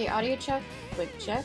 Okay, audio check, quick check.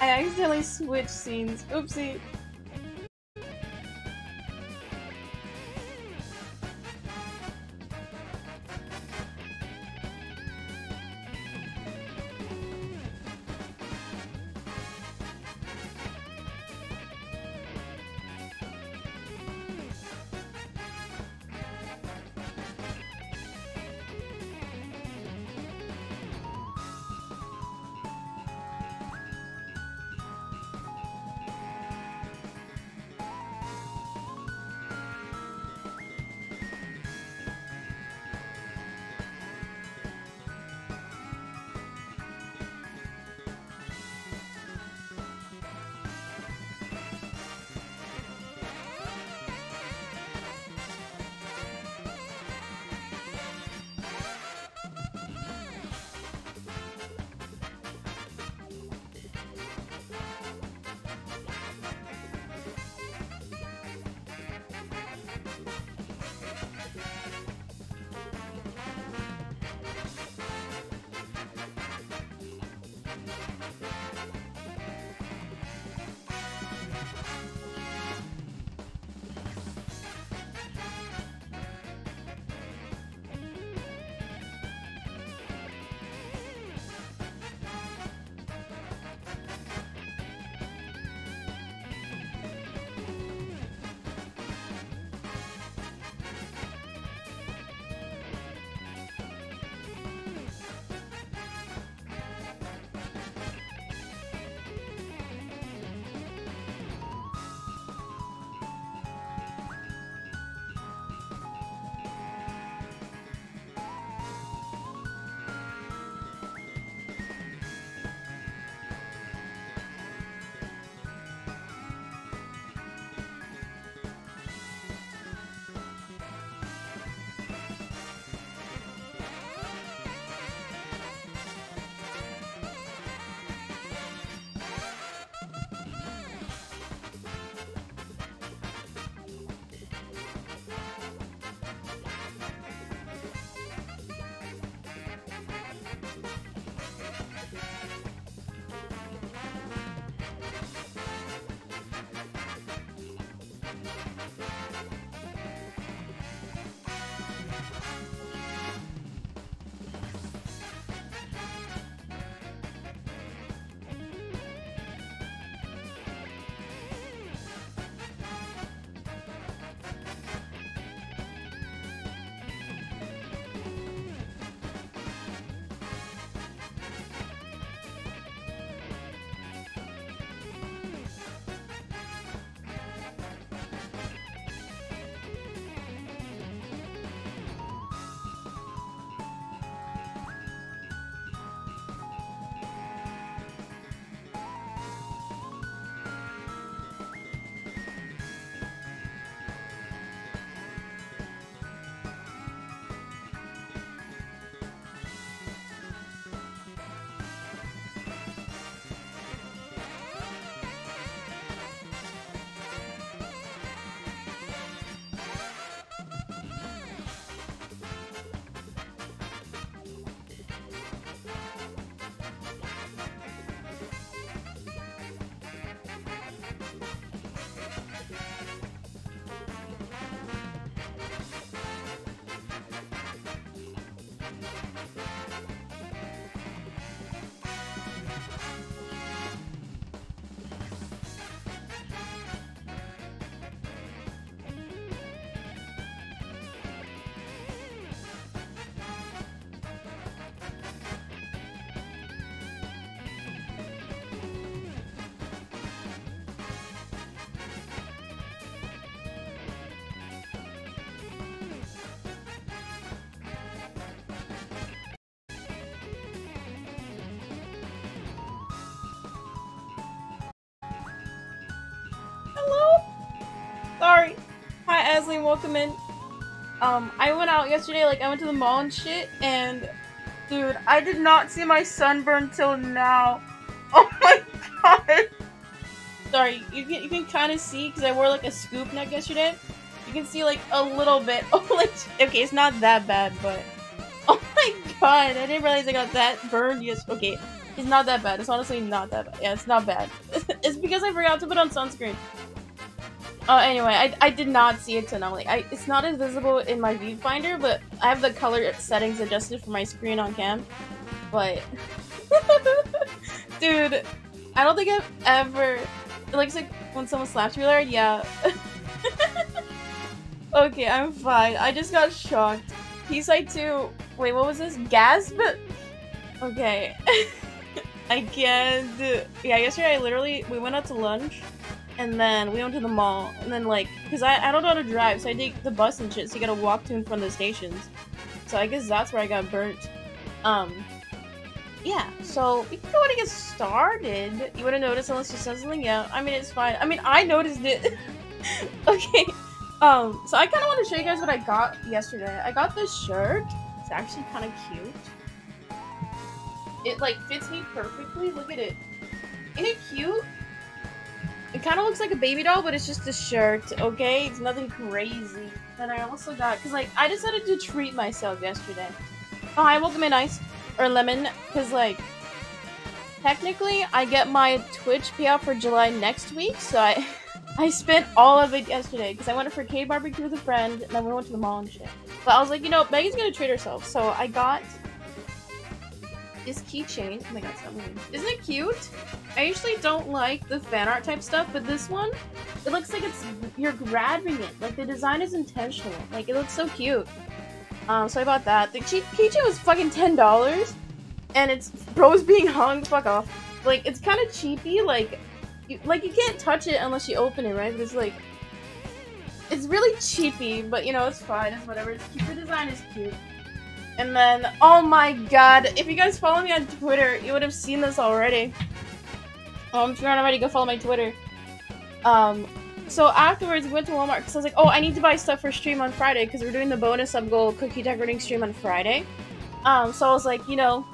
I accidentally switched scenes. Oopsie. listening, welcome in. I went out yesterday, like I went to the mall and shit, and dude, I did not see my sunburn till now. Oh my god. Sorry, you can kind of see because I wore like a scoop neck yesterday. You can see like a little bit. Oh, like okay, it's not that bad, but oh my god, I didn't realize I got that burned. Yes, okay, it's not that bad. It's honestly not that bad. Yeah, it's not bad. It's because I forgot to put on sunscreen. Anyway, I did not see it till now. Like, it's not as visible in my viewfinder, but I have the color settings adjusted for my screen on cam. But dude, I don't think I've ever. It looks like when someone slaps me there. Yeah. Okay, I'm fine. I just got shocked. Peacein17. Wait, what was this? Gasp? Okay. I can't. Yeah, yesterday I literally. We went out to lunch. And then we went to the mall, and then like, cause I don't know how to drive, so I take the bus and shit, so you gotta walk to in front of the stations. So I guess that's where I got burnt. Yeah, so if you don't wanna get started, you wouldn't notice unless you said something, yeah, I mean, it's fine. I mean, I noticed it. Okay, so I kinda wanna show you guys what I got yesterday. I got this shirt, it's actually kinda cute. It like, fits me perfectly, look at it. Isn't it cute? It kind of looks like a baby doll, but it's just a shirt, okay? It's nothing crazy. Then I also got, because, like, I decided to treat myself yesterday. Oh, I welcome in Ice, or Lemon, because, like, technically, I get my Twitch payout for July next week, so I spent all of it yesterday, because I went for K-barbecue with a friend, and then we went to the mall and shit. But I was like, you know, Maggie's gonna treat herself, so I got this keychain. Oh my god, it's not moving. Isn't it cute? I usually don't like the fan art type stuff, but this one, it looks like it's you're grabbing it. Like the design is intentional. Like it looks so cute. So I bought that. The keychain was fucking $10, and it's bros being hung. Fuck off. Like it's kind of cheapy. Like you can't touch it unless you open it, right? But it's like, it's really cheapy, but you know it's fine. It's whatever. It's cute. The design is cute. And then, oh my god, if you guys follow me on Twitter, you would have seen this already. If you're not already, go follow my Twitter. So afterwards, we went to Walmart, because I was like, oh, I need to buy stuff for stream on Friday, because we're doing the bonus sub-goal cookie decorating stream on Friday. So I was like, you know,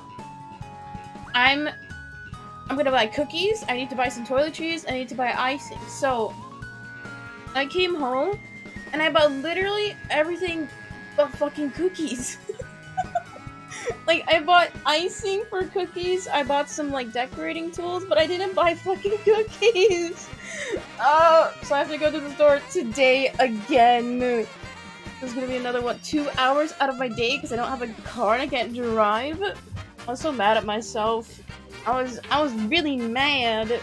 I'm gonna buy cookies, I need to buy some toiletries, I need to buy icing. So, I came home, and I bought literally everything but fucking cookies. Like, I bought icing for cookies, I bought some, like, decorating tools, but I didn't buy fucking cookies! So I have to go to the store today again. There's gonna be another, what, 2 hours out of my day, because I don't have a car and I can't drive? I'm so mad at myself. I was really mad.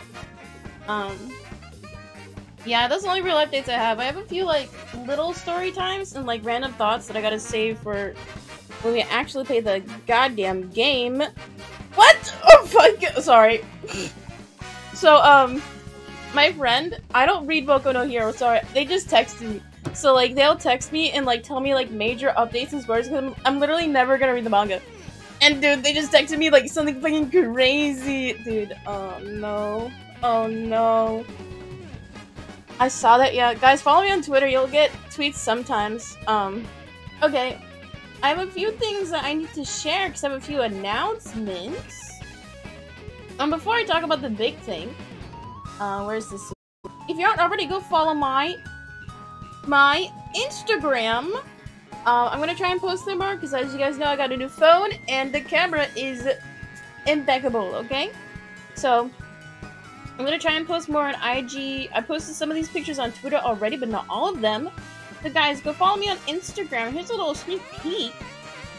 Yeah, that's the only real updates I have. I have a few, like, little story times and, like, random thoughts that I gotta save for when we actually play the goddamn game. What? Oh fuck! Sorry. So, my friend, I don't read Boku no Hero, sorry. They just texted me. So, like, they'll text me and, like, tell me, like, major updates and spoilers, because I'm literally never gonna read the manga. And, dude, they just texted me, like, something fucking crazy. Dude, oh no. Oh no. I saw that, yeah. Guys, follow me on Twitter, you'll get tweets sometimes. Okay. I have a few things that I need to share because I have a few announcements. Before I talk about the big thing, where's this? If you aren't already, go follow my Instagram. I'm gonna try and post them more because, as you guys know, I got a new phone and the camera is impeccable. Okay, so I'm gonna try and post more on IG. I posted some of these pictures on Twitter already, but not all of them. So guys, go follow me on Instagram. Here's a little sneak peek,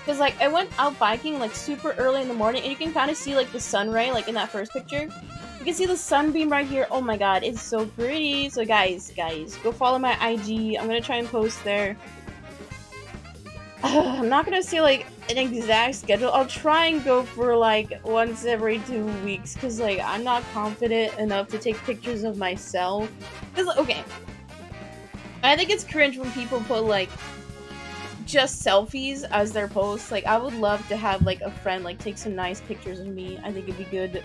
because like I went out biking like super early in the morning, and you can kind of see like the sun ray, like in that first picture. You can see the sunbeam right here. Oh my god, it's so pretty. So guys, go follow my IG. I'm gonna try and post there. I'm not gonna say like an exact schedule. I'll try and go for like once every 2 weeks, because like I'm not confident enough to take pictures of myself. Cause okay. I think it's cringe when people put, like, just selfies as their posts. Like, I would love to have, like, a friend, like, take some nice pictures of me. I think it'd be good.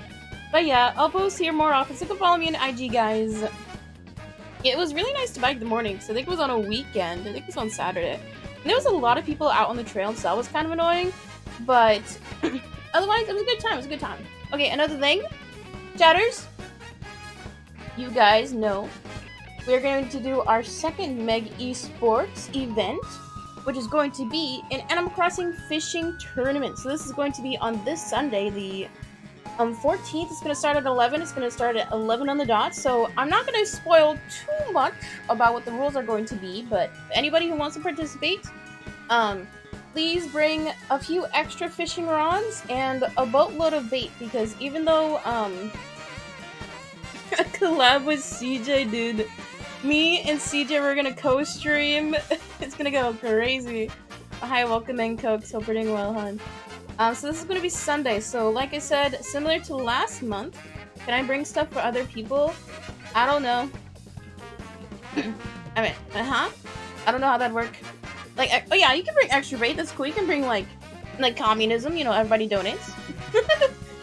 But yeah, I'll post here more often, so go follow me on IG, guys. Yeah, it was really nice to bike the morning, because I think it was on a weekend. I think it was on Saturday. And there was a lot of people out on the trail, so that was kind of annoying. But otherwise, it was a good time. It was a good time. Okay, another thing. Chatters, you guys know we're going to do our second Meg Esports event, which is going to be an Animal Crossing fishing tournament. So this is going to be on this Sunday, the 14th. It's going to start at 11. It's going to start at 11 on the dot. So I'm not going to spoil too much about what the rules are going to be, but anybody who wants to participate, please bring a few extra fishing rods and a boatload of bait, because even though a collab with CJ, dude, me and CJ were gonna co-stream. It's gonna go crazy. Hi, welcome in, Cokes. Hope you're doing well, hon. So this is gonna be Sunday. So like I said, similar to last month, can I bring stuff for other people? I don't know. I mean, I don't know how that'd work. Like, oh yeah, you can bring extra bait. That's cool. You can bring like communism. You know, everybody donates.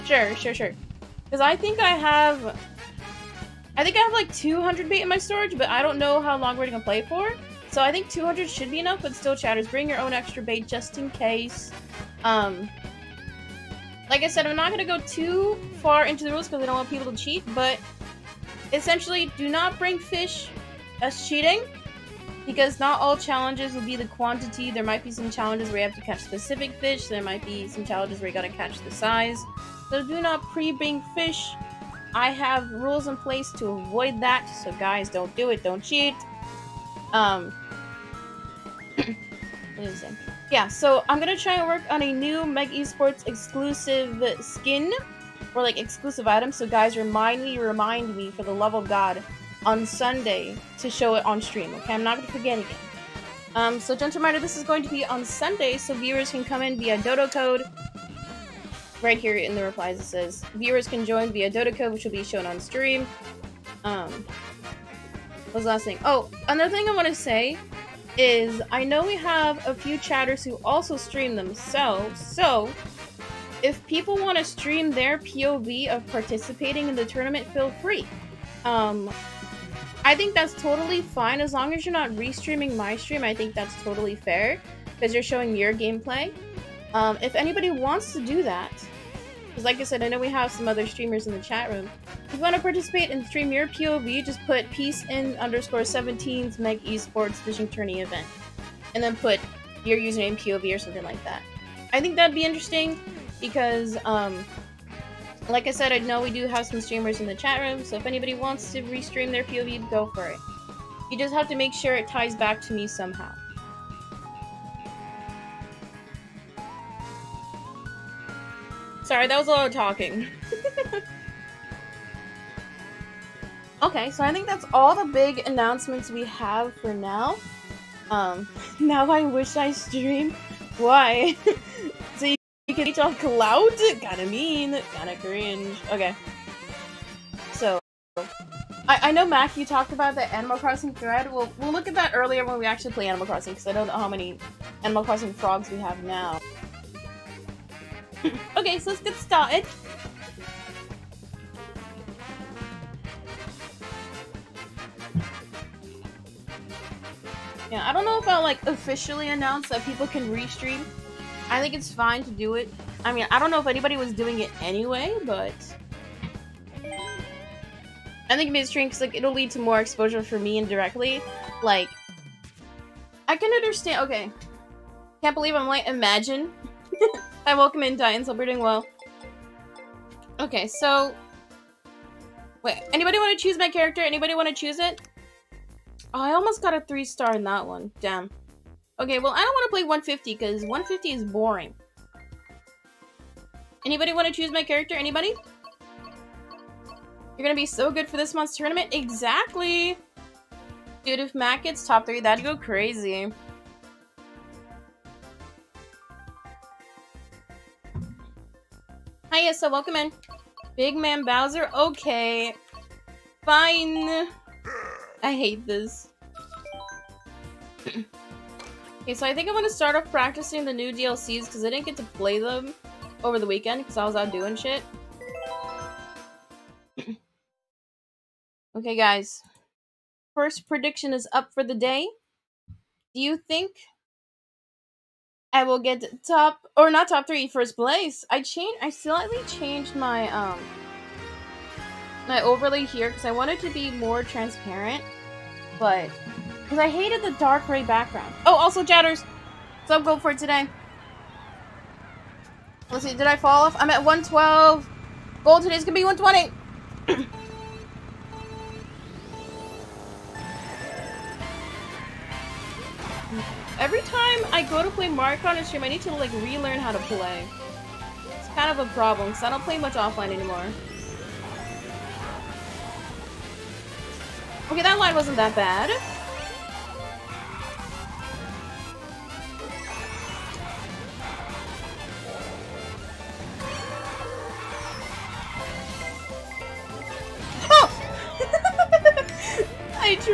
Sure. Because I think I have like 200 bait in my storage, but I don't know how long we're gonna play for. So I think 200 should be enough, but still, chatters, bring your own extra bait just in case. Like I said, I'm not gonna go too far into the rules because I don't want people to cheat, but essentially, do not bring fish. That's cheating. Because not all challenges will be the quantity. There might be some challenges where you have to catch specific fish. There might be some challenges where you gotta catch the size. So do not pre-bring fish. I have rules in place to avoid that. So guys, don't do it. Don't cheat. What is it? Yeah, so I'm gonna try and work on a new Meg Esports exclusive skin. Or like exclusive item. So guys, remind me for the love of God. On Sunday to show it on stream, okay? I'm not gonna forget again. So gentle reminder, this is going to be on Sunday, so viewers can come in via Dodo code. Right here in the replies it says, viewers can join via Dodo code, which will be shown on stream. What was the last thing? Oh, another thing I want to say is, I know we have a few chatters who also stream themselves, so if people want to stream their POV of participating in the tournament, feel free. I think that's totally fine, as long as you're not restreaming my stream. I think that's totally fair, because you're showing your gameplay. If anybody wants to do that, because like I said, I know we have some other streamers in the chat room. If you want to participate and stream your POV, just put Peacein_17's Meg Esports Fishing Tourney event. And then put your username POV or something like that. I think that'd be interesting, because, like I said, I know we do have some streamers in the chat room, so if anybody wants to restream their POV, go for it. You just have to make sure it ties back to me somehow. Sorry, that was a lot of talking. Okay, so I think that's all the big announcements we have for now. Now I wish I streamed. Why? So you can eat off cloud? Kinda mean, kinda cringe. Okay. So, I know, Mac, you talked about the Animal Crossing thread. We'll look at that earlier when we actually play Animal Crossing, because I don't know how many Animal Crossing frogs we have now. Okay, so let's get started. Yeah, I don't know if I'll, like, officially announce that people can restream. I think it's fine to do it. I mean, I don't know if anybody was doing it anyway, but I think midstream, because like it'll lead to more exposure for me indirectly. Like, I can understand. Okay, can't believe I'm late. Imagine. I welcome in Titans. Hope you're doing well. Okay, so wait. Anybody want to choose my character? Anybody want to choose it? Oh, I almost got a 3-star in that one. Damn. Okay, well, I don't want to play 150, because 150 is boring. Anybody want to choose my character? Anybody? You're going to be so good for this month's tournament? Exactly! Dude, if Matt gets top 3, that'd go crazy. Hi, Issa, welcome in. Big Man Bowser? Okay. Fine. I hate this. Okay, so I think I'm gonna start off practicing the new DLCs, because I didn't get to play them over the weekend because I was out doing shit. Okay, guys. First prediction is up for the day. Do you think I will get top, or not top three, first place? I slightly changed my my overlay here because I wanted to be more transparent, but because I hated the dark gray background. Oh, also Jatters, sub goal for today. Let's see, did I fall off? I'm at 112. Goal today's gonna be 120. Every time I go to play Mario Kart on stream, I need to like relearn how to play. It's kind of a problem because I don't play much offline anymore. Okay, that line wasn't that bad.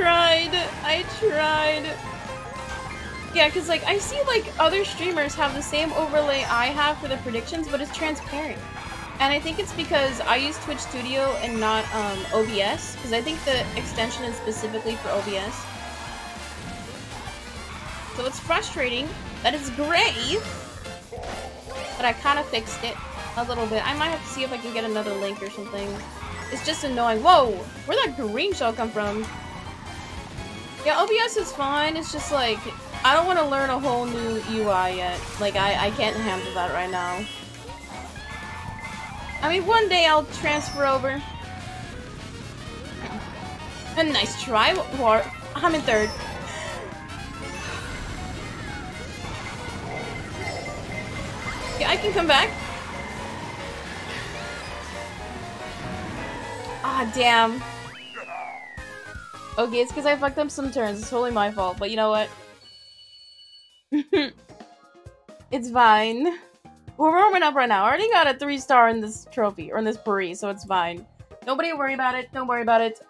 Oh! I tried. Yeah, because like I see like other streamers have the same overlay I have for the predictions, but it's transparent. And I think it's because I use Twitch Studio and not OBS, because I think the extension is specifically for OBS. So it's frustrating that it's gray, but I kind of fixed it a little bit. I might have to see if I can get another link or something. It's just annoying. Whoa, where'd that green shell come from? Yeah, OBS is fine. It's just like I don't want to learn a whole new UI yet. Like, I can't handle that right now. I mean, one day I'll transfer over. A nice try, War. I'm in third. Yeah, I can come back. Ah, damn. Okay, it's because I fucked up some turns. It's totally my fault, but you know what? It's fine. We're warming up right now. I already got a 3-star in this trophy, or in this brie, so it's fine. Nobody worry about it. Don't worry about it.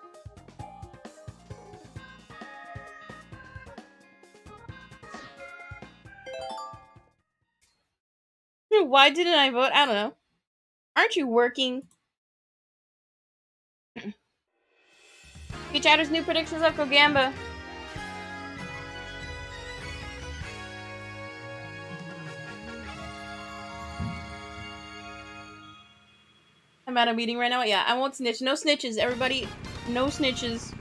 Why didn't I vote? I don't know. Aren't you working? Okay, Chatter's new predictions up. Go Gamba. I'm at a meeting right now. Yeah, I won't snitch. No snitches, everybody. No snitches.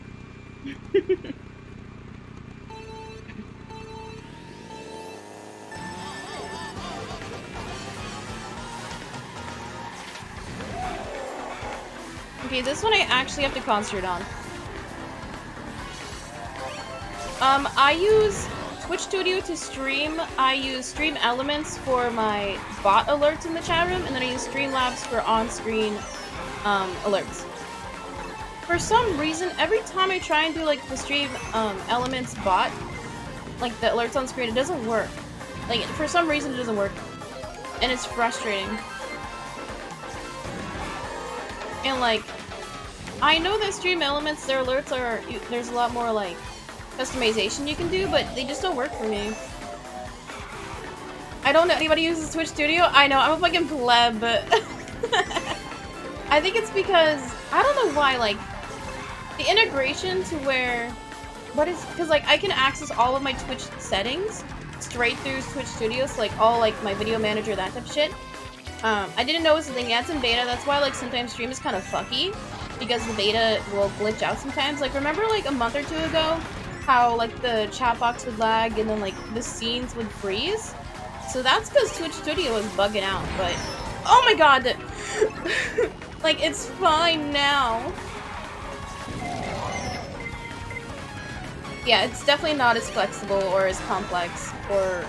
Okay, this one I actually have to concentrate on. I use Twitch Studio to stream. I use Stream Elements for my bot alerts in the chat room, and then I use Streamlabs for on-screen alerts. For some reason, every time I try and do like the Stream Elements bot, like the alerts on screen, it doesn't work. Like for some reason, it doesn't work, and it's frustrating. And like, I know that Stream Elements, their alerts are there's a lot more like customization you can do, but they just don't work for me. I don't know anybody uses Twitch Studio. I know, I'm a fucking pleb. I think it's because I don't know why, like the integration to where because like I can access all of my Twitch settings straight through Twitch Studio, so like all like my video manager, that type of shit. I didn't know it was a thing. Yeah, it's in beta. That's why like sometimes stream is kind of fucky, because the beta will glitch out sometimes. Like remember like a month or two ago how like the chat box would lag and then like the scenes would freeze? So that's because Twitch Studio was bugging out, but oh my god! Like it's fine now. Yeah, it's definitely not as flexible or as complex or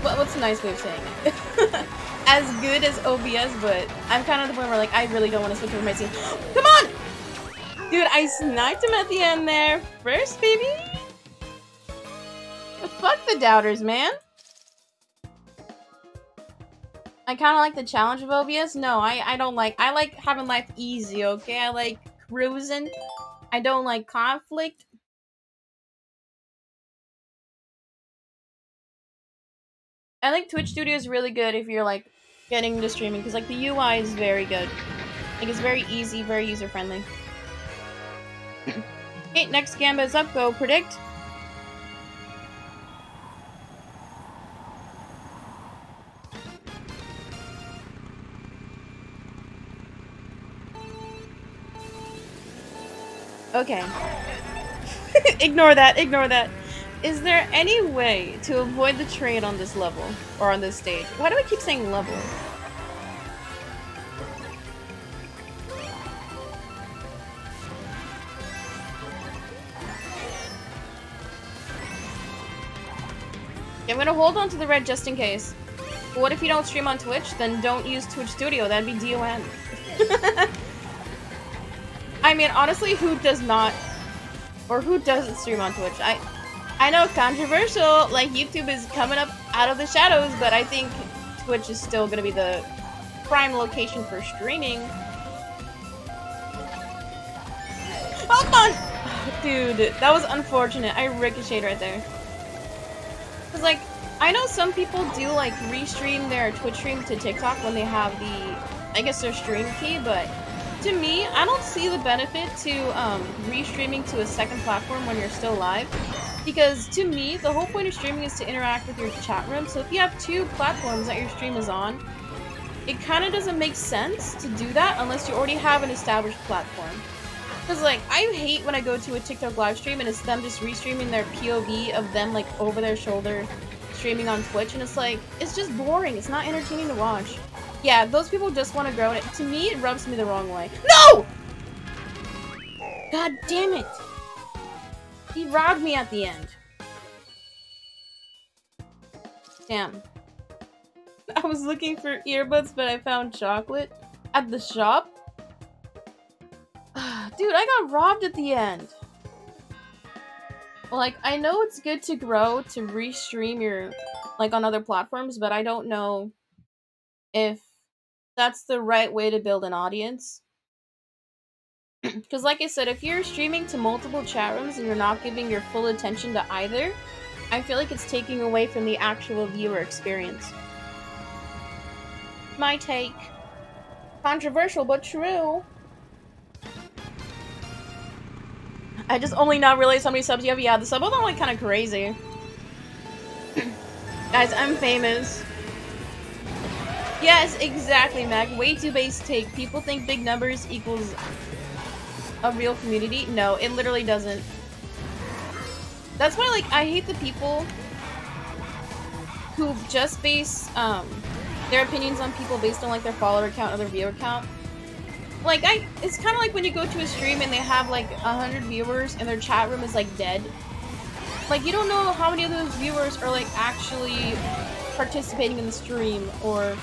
what's a nice way of saying it? As good as OBS, but I'm kind of the point where like I really don't want to switch over my team. Come on! Dude, I sniped him at the end there. First, baby! Fuck the doubters, man! I kind of like the challenge of OBS. No, I don't like... I like having life easy, okay? I like cruising. I don't like conflict. I think Twitch Studio is really good if you're like getting into streaming, because like the UI is very good. Like it's very easy, very user-friendly. Okay, next Gamba is up. Go predict. Okay. Ignore that. Ignore that. Is there any way to avoid the trade on this level? Or on this stage? Why do I keep saying level? Okay, I'm gonna hold on to the red just in case. But what if you don't stream on Twitch? Then don't use Twitch Studio. That'd be DON. I mean, honestly, who does not? Or who doesn't stream on Twitch? I know, controversial, like YouTube is coming up out of the shadows, but I think Twitch is still gonna be the prime location for streaming. Hold on! Dude, that was unfortunate. I ricocheted right there. Cause like, I know some people do like restream their Twitch stream to TikTok when they have the, I guess their stream key, but to me, I don't see the benefit to restreaming to a second platform when you're still live. Because, to me, the whole point of streaming is to interact with your chat room, so if you have two platforms that your stream is on, it kind of doesn't make sense to do that unless you already have an established platform. Because, like, I hate when I go to a TikTok live stream and it's them just restreaming their POV of them, like, over their shoulder streaming on Twitch, and it's like, it's just boring, it's not entertaining to watch. Yeah, those people just want to grow, and to me, it rubs me the wrong way. No! God damn it! He robbed me at the end. Damn. I was looking for earbuds, but I found chocolate at the shop. Dude, I got robbed at the end. Like, I know it's good to grow, to restream your, like, on other platforms, but I don't know if that's the right way to build an audience. Because like I said, if you're streaming to multiple chat rooms and you're not giving your full attention to either, I feel like it's taking away from the actual viewer experience. My take. Controversial, but true. I just only now realized how many subs you have. Yeah, the sub only went kind of crazy. Guys, I'm famous. Yes, exactly, Mac. Way too base take. People think big numbers equals a real community? No, it literally doesn't. That's why, like, I hate the people who just base their opinions on people based on like their follower count or their viewer count. Like, it's kind of like when you go to a stream and they have like 100 viewers and their chat room is like dead. Like, you don't know how many of those viewers are like actually participating in the stream, or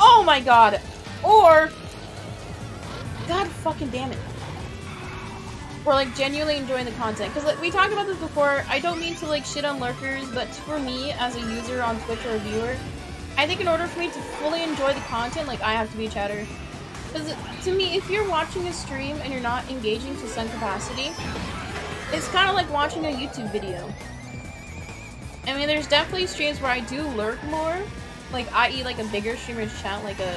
oh my god, or god fucking damn it. Or like genuinely enjoying the content, because like we talked about this before. I don't mean to like shit on lurkers, but for me as a user on Twitch or a viewer, I think in order for me to fully enjoy the content, like I have to be a chatter. Because to me, if you're watching a stream and you're not engaging to some capacity, it's kind of like watching a YouTube video. I mean, there's definitely streams where I do lurk more, like i.e. like a bigger streamer's chat, like a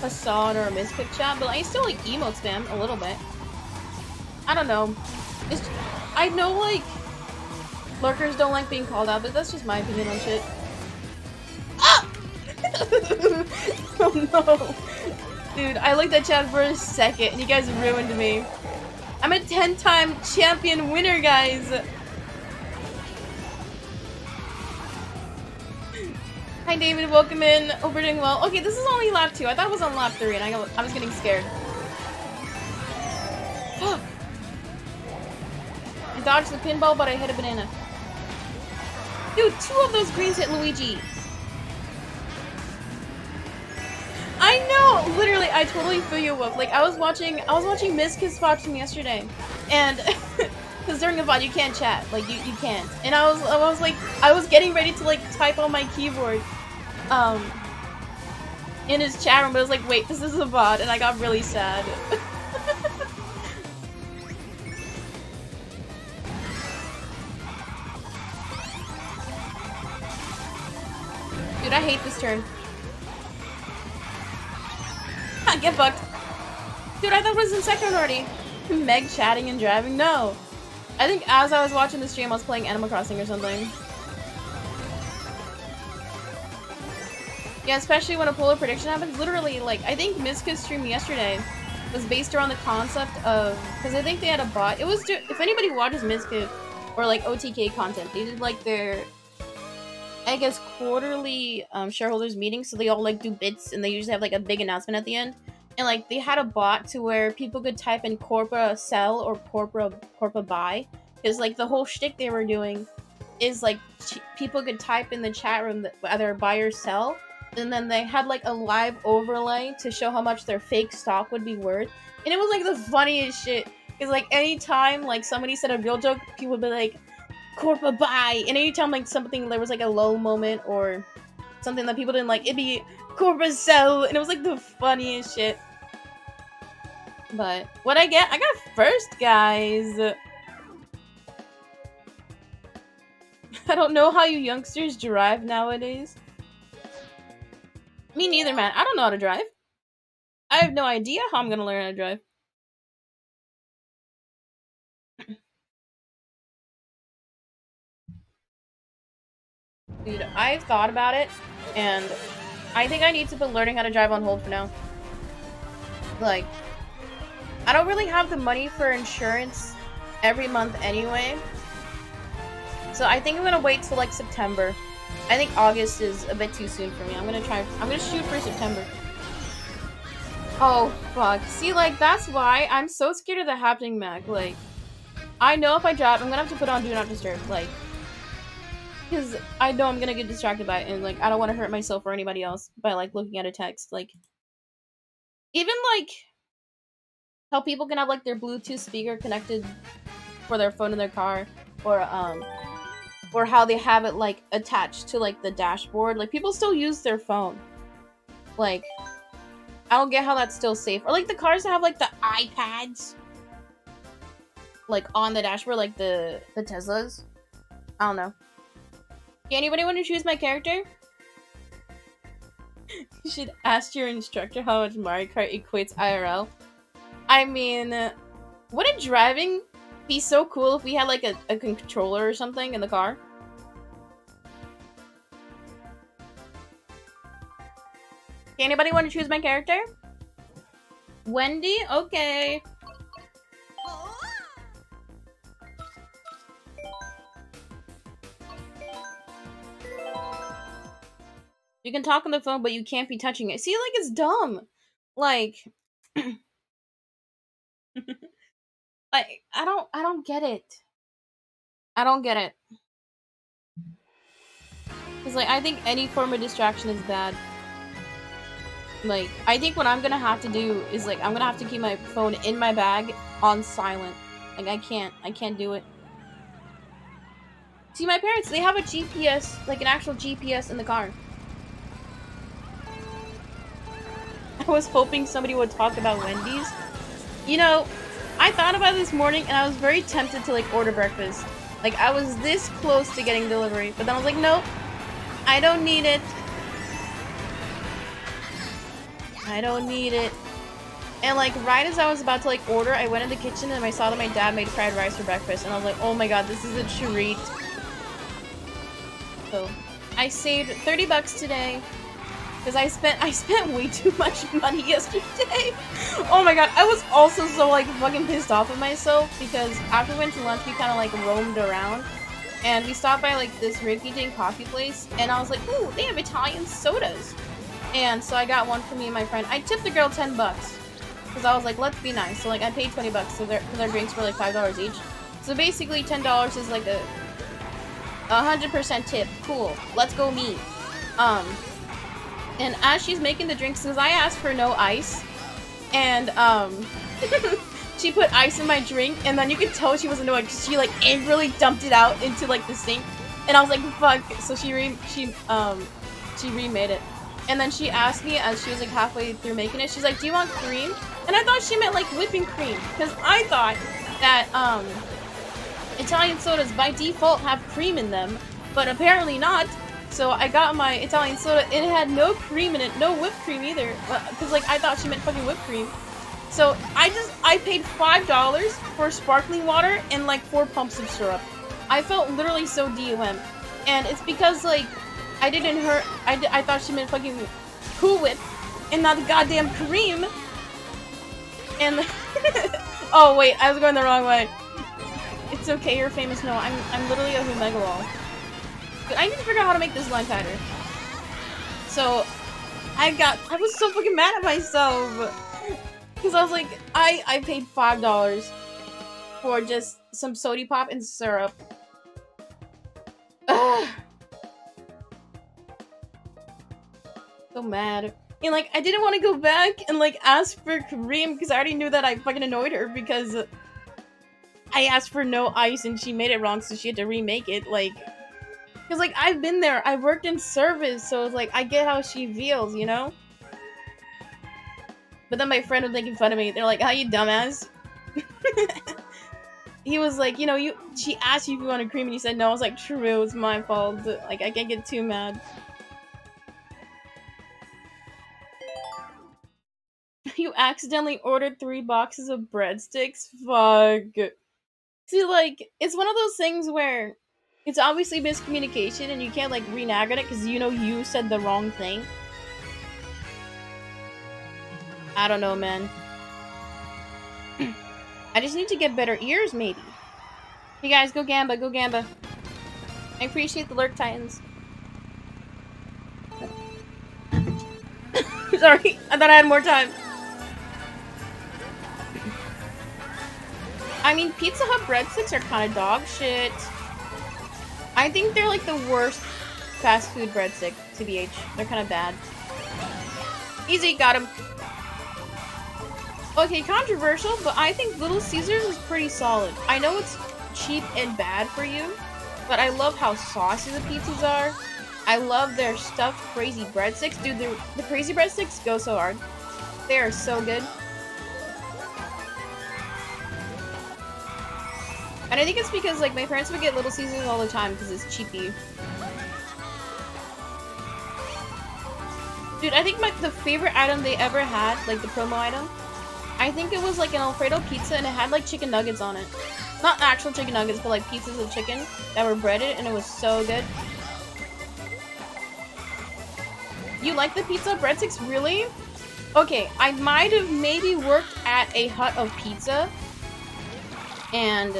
Hasan or a Mizkif chat, but I still like emote spam a little bit. I don't know. It's, I know, like, lurkers don't like being called out, but that's just my opinion on shit. Ah! Oh no. Dude, I looked at chat for a second and you guys ruined me. I'm a 10-time champion winner, guys! Hi David, welcome in. Hope we're doing well. Okay, this is only lap 2. I thought it was on lap 3 and I was getting scared. Fuck! I dodged the pinball, but I hit a banana. Dude, 2 of those greens hit Luigi. I know! Literally, I totally feel you, Wolf. Like, I was watching Mizkif's VOD yesterday. And, because during the VOD, you can't chat. Like, you can't. And I was like, I was getting ready to, like, type on my keyboard, in his chat room, but I was like, wait, this is a VOD, and I got really sad. Dude, I hate this turn. Get fucked. Dude, I thought it was in second already. Meg chatting and driving? No. I think as I was watching the stream, I was playing Animal Crossing or something. Yeah, especially when a poll prediction happens. Literally, like, I think Mizkif's stream yesterday was based around the concept of... Because I think they had a bot. It was... If anybody watches Mizkif or, like, OTK content, they did, like, their... I guess quarterly shareholders meeting, so they all like do bits and they usually have like a big announcement at the end. And like they had a bot to where people could type in Corpora sell or Corpora buy, because like the whole shtick they were doing is like people could type in the chat room that either buy or sell, and then they had like a live overlay to show how much their fake stock would be worth. And it was like the funniest shit, because like anytime like somebody said a real joke, people would be like, Corpa buy, and anytime like something there was like a low moment or something that people didn't like, it'd be Corpa sell, and it was like the funniest shit. But what I get, I got first, guys. I don't know how you youngsters drive nowadays. Me neither, man. I don't know how to drive. I have no idea how I'm gonna learn how to drive. Dude, I've thought about it, and I think I need to put learning how to drive on hold for now. Like, I don't really have the money for insurance every month anyway. So I think I'm gonna wait till like September. I think August is a bit too soon for me. I'm gonna shoot for September. Oh, fuck. See, like, that's why I'm so scared of that happening, Mac. Like, I know if I drive, I'm gonna have to put on Do Not Disturb, like. Because I know I'm gonna get distracted by it, and like I don't want to hurt myself or anybody else by like looking at a text. Like, even like how people can have like their Bluetooth speaker connected for their phone in their car, or how they have it like attached to like the dashboard. Like, people still use their phone. Like, I don't get how that's still safe. Or like the cars that have like the iPads like on the dashboard, like the Teslas. I don't know. Anybody want to choose my character? You should ask your instructor how much Mario Kart equates IRL. I mean, wouldn't driving be so cool if we had like a controller or something in the car? Anybody want to choose my character? Wendy? Okay. You can talk on the phone, but you can't be touching it. See, like, it's dumb. Like, like, I don't get it. I don't get it. Cause like, I think any form of distraction is bad. Like, I think what I'm gonna have to do is like, I'm gonna have to keep my phone in my bag on silent. Like, I can't do it. See, my parents, they have a GPS, like an actual GPS in the car. I was hoping somebody would talk about Wendy's. You know, I thought about this morning and I was very tempted to like order breakfast. Like, I was this close to getting delivery, but then I was like, nope, I don't need it. I don't need it. And like, right as I was about to like order, I went in the kitchen and I saw that my dad made fried rice for breakfast, and I was like, oh my god, this is a treat. So, I saved 30 bucks today. Because I spent way too much money yesterday. Oh my god, I was also so like fucking pissed off at myself, because after we went to lunch, we kind of like roamed around. And we stopped by like this Ricky coffee place, and I was like, ooh, they have Italian sodas. And so I got one for me and my friend. I tipped the girl 10 bucks. Because I was like, let's be nice. So like, I paid 20 bucks, so their drinks were like $5 each. So basically $10 is like a 100% tip. Cool, let's go meet. And as she's making the drinks, because I asked for no ice, and, she put ice in my drink, and then you could tell she was annoyed, because she, like, angrily dumped it out into, like, the sink, and I was like, fuck, so she remade it. And then she asked me, as she was, like, halfway through making it, she's like, do you want cream? And I thought she meant, like, whipping cream, because I thought that, Italian sodas, by default, have cream in them, but apparently not. So I got my Italian soda, and it had no cream in it, no whipped cream either, because, like, I thought she meant fucking whipped cream. So I paid $5 for sparkling water and like 4 pumps of syrup. I felt literally so DUM. And it's because like I didn't hurt. I thought she meant fucking Cool Whip and not the goddamn cream. And oh wait, I was going the wrong way. It's okay, you're famous. No, I'm literally a Humegalol. But I need to figure out how to make this line tighter. So I was so fucking mad at myself. Because I was like, I paid $5 for just some sody pop and syrup. Ugh. So mad. And like, I didn't want to go back and like ask for cream because I already knew that I fucking annoyed her because I asked for no ice and she made it wrong, so she had to remake it. Like, because like, I've been there. I worked in service, so it's like, I get how she feels, you know? But then my friend was making fun of me. They're like, "Oh, you dumbass." He was like, "You know, she asked you if you wanted cream, and you said no." I was like, "True, it's my fault." Like, I can't get too mad. You accidentally ordered 3 boxes of breadsticks? Fuck. See, like, it's one of those things where it's obviously miscommunication, and you can't like renag on it because you know you said the wrong thing. I don't know, man. I just need to get better ears, maybe. Hey guys, go Gamba, go Gamba. I appreciate the lurk titans. Sorry, I thought I had more time. I mean, Pizza Hut breadsticks are kind of dog shit. I think they're like the worst fast food breadstick, TBH. They're kind of bad. Easy, got him. Okay, controversial, but I think Little Caesars is pretty solid. I know it's cheap and bad for you, but I love how saucy the pizzas are. I love their stuffed crazy breadsticks. Dude, the crazy breadsticks go so hard. They are so good. And I think it's because, like, my parents would get Little Caesars all the time because it's cheapy. Dude, I think the favorite item they ever had, like the promo item, I think it was like an Alfredo pizza and it had like chicken nuggets on it. Not actual chicken nuggets, but like pieces of chicken that were breaded, and it was so good. You like the pizza breadsticks? Really? Okay, I might have maybe worked at a hut of pizza. And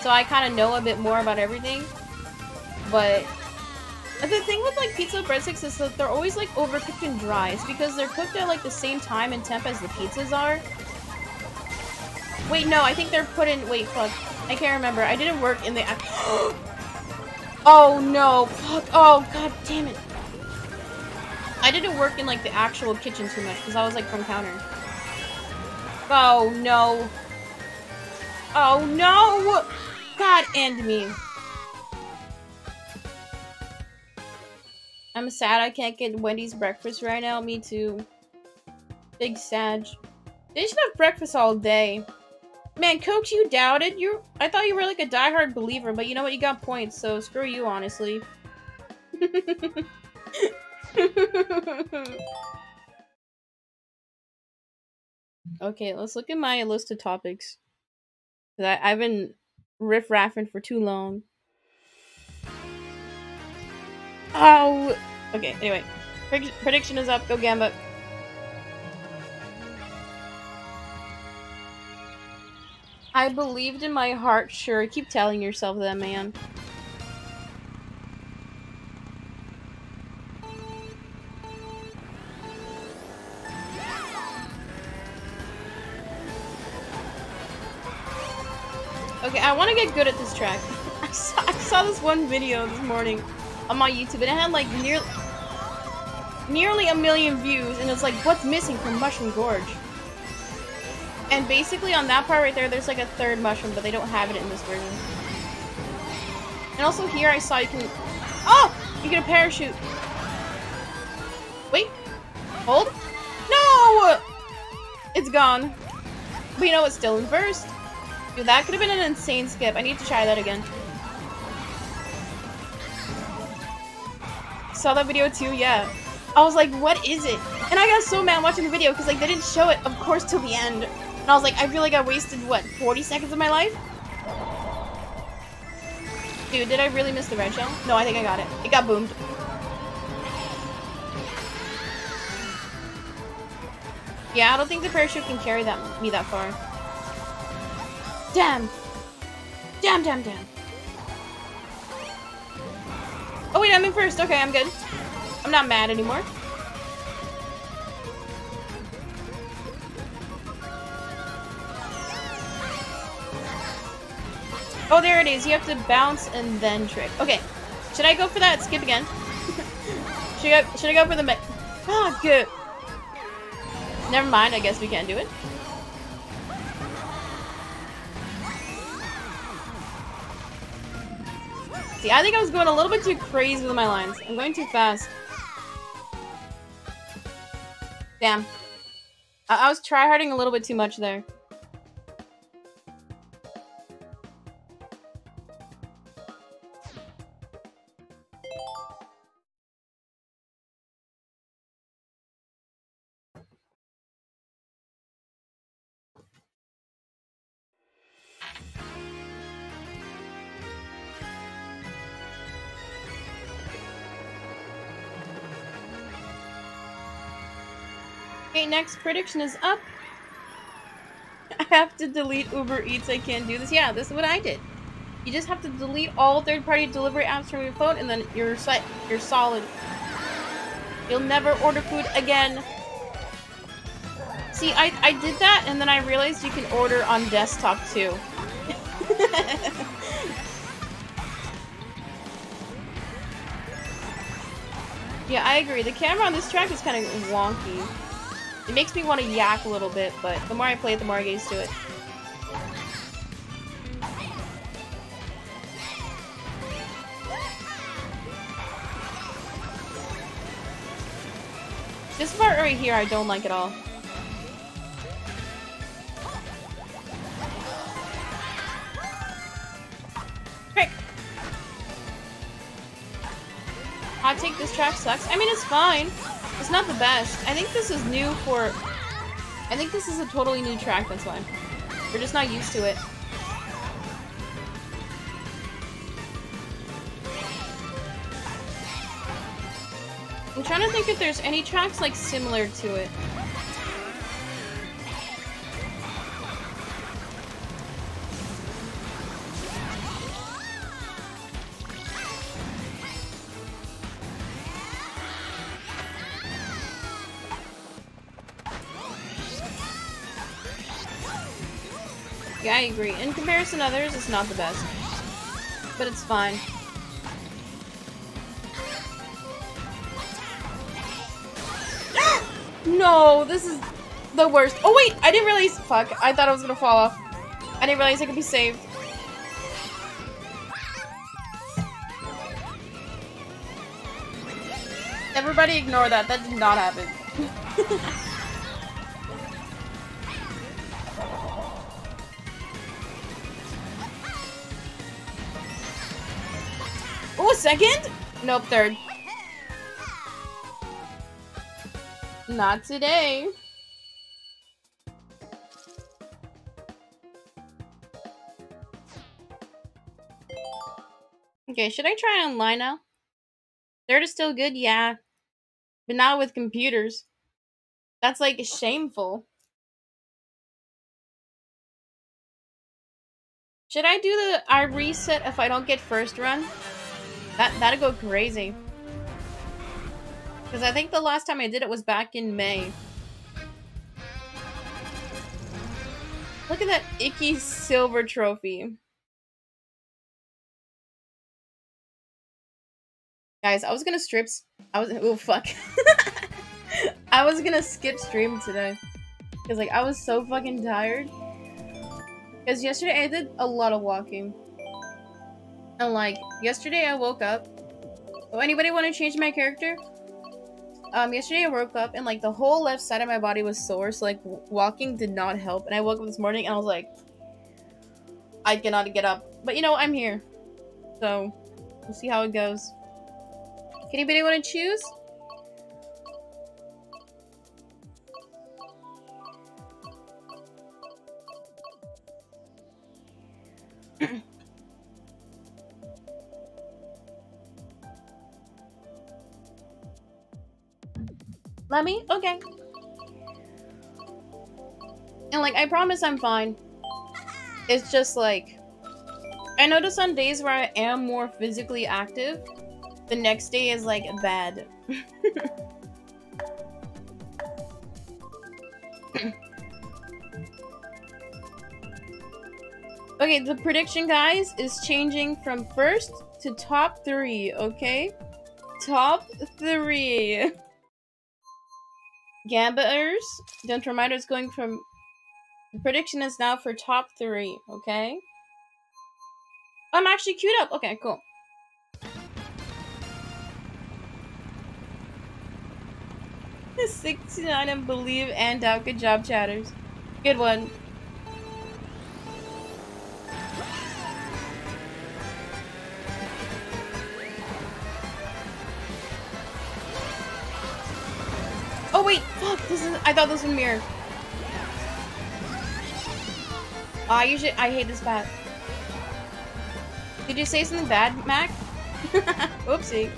so I kind of know a bit more about everything. But the thing with like pizza breadsticks is that they're always like overcooked and dry. It's because they're cooked at like the same time and temp as the pizzas are. Wait, no, I think they're put in. Wait, fuck, I can't remember. I didn't work in the. Oh no! Fuck! Oh god damn it! I didn't work in like the actual kitchen too much because I was like from counter. Oh no! Oh no! God end me. I'm sad I can't get Wendy's breakfast right now. Me too. Big Sag. They should have breakfast all day. Man, Coach, you doubted? I thought you were like a diehard believer, but you know what? You got points, so screw you, honestly. Okay, let's look at my list of topics. I've been riff-raffing for too long. Oh, okay. Anyway, prediction is up. Go Gamba. I believed in my heart. Sure, keep telling yourself that, man. Okay, I want to get good at this track. I saw this one video this morning on my YouTube, and it had like nearly 1 million views, and it's like, what's missing from Mushroom Gorge? And basically on that part right there, there's like a third mushroom, but they don't have it in this version. And also here I saw you can, oh, you get a parachute. Wait, hold, no, it's gone. But you know, it's still in first. Dude, that could have been an insane skip. I need to try that again. Saw that video too, yeah. I was like, what is it? And I got so mad watching the video because, like, they didn't show it, of course, till the end. And I was like, I feel like I wasted, what, 40 seconds of my life? Dude, did I really miss the red shell? No, I think I got it. It got boomed. Yeah, I don't think the parachute can carry me that far. Damn! Damn, damn, damn. Oh wait, I'm in first. Okay, I'm good. I'm not mad anymore. Oh, there it is. You have to bounce and then trick. Okay. Should I go for that? Skip again. Should I go for the... Ah, good. Never mind. I guess we can't do it. See, I think I was going a little bit too crazy with my lines. I'm going too fast. Damn. I was tryharding a little bit too much there. Next prediction is up. I have to delete Uber Eats. I can't do this. Yeah, this is what I did. You just have to delete all third-party delivery apps from your phone, and then your site, you're solid. You'll never order food again. See, I did that, and then I realized you can order on desktop too. Yeah, I agree. The camera on this track is kind of wonky. It makes me want to yak a little bit, but the more I play it, the more I get used to it. This part right here, I don't like at all. Frick! Hot take, this track sucks. I mean, it's fine. It's not the best. I think this is new for... I think this is a totally new track, that's why. We're just not used to it. I'm trying to think if there's any tracks, like, similar to it. Yeah, I agree. In comparison to others, it's not the best. But it's fine. No, this is the worst. Oh wait, I didn't realize- fuck, I thought I was gonna fall off. I didn't realize I could be saved. Everybody ignore that, that did not happen. Second? Nope, third. Not today. Okay, should I try online now? Third is still good, yeah. But not with computers. That's like shameful. Should I do the I reset if I don't get first run? That'd go crazy. Because I think the last time I did it was back in May. Look at that icky silver trophy. Guys, I was gonna oh fuck. I was gonna skip stream today. Because, like, I was so fucking tired. Because yesterday I did a lot of walking. And, like, yesterday I woke up. Oh, anybody want to change my character? Yesterday I woke up and, like, the whole left side of my body was sore, so, like, walking did not help. And I woke up this morning and I was like, I cannot get up. But, you know, I'm here. So, we'll see how it goes. Can anybody want to choose? Let me? Okay. And like, I promise I'm fine. It's just like, I notice on days where I am more physically active, the next day is like bad. Okay, the prediction, guys, is changing from first to top three, okay? Top three. Gambaers, don't remind us, going from... The prediction is now for top three, okay? I'm actually queued up. Okay, cool. The 69 and believe and doubt. Good job, chatters. Good one. Oh wait, fuck, this is, I thought this was a mirror. I hate this path. Did you say something bad, Mac? Oopsie.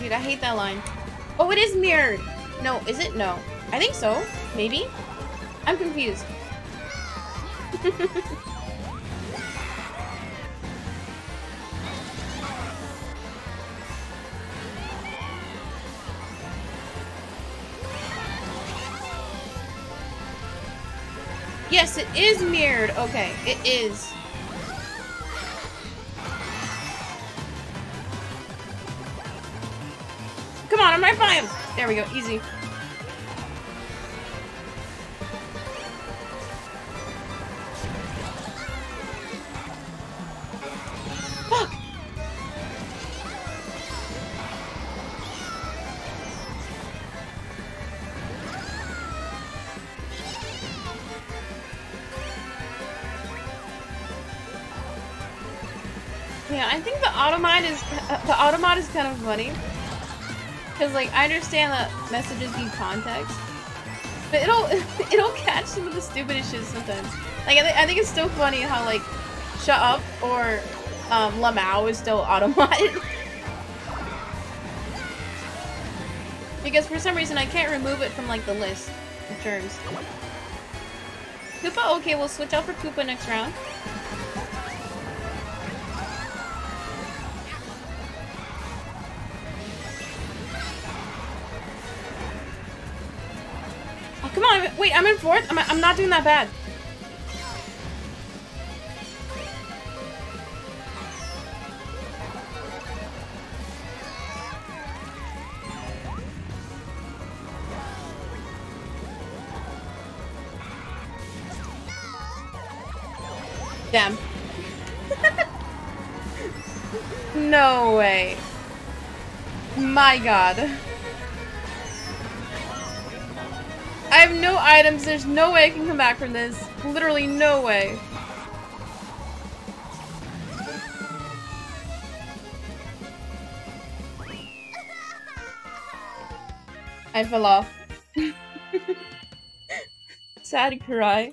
Dude, I hate that line. Oh, it is mirrored! No, is it? No. I think so. Maybe? I'm confused. Yes, it is mirrored. Okay, it is. Come on, I'm right by him. There we go, easy. Fuck. Yeah, I think the automat is kind of funny. Cause like, I understand that messages need context, but it'll catch some of the stupidest shit sometimes. Like, I think it's still funny how like, shut up or Lamau is still automat. Because for some reason I can't remove it from like the list of terms. Koopa, okay, we'll switch out for Koopa next round. Come on, wait, I'm in fourth? I'm not doing that bad. Damn. No way. My god. I have no items, there's no way I can come back from this. Literally no way. I fell off. Sad cry.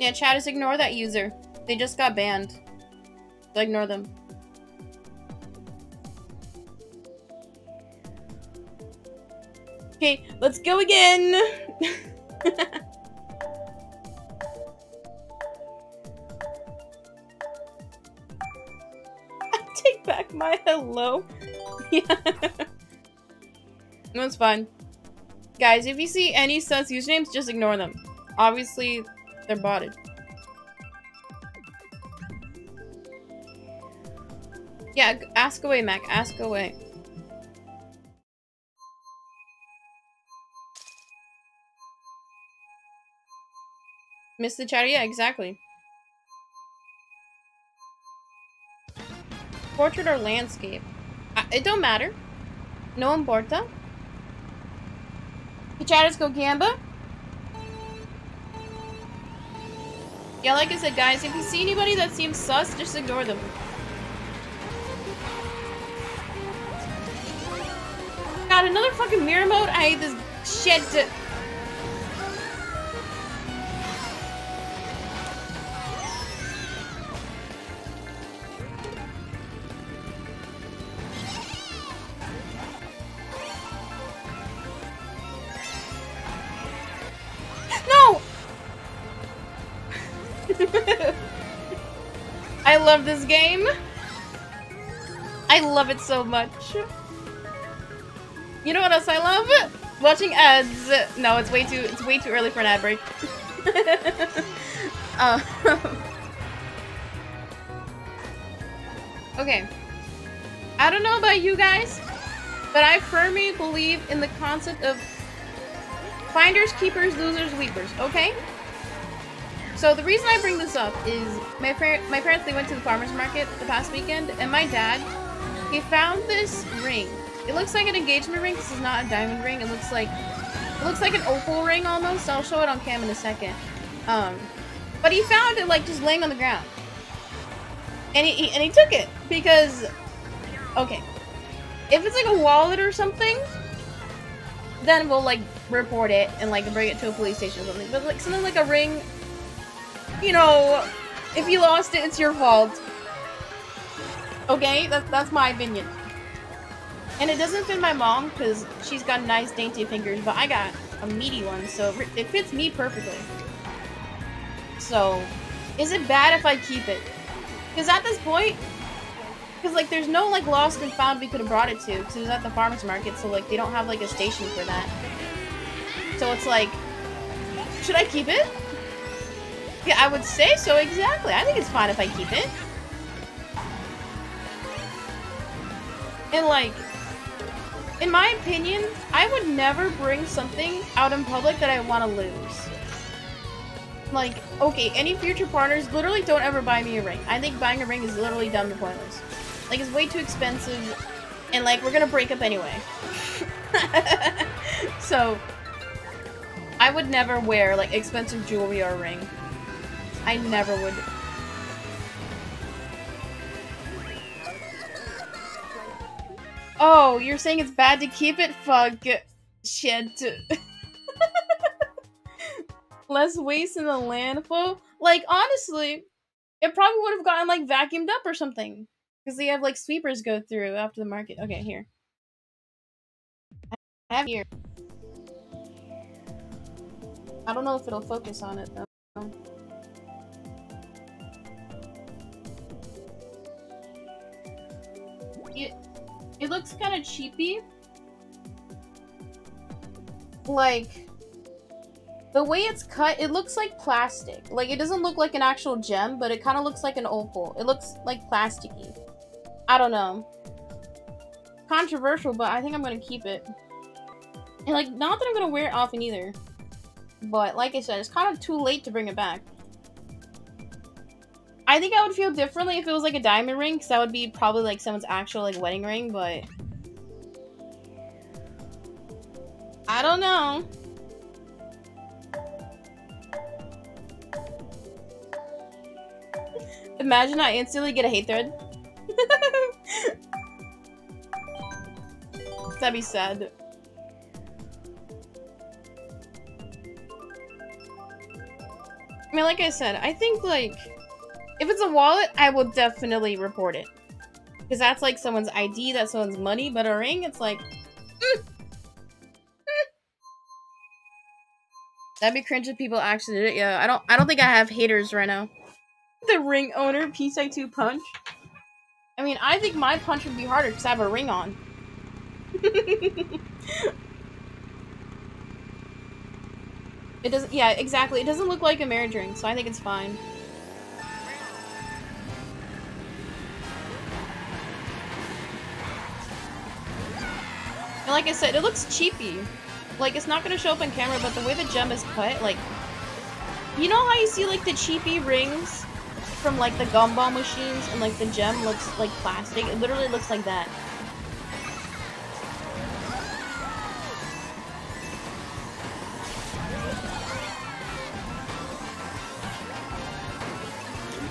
Yeah, chat, just ignore that user. They just got banned. So ignore them. Okay, let's go again! I take back my hello. Yeah. No, it's fine. Guys, if you see any sus usernames, just ignore them. Obviously, they're botted. Yeah, ask away, Mac. Ask away. Miss the chatter? Yeah, exactly. Portrait or landscape? It don't matter. No importa. Kachadas go Gamba. Yeah, like I said, guys, if you see anybody that seems sus, just ignore them. God, another fucking mirror mode? I hate this shit. I love this game. I love it so much. You know what else I love? Watching ads. No, it's way too early for an ad break. Okay. I don't know about you guys, but I firmly believe in the concept of finders, keepers, losers, weepers, okay? So the reason I bring this up is my parents, they went to the farmer's market the past weekend, and my dad, he found this ring. It looks like an engagement ring. This is not a diamond ring. It looks like an opal ring almost. I'll show it on cam in a second. But he found it like just laying on the ground, and he took it because, okay, if it's like a wallet or something, then we'll like report it and like bring it to a police station or something. But like something like a ring, you know, if you lost it, it's your fault. Okay, that's my opinion. And it doesn't fit my mom because she's got nice dainty fingers, but I got a meaty one, so it fits me perfectly. So, is it bad if I keep it? Because at this point, because like there's no like lost and found we could have brought it to, because it was at the farmer's market, so like they don't have like a station for that. So it's like, should I keep it? Yeah, I would say so, exactly. I think it's fine if I keep it. And like, in my opinion, I would never bring something out in public that I want to lose. Like, okay, any future partners, literally don't ever buy me a ring. I think buying a ring is literally dumb and pointless. Like, it's way too expensive, and like, we're gonna break up anyway. So, I would never wear like expensive jewelry or a ring. I never would. Oh, you're saying it's bad to keep it? Fuck. Shit. Less waste in the landfill? Like, honestly, it probably would have gotten, like, vacuumed up or something. Because they have, like, sweepers go through after the market. Okay, here. I have here. I don't know if it'll focus on it, though. It looks kind of cheapy. Like, the way it's cut, it looks like plastic. Like, it doesn't look like an actual gem, but it kind of looks like an opal. It looks like plasticky. I don't know. Controversial, but I think I'm gonna keep it. And like, not that I'm gonna wear it often either. But like I said, it's kind of too late to bring it back. I think I would feel differently if it was like a diamond ring, because that would be probably like someone's actual like wedding ring, but I don't know. Imagine I instantly get a hate thread. That'd be sad. I mean, like I said, I think like, if it's a wallet, I will definitely report it. Because that's like someone's ID, that's someone's money, but a ring, it's like... That'd be cringe if people actually did it. Yeah, I don't think I have haters right now. The ring owner, Peacein17 punch. I mean, I think my punch would be harder because I have a ring on. It doesn't... Yeah, exactly. It doesn't look like a marriage ring, so I think it's fine. And like I said, it looks cheapy. Like, it's not gonna show up on camera, but the way the gem is cut, like... You know how you see, like, the cheapy rings from, like, the gumball machines, and, like, the gem looks like plastic? It literally looks like that.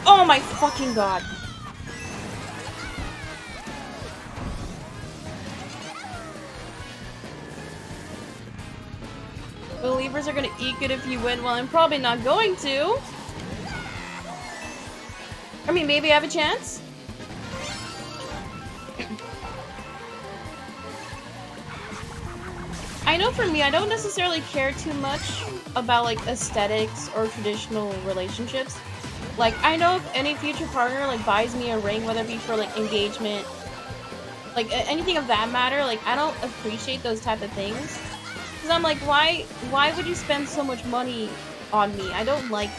Oh my fucking god. Believers are gonna eat good if you win. Well, I'm probably not going to. I mean, maybe I have a chance. I know for me, I don't necessarily care too much about like aesthetics or traditional relationships. Like, I know if any future partner like buys me a ring, whether it be for like engagement, like anything of that matter, like I don't appreciate those type of things. Cause I'm like, why would you spend so much money on me? I don't like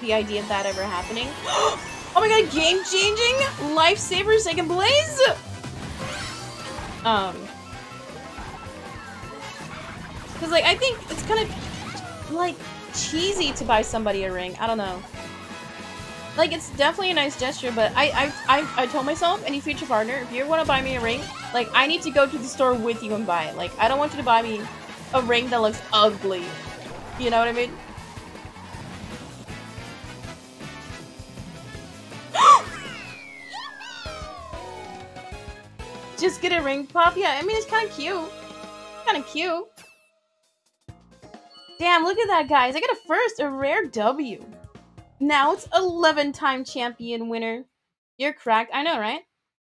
the idea of that ever happening. Oh my god, game changing! Lifesaver, second blaze! Cause like, I think it's kind of like cheesy to buy somebody a ring, I don't know. Like, it's definitely a nice gesture, but I told myself, any future partner, if you want to buy me a ring, like, I need to go to the store with you and buy it. Like, I don't want you to buy me a ring that looks ugly. You know what I mean? Just get a ring pop. Yeah, I mean, it's kind of cute. Kind of cute. Damn, look at that, guys. I got a first, a rare W. Now it's 11-time champion winner. You're cracked. I know, right?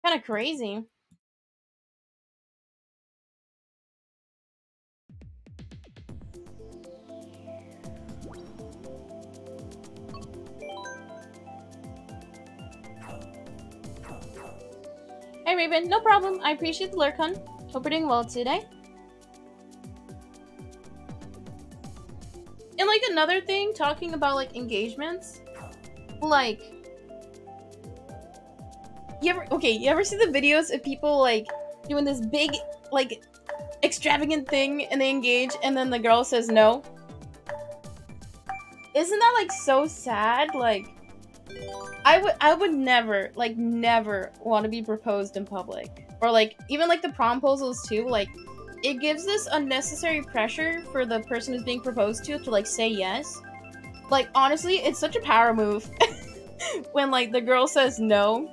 Kind of crazy. Hey Raven, no problem. I appreciate the lurk, hun. Hope you're doing well today. And like another thing, talking about like engagements, like you ever see the videos of people like doing this big like extravagant thing and they engage and then the girl says no? Isn't that like so sad? Like, I would never, like, never want to be proposed in public. Or, like, even, like, the promposals, too, like, it gives this unnecessary pressure for the person who's being proposed to, like, say yes. Like, honestly, it's such a power move when, like, the girl says no.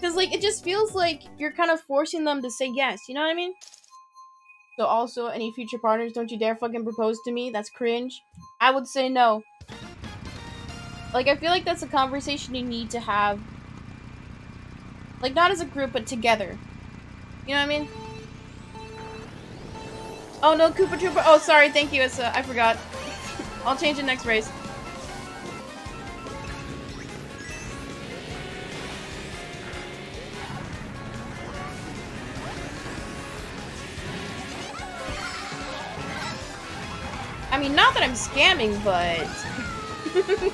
Because, like, it just feels like you're kind of forcing them to say yes, you know what I mean? So, also, any future partners, don't you dare fucking propose to me, that's cringe. I would say no. Like, I feel like that's a conversation you need to have. Like, not as a group, but together. You know what I mean? Oh no, Koopa Troopa! Oh, sorry, thank you, Issa. I forgot. I'll change it next race. I mean, not that I'm scamming, but...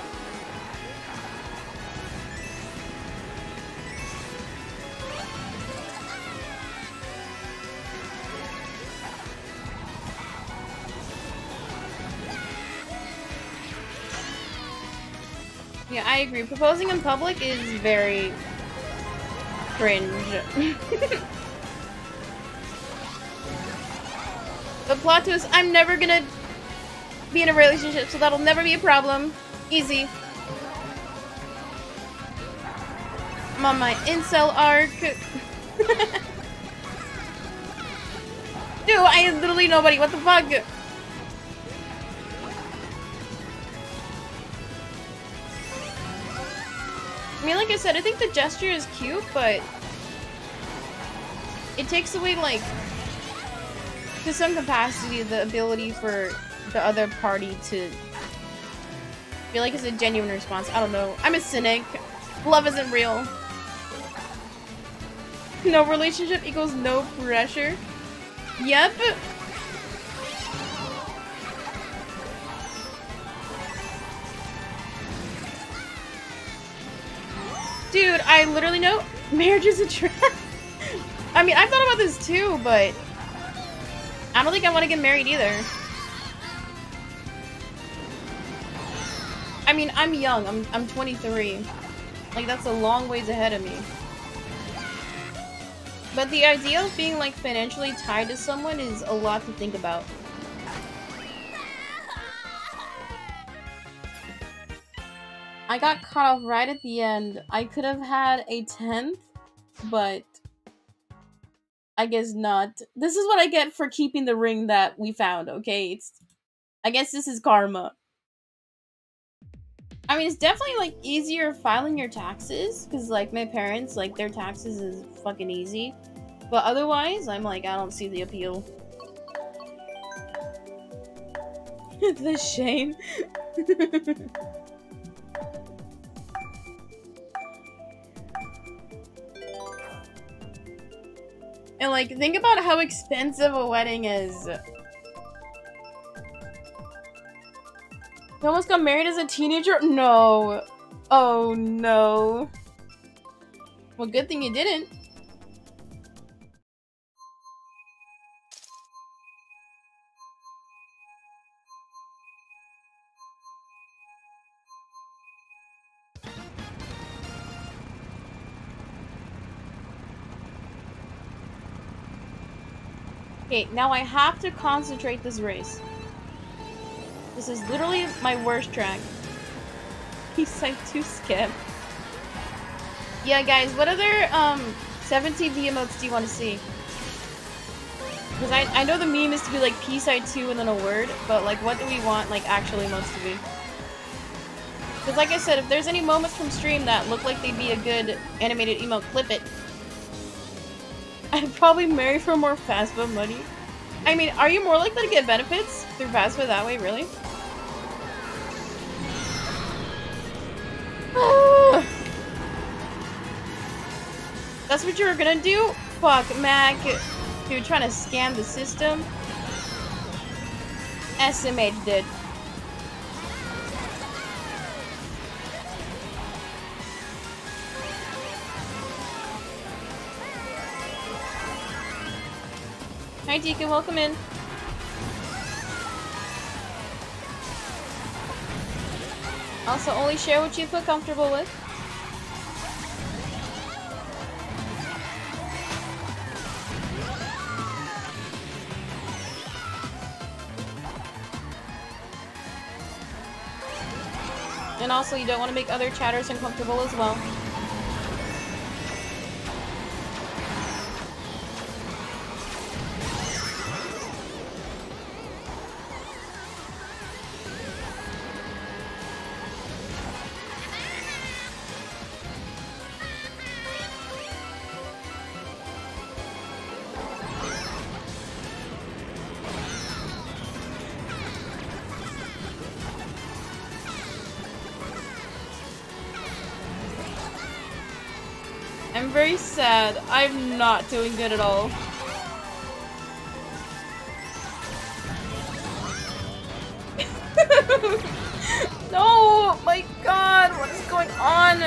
Yeah, I agree. Proposing in public is very cringe. The plot twist, I'm never gonna be in a relationship, so that'll never be a problem. Easy. I'm on my incel arc. Dude, I am literally nobody. What the fuck? I mean, like I said, I think the gesture is cute, but it takes away, like, to some capacity, the ability for the other party to feel like it's a genuine response. I don't know. I'm a cynic. Love isn't real. No relationship equals no pressure. Yep. Dude, I literally know marriage is a trap. I mean, I've thought about this too, but I don't think I want to get married either. I mean, I'm young. I'm 23. Like, that's a long ways ahead of me. But the idea of being, like, financially tied to someone is a lot to think about. I I got caught off right at the end. I could have had a 10th, but I guess not. This is what I get for keeping the ring that we found, okay? I guess this is karma. I mean, it's definitely, like, easier filing your taxes, because, like, my parents, like, their taxes is fucking easy. But otherwise, I'm like, I don't see the appeal. The shame. And, like, think about how expensive a wedding is. You almost got married as a teenager? No. Oh, no. Well, good thing you didn't. Okay, now I have to concentrate this race. This is literally my worst track. He's like too skip. Yeah, guys, what other 7TV emotes do you want to see? Because I know the meme is to be like Peacein17 and then a word, but like what do we want like actual emotes to be? Because like I said, if there's any moments from stream that look like they'd be a good animated emote, clip it. I'd probably marry for more FAFSA money. I mean, are you more likely to get benefits through FAFSA that way, really? That's what you were gonna do? Fuck, Mac. Dude, trying to scam the system. SMH did. Hi, Deacon, welcome in. Also, only share what you feel comfortable with. And also, you don't want to make other chatters uncomfortable as well. Very sad. I'm not doing good at all. No! My god! What is going on?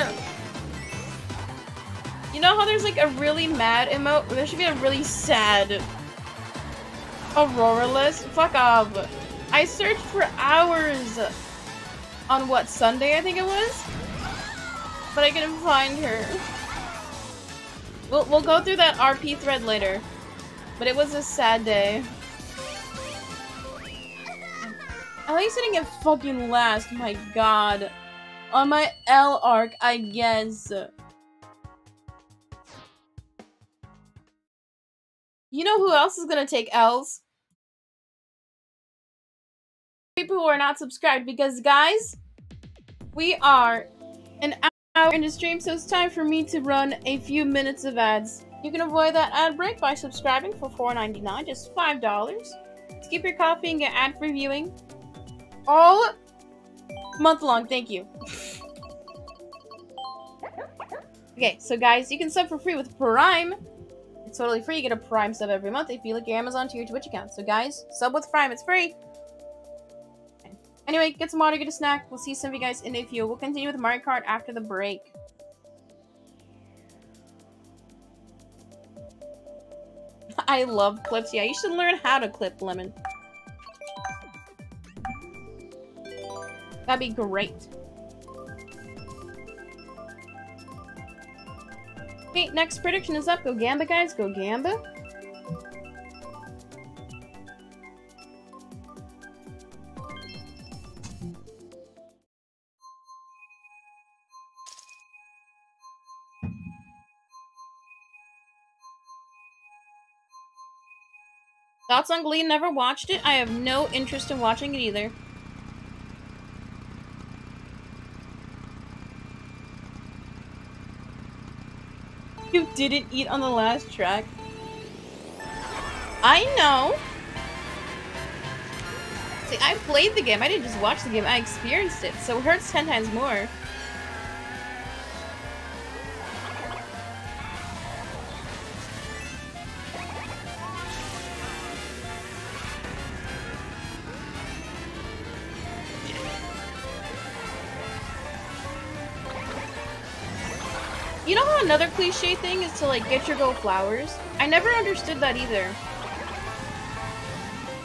You know how there's like a really mad emote? There should be a really sad Aurora list? Fuck off. I searched for hours on what, Sunday I think it was? But I couldn't find her. We'll go through that RP thread later, but it was a sad day. At least I didn't get fucking last, my god. On my L arc, I guess. You know who else is gonna take L's? People who are not subscribed, because guys, we are an hour into stream, so it's time for me to run a few minutes of ads. You can avoid that ad break by subscribing for $4.99, just $5. Skip your coffee and get ad-free viewing all month long. Thank you. Okay, so guys, you can sub for free with Prime. It's totally free. You get a Prime sub every month if you link your Amazon to your Twitch account. So guys, sub with Prime. It's free. Anyway, get some water, get a snack. We'll see some of you guys in a few. We'll continue with Mario Kart after the break. I love clips. Yeah, you should learn how to clip, Lemon. That'd be great. Okay, next prediction is up. Go Gamba, guys. Go Gamba. Thoughts on Glee? Never watched it. I have no interest in watching it either. You didn't eat on the last track. I know. See, I played the game. I didn't just watch the game. I experienced it. So it hurts 10 times more. You know how another cliche thing is to, like, get your goal flowers? I never understood that either.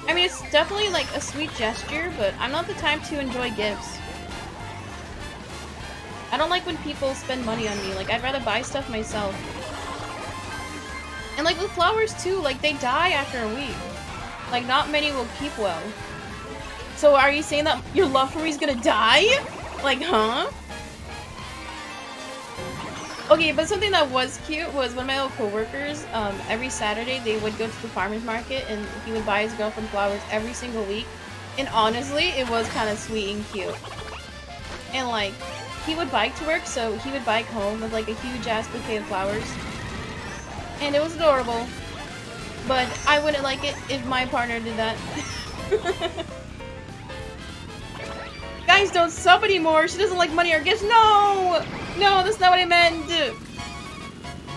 I mean, it's definitely, like, a sweet gesture, but I'm not the type to enjoy gifts. I don't like when people spend money on me. Like, I'd rather buy stuff myself. And, like, with flowers, too, like, they die after a week. Like, not many will keep well. So are you saying that your love for me is gonna die? Like, huh? Okay, but something that was cute was one of my old coworkers. Every Saturday they would go to the farmer's market and he would buy his girlfriend flowers every single week. And honestly, it was kind of sweet and cute. And like, he would bike to work, so he would bike home with like a huge ass bouquet of flowers. And it was adorable. But I wouldn't like it if my partner did that. Guys, don't sub anymore! She doesn't like money or gifts! No! No, that's not what I meant!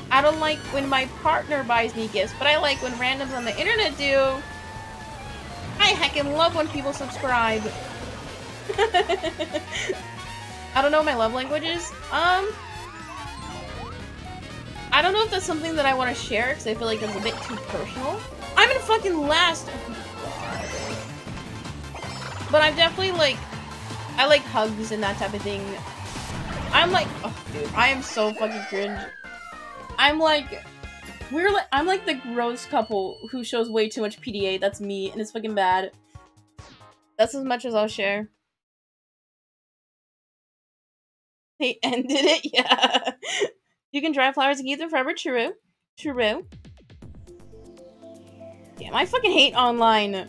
I don't like when my partner buys me gifts, but I like when randoms on the internet do. I heckin' love when people subscribe. I don't know what my love language is. I don't know if that's something that I want to share, because I feel like that's a bit too personal. I'm in fucking last! But I'm definitely like... I like hugs and that type of thing. I'm like, oh dude, I am so fucking cringe. I'm like, I'm like the gross couple who shows way too much PDA. That's me, and it's fucking bad. That's as much as I'll share. They ended it, yeah. You can dry flowers and keep them forever, true. True. Damn, I fucking hate online.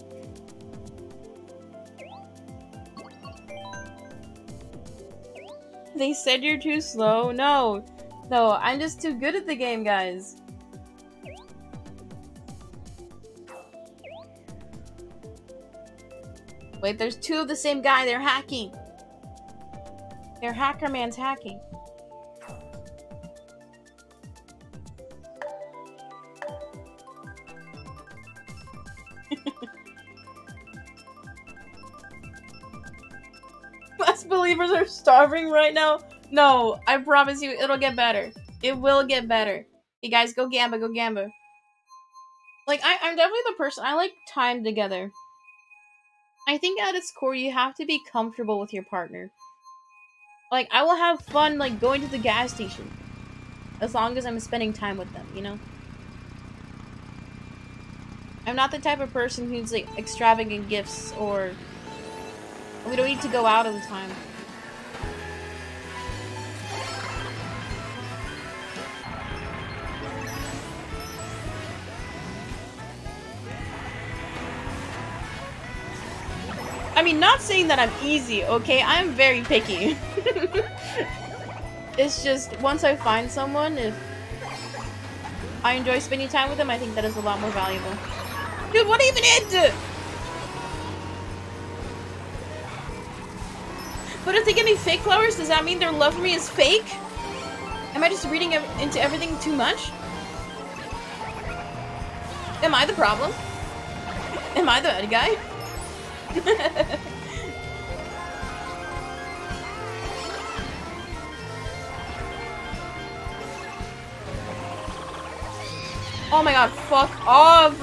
They said you're too slow. No, I'm just too good at the game, guys. Wait, there's two of the same guy. They're hacking. Their hacker man's hacking. Believers are starving right now. No, I promise you, it'll get better. It will get better. You guys, go Gamba, go Gamba. Like, I'm definitely the person, I like time together. I think at its core, you have to be comfortable with your partner. Like, I will have fun, like, going to the gas station. As long as I'm spending time with them, you know? I'm not the type of person who's, like, extravagant gifts or... We don't need to go out all the time. I mean, not saying that I'm easy, okay? I'm very picky. It's just, once I find someone, if I enjoy spending time with them, I think that is a lot more valuable. Dude, what even is it? But if they give me fake flowers, does that mean their love for me is fake? Am I just reading into everything too much? Am I the problem? Am I the bad guy? Oh my god, fuck off!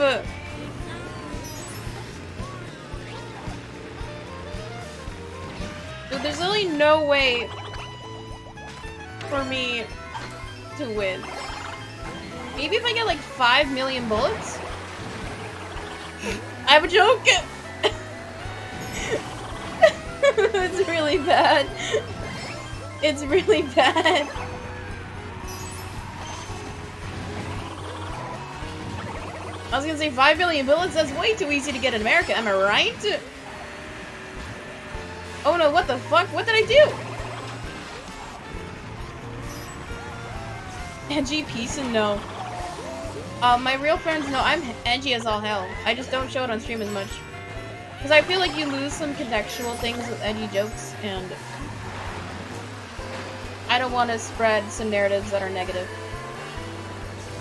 There's really no way for me to win. Maybe if I get like 5 million bullets? I have a joke! It's really bad. It's really bad. was gonna say 5 billion bullets, that's way too easy to get in America, am I right? Oh no, what the fuck? What did I do? Edgy Peacein, no. My real friends know I'm edgy as all hell. I just don't show it on stream as much. Because I feel like you lose some contextual things with edgy jokes, and I don't want to spread some narratives that are negative.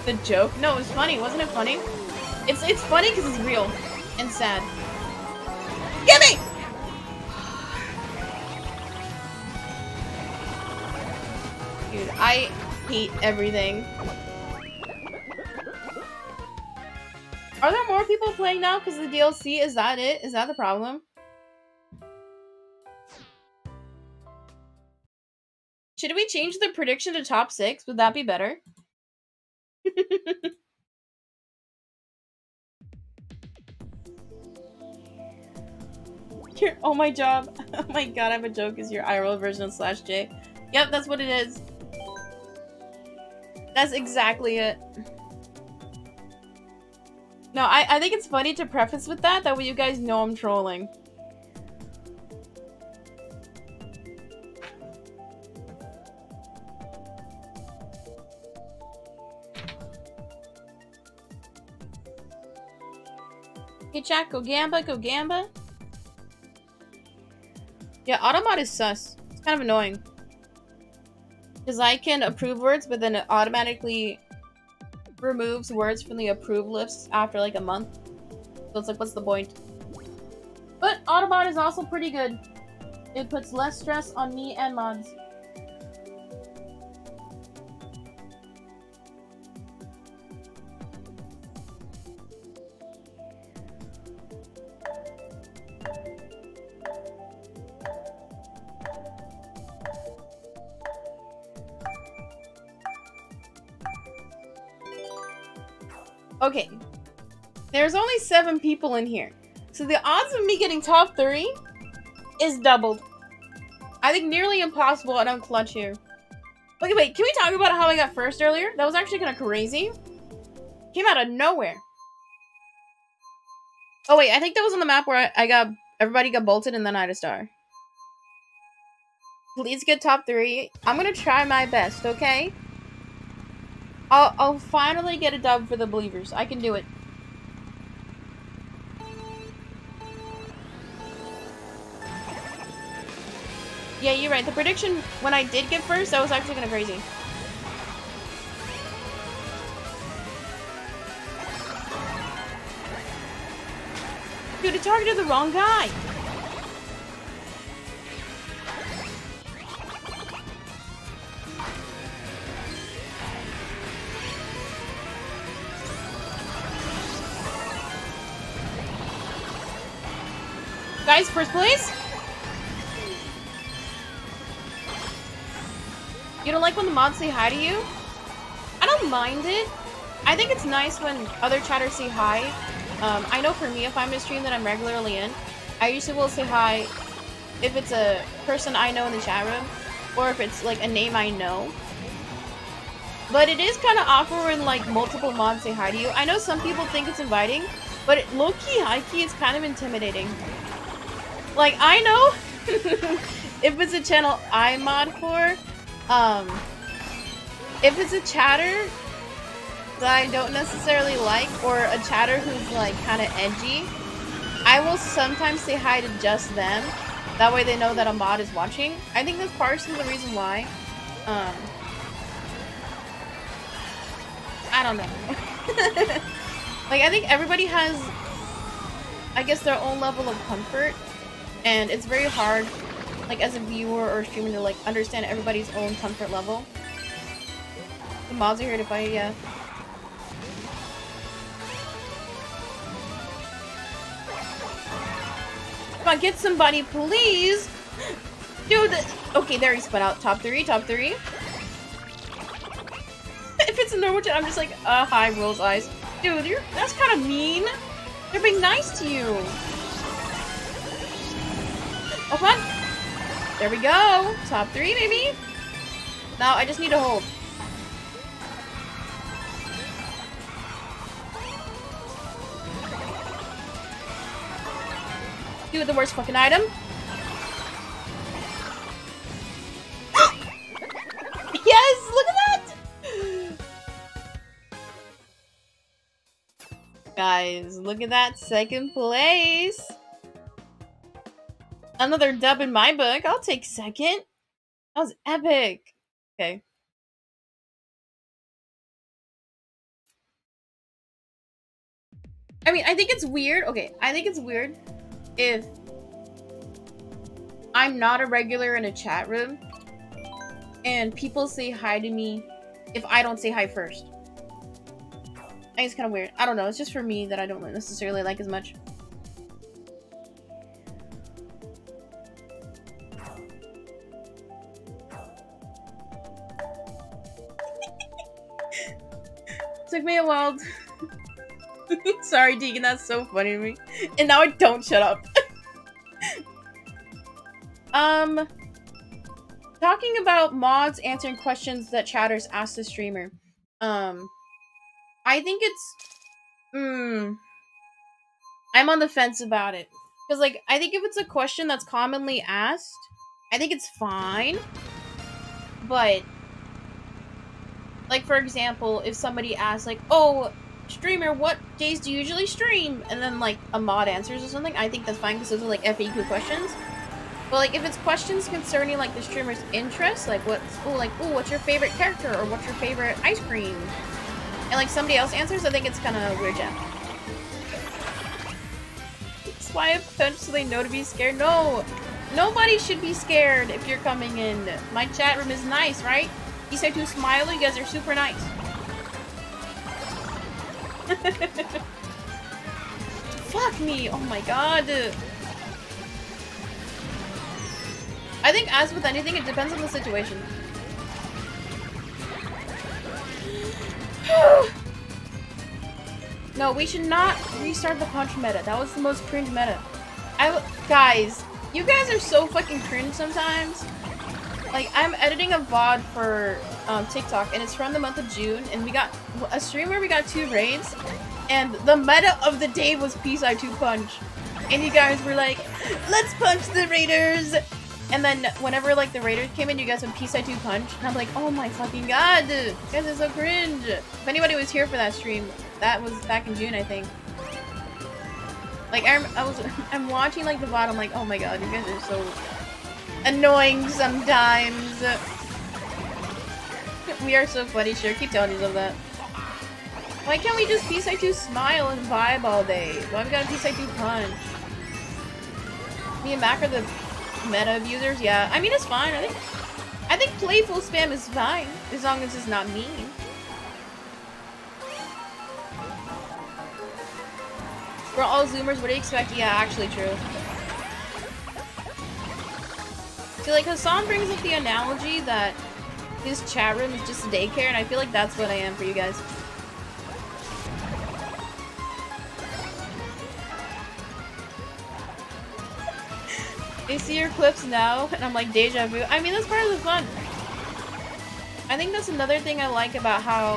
The joke? No, it was funny. Wasn't it funny? It's funny because it's real and sad. Gimme! Dude, I hate everything. Are there more people playing now because the DLC? Is that it? Is that the problem? Should we change the prediction to top 6? Would that be better? You're, oh my job. Oh my god, I have a joke is your IRL version of /J. Yep, that's what it is. That's exactly it. No, I think it's funny to preface with that, that way you guys know I'm trolling. Hey chat, go gamba, go gamba. Yeah, automat is sus. It's kind of annoying. Because I can approve words, but then it automatically removes words from the approved lists after like a month. So it's like, what's the point? But Autobot is also pretty good. It puts less stress on me and mods. Okay, there's only 7 people in here, so the odds of me getting top 3 is doubled. I think nearly impossible, and I'm clutch here. Okay, wait, can we talk about how I got first earlier? That was actually kind of crazy. Came out of nowhere. Oh wait, I think that was on the map where everybody got bolted and then I had a star. Please get top 3. I'm gonna try my best, okay? I'll finally get a dub for the believers. I can do it. Yeah, you're right. The prediction when I did get first, that was actually kind of crazy. Dude, it targeted the wrong guy. Guys, first place? You don't like when the mods say hi to you? I don't mind it. I think it's nice when other chatters say hi. I know for me, if I'm in a stream that I'm regularly in, I usually will say hi if it's a person I know in the chat room, or if it's like a name I know. But it is kind of awkward when like multiple mods say hi to you. I know some people think it's inviting, but low-key, high-key, it's kind of intimidating. Like, I know if it's a channel I mod for, if it's a chatter that I don't necessarily like, or a chatter who's like kind of edgy, I will sometimes say hi to just them. That way they know that a mod is watching. I think that's partially the reason why. I don't know. Like, I think everybody has, I guess, their own level of comfort. And it's very hard, like, as a viewer or streamer to, like, understand everybody's own comfort level. The mods are here to fight, yeah. Come on, get somebody, please! Dude, okay, there he spun out. Top 3. If it's a normal chat, I'm just like, hi, rolls eyes. Dude, that's kind of mean. They're being nice to you. Oh, come on. There we go. Top 3, baby. Now I just need to hold. do with the worst fucking item. Yes, look at that! Guys, look at that, second place! Another dub in my book. I'll take second. That was epic. Okay. I mean, I think it's weird. Okay, I think it's weird if I'm not a regular in a chat room and people say hi to me if I don't say hi first. I think it's kind of weird. I don't know. It's just for me that I don't necessarily like as much. Took me a while. Sorry, Deegan, that's so funny to me. And now I don't shut up. Talking about mods answering questions that chatters asked the streamer. I think it's... I'm on the fence about it. Because, like, I think if it's a question that's commonly asked, I think it's fine. But... like, for example, if somebody asks, like, oh... streamer, what days do you usually stream? And then, like, a mod answers or something. I think that's fine because those are, like, FAQ questions. But, like, if it's questions concerning, like, the streamer's interests, like, what's your favorite character? Or what's your favorite ice cream? And, like, somebody else answers, I think it's kind of weird, yeah. That's why I potentially know to be scared. No! Nobody should be scared if you're coming in. My chat room is nice, right? You said to smile, you guys are super nice. Fuck me! Oh my god! I think, as with anything, it depends on the situation. No, we should not restart the punch meta. That was the most cringe meta. Guys, you guys are so fucking cringe sometimes. Like, I'm editing a VOD for TikTok, and it's from the month of June, and we got a stream where we got 2 raids, and the meta of the day was Peacein17 punch. And you guys were like, let's punch the raiders! And then whenever, like, the raiders came in, you guys went Peacein17 punch, and I'm like, oh my fucking god, you guys are so cringe! If anybody was here for that stream, that was back in June, I think. Like, I'm watching, like, the VOD, I'm like, oh my god, you guys are so... annoying sometimes. We are so funny, sure. Keep telling yourself that. Why can't we just Peacein17 smile and vibe all day? Why we gotta Peacein17 punch? Me and Mac are the meta abusers. Yeah, I mean it's fine. I think playful spam is fine as long as it's not mean. We're all Zoomers. What do you expect? Yeah, actually true. So, like, Hasan brings up the analogy that his chat room is just a daycare, and I feel like that's what I am for you guys. They see your clips now, and I'm like, deja vu. I mean, that's part of the fun. I think that's another thing I like about how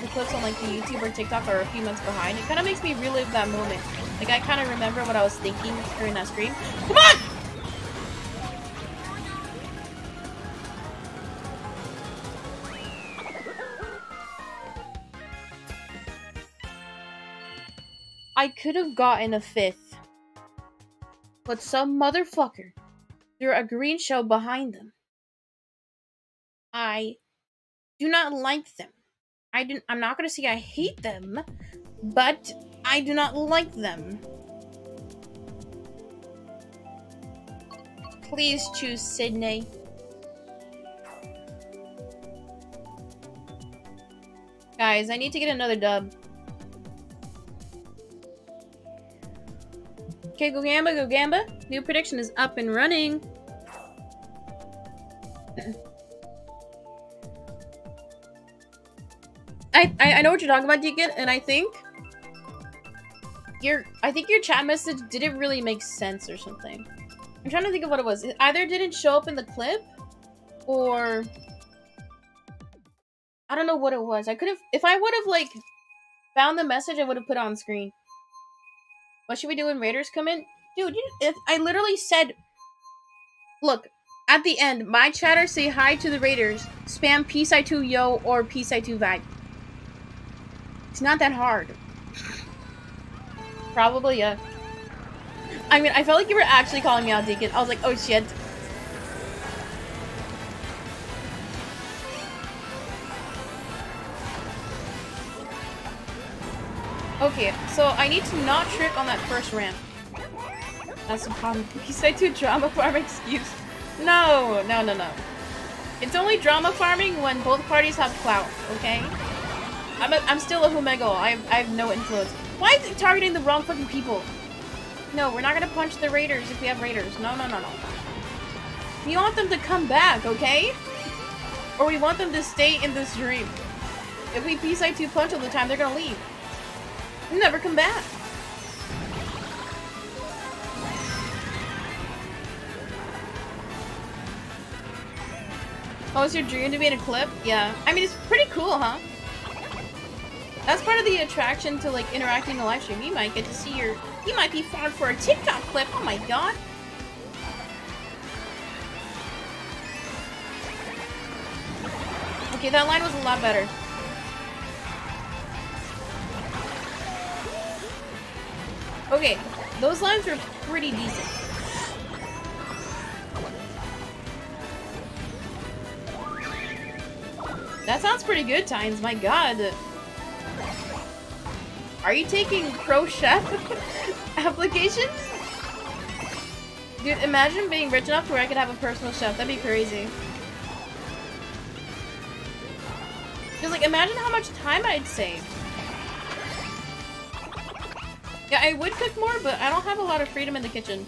the clips on, like, the YouTube or TikTok are a few months behind. It kind of makes me relive that moment. Like, I kind of remember what I was thinking during that stream. Come on! I could have gotten a 5th, but some motherfucker threw a green shell behind them. I do not like them. I'm not gonna say I hate them, but I do not like them. Please choose Sydney. Guys, I need to get another dub. Okay, go Gamba, go Gamba. New prediction is up and running. I know what you're talking about, Deacon, and I think your chat message didn't really make sense or something. I'm trying to think of what it was. It either didn't show up in the clip, or I don't know what it was. I could have, if I would have like found the message, I would have put it on screen. What should we do when raiders come in? Dude, I literally said, look, at the end, my chatter say hi to the raiders, spam Peacein17 yo or Peacein17 vag. It's not that hard. Probably, yeah. I mean, I felt like you were actually calling me out, Deacon. I was like, oh shit. Okay, so I need to not trip on that first ramp. That's the problem. Peacein17 drama farm excuse. No, no, no, no. It's only drama farming when both parties have clout, okay? I'm still a Humego. I have no influence. Why is it targeting the wrong fucking people? No, we're not gonna punch the raiders if we have raiders. No, no, no, no. We want them to come back, okay? Or we want them to stay in this dream. If we Peacein17 punch all the time, they're gonna leave. They'll never come back. Oh, it's your dream to be in a clip? Yeah. I mean, it's pretty cool, huh? That's part of the attraction to, like, interacting in the live stream. You might get to see your... You might be farmed for a TikTok clip. Oh my god. Okay, that line was a lot better. Okay, those lines were pretty decent. That sounds pretty good, Tynes. My god. Are you taking pro chef applications? Dude, imagine being rich enough to where I could have a personal chef. That'd be crazy. Just like, imagine how much time I'd save. Yeah, I would cook more, but I don't have a lot of freedom in the kitchen.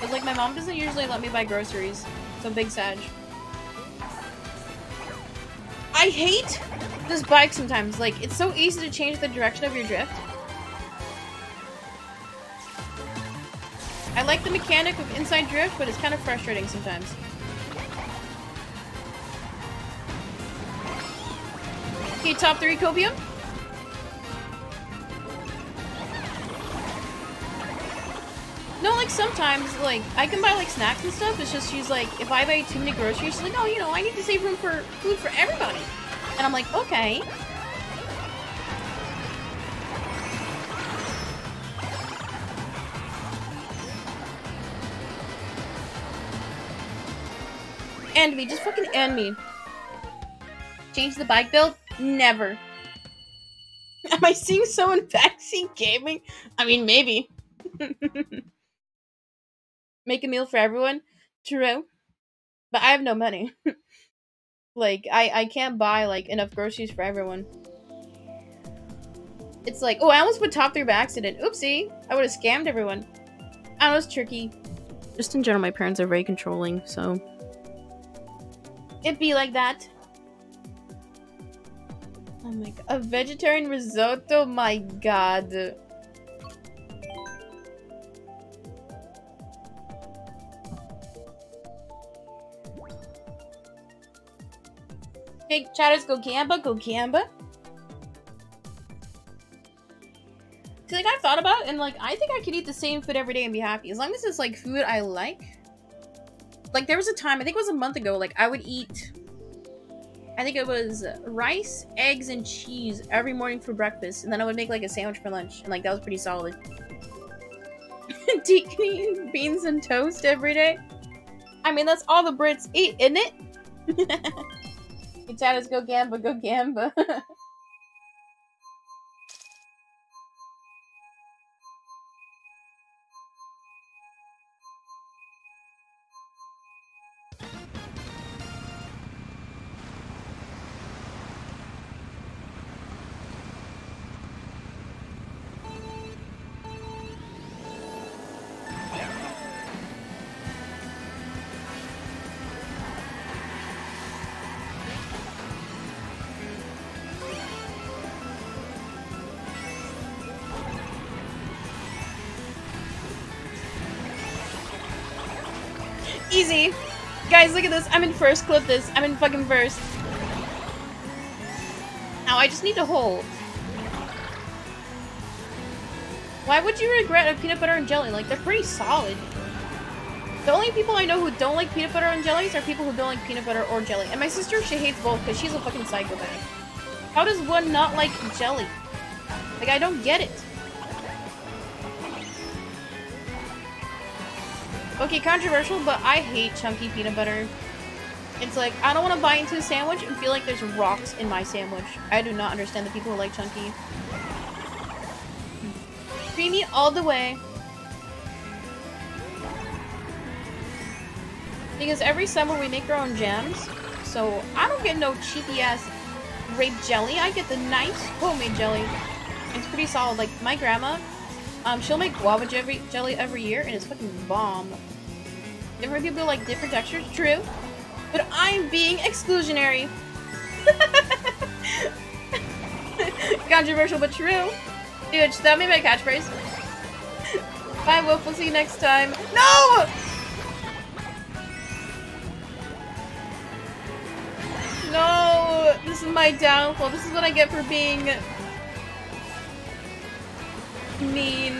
Cause like, my mom doesn't usually let me buy groceries. So big sag. I hate this bike sometimes. Like, it's so easy to change the direction of your drift. I like the mechanic of inside drift, but it's kind of frustrating sometimes. Okay, top 3 Copium. No, like, sometimes, like, I can buy, like, snacks and stuff, it's just she's like, if I buy too many groceries, she's like, oh, you know, I need to save room for food for everybody. And I'm like, okay. End me, just fucking end me. Change the bike build? Never. Am I seeing someone backseat gaming? I mean, maybe. Make a meal for everyone? True. But I have no money. Like, I can't buy, like, enough groceries for everyone. It's like, oh, I almost put top 3 by accident. Oopsie. I would have scammed everyone. I don't know, it's tricky. Just in general, my parents are very controlling, so... It'd be like that. Oh my god. A vegetarian risotto? My god. Hey, chatters, go Gamba, go Gamba. See, like, I've thought about it, and, like, I think I could eat the same food every day and be happy. As long as it's, like, food I like. Like, there was a time, I think it was a month ago, like, I would eat... I think it was rice, eggs, and cheese every morning for breakfast. And then I would make, like, a sandwich for lunch. And, like, that was pretty solid. Deacon eating beans and toast every day? I mean, that's all the Brits eat, isn't it? Your chatters go Gamba, go Gamba. Easy. Guys, look at this. I'm in first. Clip this. I'm in fucking first. Now I just need to hold. Why would you regret a peanut butter and jelly? Like, they're pretty solid. The only people I know who don't like peanut butter and jellies are people who don't like peanut butter or jelly. And my sister, she hates both because she's a fucking psychopath. How does one not like jelly? Like, I don't get it. Okay, controversial, but I hate chunky peanut butter. It's like, I don't want to bite into a sandwich and feel like there's rocks in my sandwich. I do not understand the people who like chunky. Creamy all the way. Because every summer we make our own jams, so I don't get no cheapy-ass grape jelly. I get the nice homemade jelly. It's pretty solid. Like, my grandma, she'll make guava jelly every year, and it's fucking bomb. Different people like different textures, true. But I'm being exclusionary. Controversial, but true. Dude, should that be my catchphrase? Bye, Wolf. We'll see you next time. No! No! This is my downfall. This is what I get for being mean.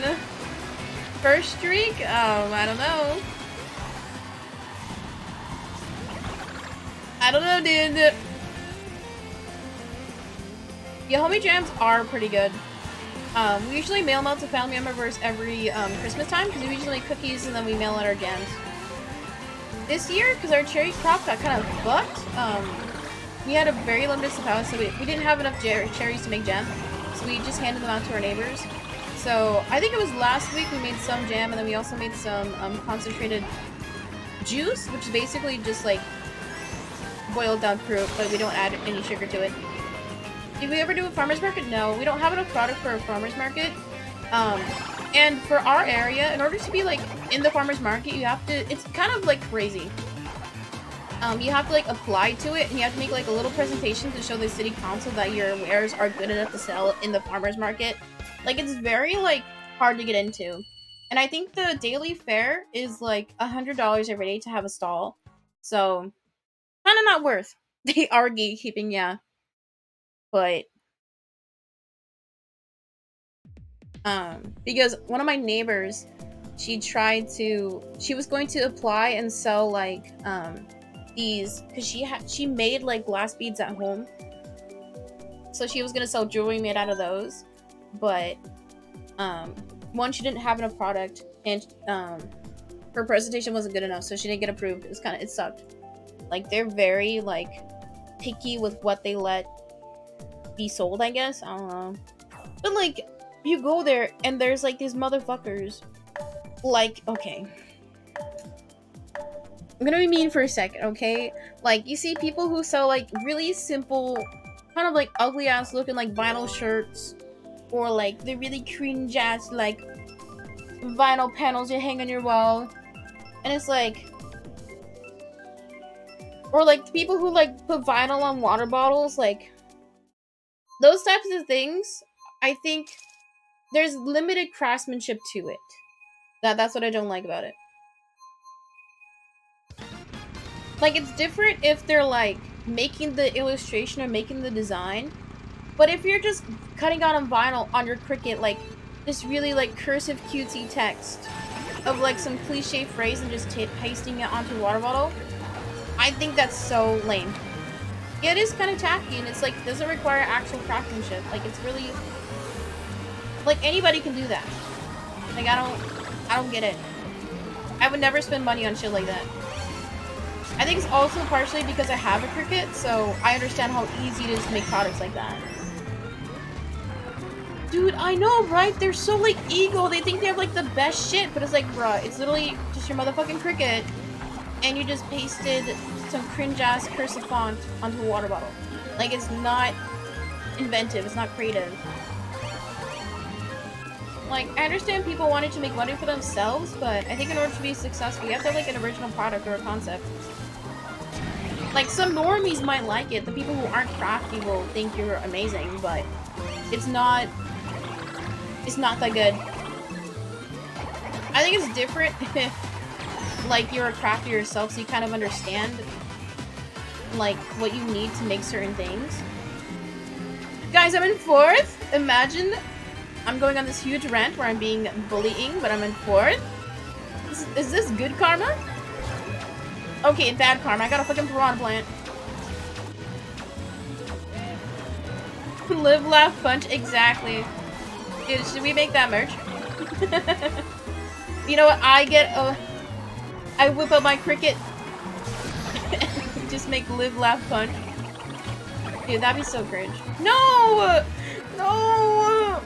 First streak? I don't know. I don't know, dude. Yeah, homemade jams are pretty good. We usually mail them out to family members every Christmas time, because we usually make cookies and then we mail out our jams. This year, because our cherry crop got kind of fucked, we had a very limited supply, so we didn't have enough cherries to make jam, so we just handed them out to our neighbors. So, I think it was last week we made some jam, and then we also made some concentrated juice, which is basically just like boiled down fruit, but we don't add any sugar to it. Did we ever do a farmer's market? No, we don't have enough product for a farmer's market. And for our area, in order to be like in the farmer's market, you have to, it's kind of like crazy. You have to like apply to it, and you have to make like a little presentation to show the city council that your wares are good enough to sell in the farmer's market. Like, it's very like hard to get into. And I think the daily fare is like $100 every day to have a stall. So, kind of not worth. They are gatekeeping, yeah. But, because one of my neighbors, she was going to apply and sell, like, these, because she made, like, glass beads at home. So she was gonna sell jewelry made out of those, but, one, she didn't have enough product, and, her presentation wasn't good enough, so she didn't get approved. It was kind of, it sucked. Like, they're very, like, picky with what they let be sold, I guess. I don't know. But, like, you go there and there's, like, these motherfuckers. Like, okay. I'm gonna be mean for a second, okay? Like, you see people who sell, like, really simple, kind of, like, ugly-ass looking, like, vinyl shirts. Or, like, the really cringe-ass, like, vinyl panels you hang on your wall. And it's, like... Or, like, people who, like, put vinyl on water bottles, like... Those types of things, I think there's limited craftsmanship to it. That's what I don't like about it. Like, it's different if they're, like, making the illustration or making the design. But if you're just cutting out on vinyl on your Cricut, like, this really, like, cursive cutesy text of, like, some cliche phrase and just pasting it onto a water bottle, I think that's so lame. Yeah, it is kind of tacky, and it's like, doesn't require actual craftsmanship. Like, it's really, like, anybody can do that. Like, I don't get it. I would never spend money on shit like that. I think it's also partially because I have a Cricut, so I understand how easy it is to make products like that. Dude, I know, right? They're so, like, ego. They think they have, like, the best shit, but it's like, bruh, it's literally just your motherfucking Cricut, and you just pasted some cringe-ass cursive font onto a water bottle. Like, it's not inventive, it's not creative. Like, I understand people wanted to make money for themselves, but I think in order to be successful, you have to have, like, an original product or a concept. Like, some normies might like it, the people who aren't crafty will think you're amazing, but it's not that good. I think it's different like, you're a crafter yourself, so you kind of understand, like, what you need to make certain things. Guys, I'm in 4th! Imagine I'm going on this huge rant where I'm being bullying, but I'm in fourth. Is this good karma? Okay, bad karma. I got a fucking piranha plant. Live, laugh, punch. Exactly. Dude, should we make that merch? You know what? I whip up my Cricut. Just make live, laugh, punch. Dude, that'd be so cringe. No! No!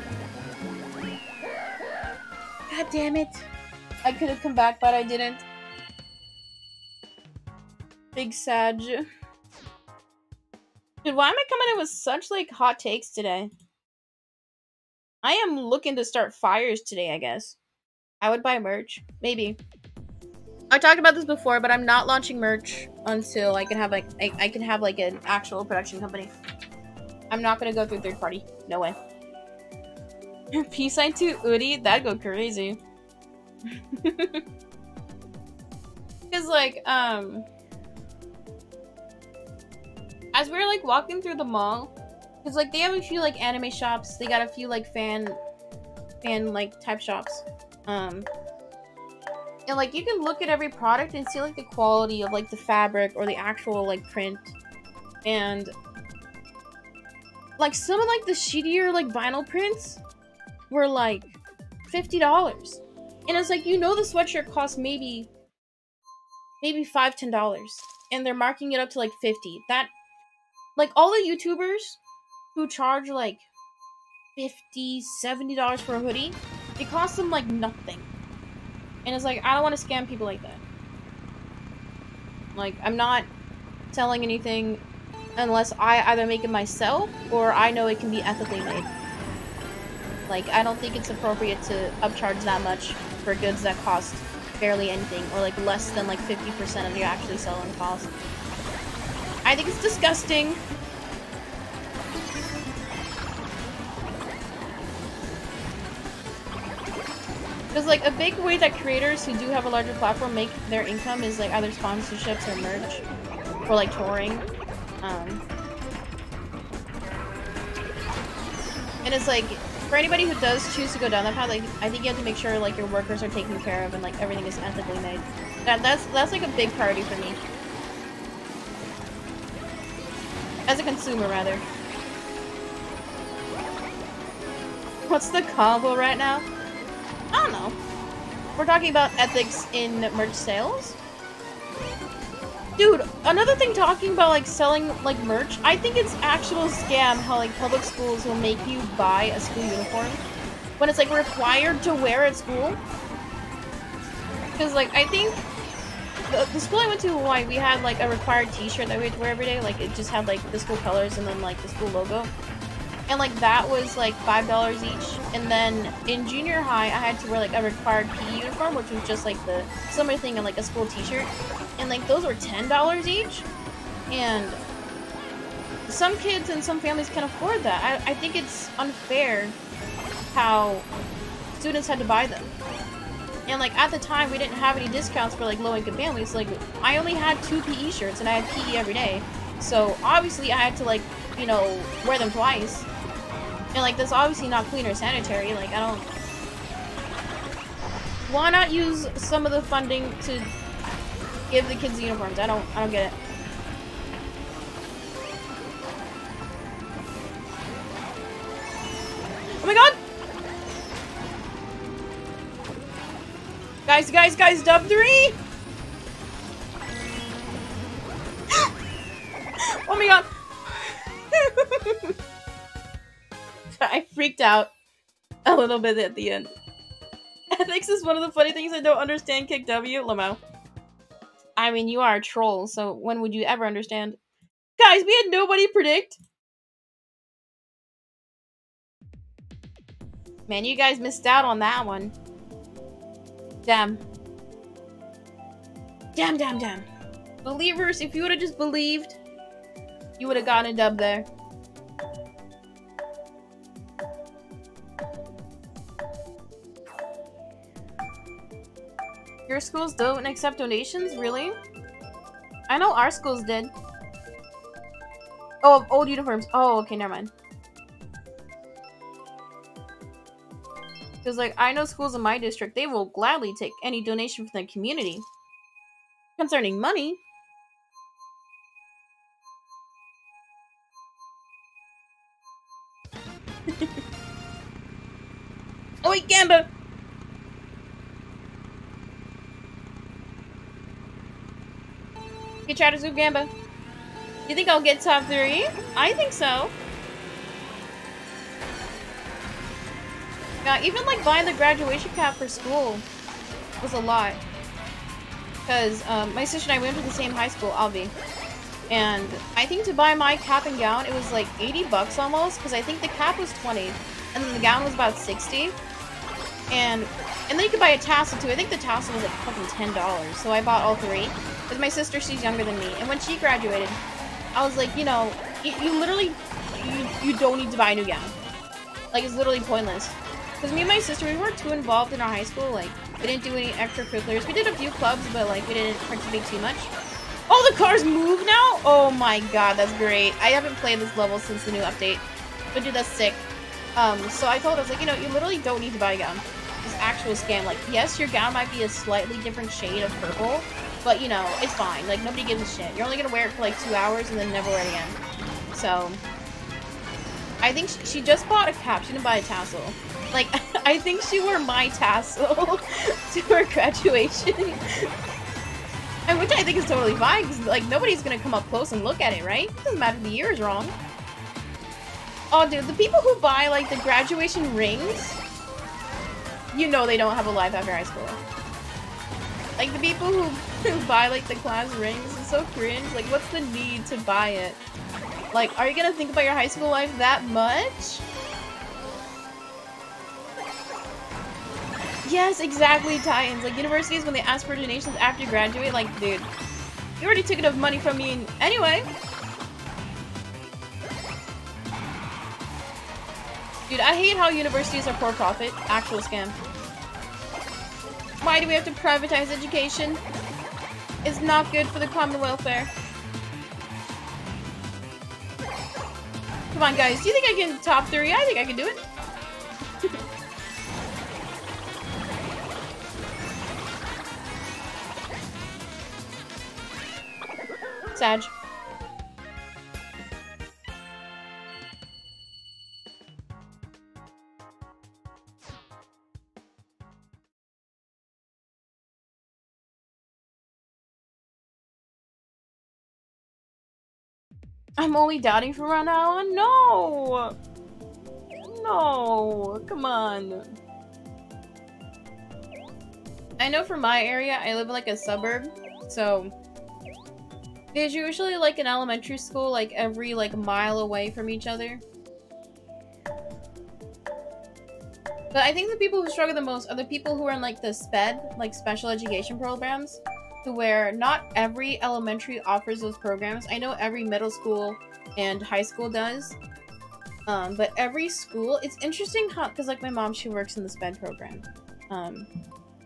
God damn it. I could have come back, but I didn't. Big Sag. Dude, why am I coming in with such, like, hot takes today? I am looking to start fires today, I guess. I would buy merch. Maybe. I talked about this before, but I'm not launching merch until I can have like I can have like an actual production company. I'm not gonna go through third party. No way. Peacein17 Uri, that'd go crazy. Cause like as we were like walking through the mall, cause like they have a few like anime shops, they got a few like fan like type shops. And, like, you can look at every product and see, like, the quality of, like, the fabric or the actual, like, print. And, like, some of, like, the shittier, like, vinyl prints were, like, $50. And it's like, you know the sweatshirt costs maybe $5, $10. And they're marking it up to, like, $50. That, like, all the YouTubers who charge, like, $50, $70 for a hoodie, it costs them, like, nothing. And it's like, I don't want to scam people like that. Like, I'm not selling anything unless I either make it myself or I know it can be ethically made. Like, I don't think it's appropriate to upcharge that much for goods that cost barely anything or like less than like 50% of your actually selling cost. I think it's disgusting. Because, like, a big way that creators who do have a larger platform make their income is, like, either sponsorships or merch. Or, like, touring. And it's, like, for anybody who does choose to go down that path, like, I think you have to make sure, like, your workers are taken care of and, like, everything is ethically made. That's like, a big priority for me. As a consumer, rather. What's the combo right now? I don't know. We're talking about ethics in merch sales? Dude, another thing talking about like selling like merch, I think it's actual scam how like public schools will make you buy a school uniform when it's like required to wear at school. Cause like I think the school I went to in Hawaii, we had like a required t-shirt that we had to wear every day. Like it just had like the school colors and then like the school logo. And, like, that was, like, $5 each. And then in junior high, I had to wear, like, a required PE uniform, which was just, like, the summer thing and, like, a school t-shirt. And, like, those were $10 each. And some kids and some families can afford that. I think it's unfair how students had to buy them. And, like, at the time, we didn't have any discounts for, like, low-income families. Like, I only had 2 PE shirts, and I had PE every day. So, obviously, I had to, like, you know, wear them twice. And, like, that's obviously not clean or sanitary. Like, I don't... Why not use some of the funding to give the kids uniforms? I don't get it. Oh my god! Guys, dub 3! Oh my god! I freaked out a little bit at the end. Ethics is one of the funny things I don't understand, Kick W. Lamo. I mean, you are a troll, so when would you ever understand? Guys, we had nobody predict! Man, you guys missed out on that one. Damn. Damn. Believers, if you would've just believed, you would've gotten a dub there. Your schools don't accept donations? Really? I know our schools did. Oh, old uniforms. Oh, okay, never mind. Because, like, I know schools in my district, they will gladly take any donation from the community. Concerning money... Oh, wait, Gamba! You try to zoom, Gamba. You think I'll get top 3? I think so. Now, even, like, buying the graduation cap for school was a lot. Because, my sister and I went to the same high school, Alvi. And I think to buy my cap and gown, it was like 80 bucks almost, because I think the cap was 20, and then the gown was about 60. And then you could buy a tassel too. I think the tassel was like fucking $10, so I bought all 3. Because my sister, she's younger than me, and when she graduated, I was like, you know, you literally don't need to buy a new gown. Like, it's literally pointless. Because me and my sister, we weren't too involved in our high school. Like, we didn't do any extracurriculars. We did a few clubs, but like, we didn't participate too much. Oh, the cars move now? Oh my god, that's great. I haven't played this level since the new update. But dude, that's sick. So I told her, I was like, you know, you literally don't need to buy a gown. This actual scam. Like, yes, your gown might be a slightly different shade of purple, but, you know, it's fine. Like, nobody gives a shit. You're only gonna wear it for, like, 2 hours and then never wear it again. So, I think she just bought a cap. She didn't buy a tassel. Like, I think she wore my tassel to her graduation. Which I think is totally fine, because, like, nobody's gonna come up close and look at it, right? It doesn't matter if the year is wrong. Oh, dude, the people who buy, like, the graduation rings, you know they don't have a life after high school. Like, the people who buy, like, the class rings is so cringe. Like, what's the need to buy it? Like, are you gonna think about your high school life that much? Yes, exactly, Titans. Like, universities, when they ask for donations after you graduate, like, dude, you already took enough money from me anyway. Dude, I hate how universities are for-profit. Actual scam. Why do we have to privatize education? It's not good for the common welfare. Come on, guys. Do you think I can top 3? I think I can do it. Sag. I'm only doubting from right now on? No! No! Come on. I know from my area, I live in like a suburb, so... There's usually, like, an elementary school, like, every, like, mile away from each other. But I think the people who struggle the most are the people who are in, like, the SPED, like, special education programs, to where not every elementary offers those programs. I know every middle school and high school does, but every school, it's interesting how, because, like, my mom, she works in the SPED program.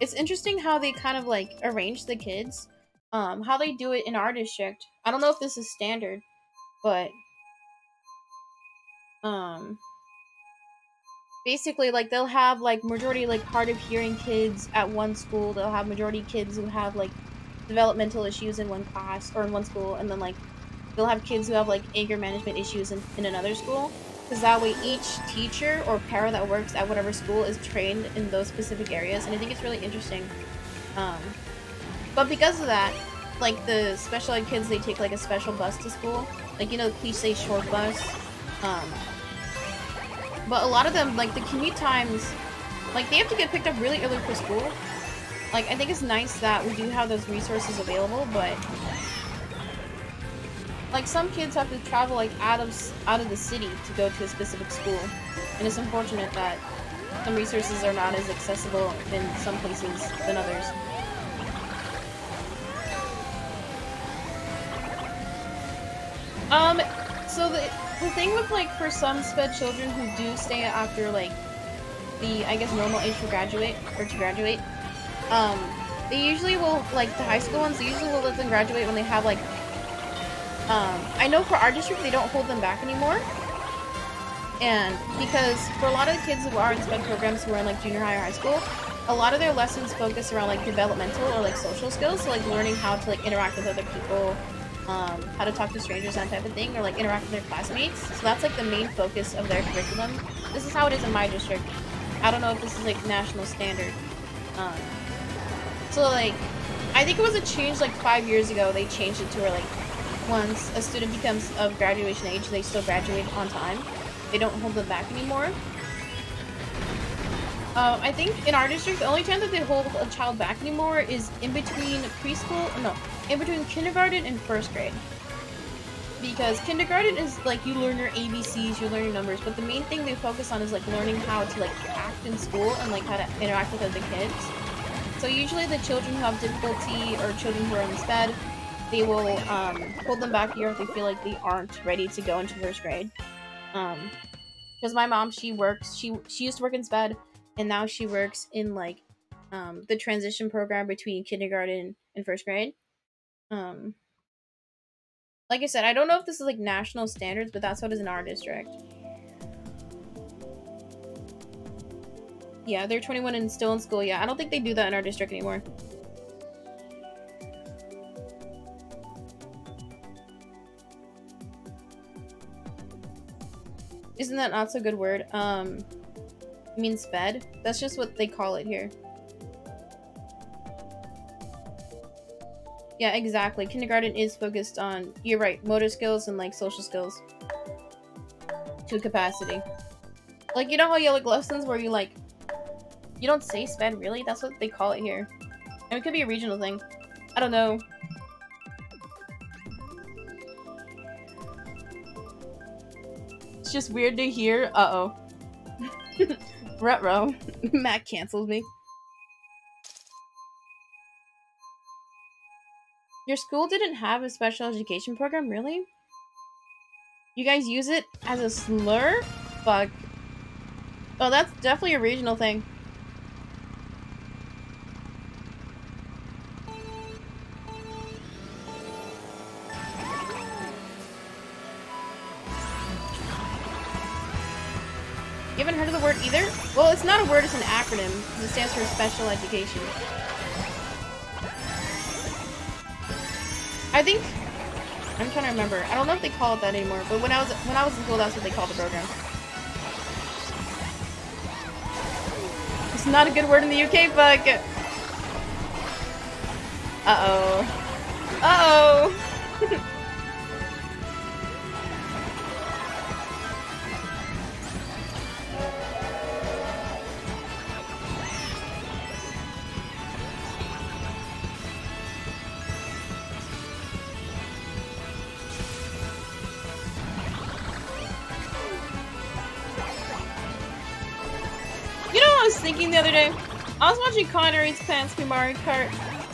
It's interesting how they kind of, like, arrange the kids. How they do it in our district. I don't know if this is standard, but... Basically, like, they'll have, like, majority, like, hard of hearing kids at one school. They'll have majority kids who have, like, developmental issues in one class, or in one school. And then, like, they'll have kids who have, like, anger management issues in another school. Because that way each teacher or parent that works at whatever school is trained in those specific areas. And I think it's really interesting. But because of that, like, the special ed kids, they take, like, a special bus to school. Like, you know, the cliche short bus. But a lot of them, like, the commute times, like, they have to get picked up really early for school. Like, I think it's nice that we do have those resources available, but... Like, some kids have to travel, like, out of the city to go to a specific school. And it's unfortunate that some resources are not as accessible in some places than others. So the thing with, like, for some SPED children who do stay after, like, the, I guess, normal age for graduate, or to graduate, they usually will, like, the high school ones, they usually will let them graduate when they have, like, I know for our district, they don't hold them back anymore, And because for a lot of the kids who are in SPED programs who are in like junior high or high school, a lot of their lessons focus around like developmental or like social skills, so like learning how to like interact with other people, how to talk to strangers, that type of thing, or like interact with their classmates. So that's like the main focus of their curriculum. This is how it is in my district. I don't know if this is like national standard. So like, I think it was a change like 5 years ago. They changed it to where like once a student becomes of graduation age, they still graduate on time. They don't hold them back anymore. I think in our district, the only time that they hold a child back anymore is in between kindergarten and first grade. Because kindergarten is like you learn your ABCs, you learn your numbers, but the main thing they focus on is like learning how to like act in school and like how to interact with other kids. So usually the children who have difficulty or children who are in SPED, they will hold them back a year if they feel like they aren't ready to go into first grade. Because my mom, she used to work in SPED. And now she works in, like, the transition program between kindergarten and first grade. Like I said, I don't know if this is, like, national standards, but that's what is in our district. Yeah, they're 21 and still in school. Yeah, I don't think they do that in our district anymore. Isn't that not so good word? I mean SPED? That's just what they call it here. Yeah, exactly. Kindergarten is focused on, you're right, motor skills and like social skills. To capacity. Like, you know how you have like lessons where you like, you don't say SPED really? That's what they call it here. And it could be a regional thing. I don't know. It's just weird to hear. Uh-oh. Ruh-roh. Matt cancels me. Your school didn't have a special education program, really? You guys use it as a slur? Fuck. Oh, that's definitely a regional thing. You haven't heard of the word either? Well, it's not a word, it's an acronym. It stands for special education. I think... I'm trying to remember. I don't know if they call it that anymore, but when I was in school, that's what they called the program. It's not a good word in the UK, fuck! Uh-oh. Uh-oh! Thinking the other day, I was watching Connery's Plans for Mario Kart,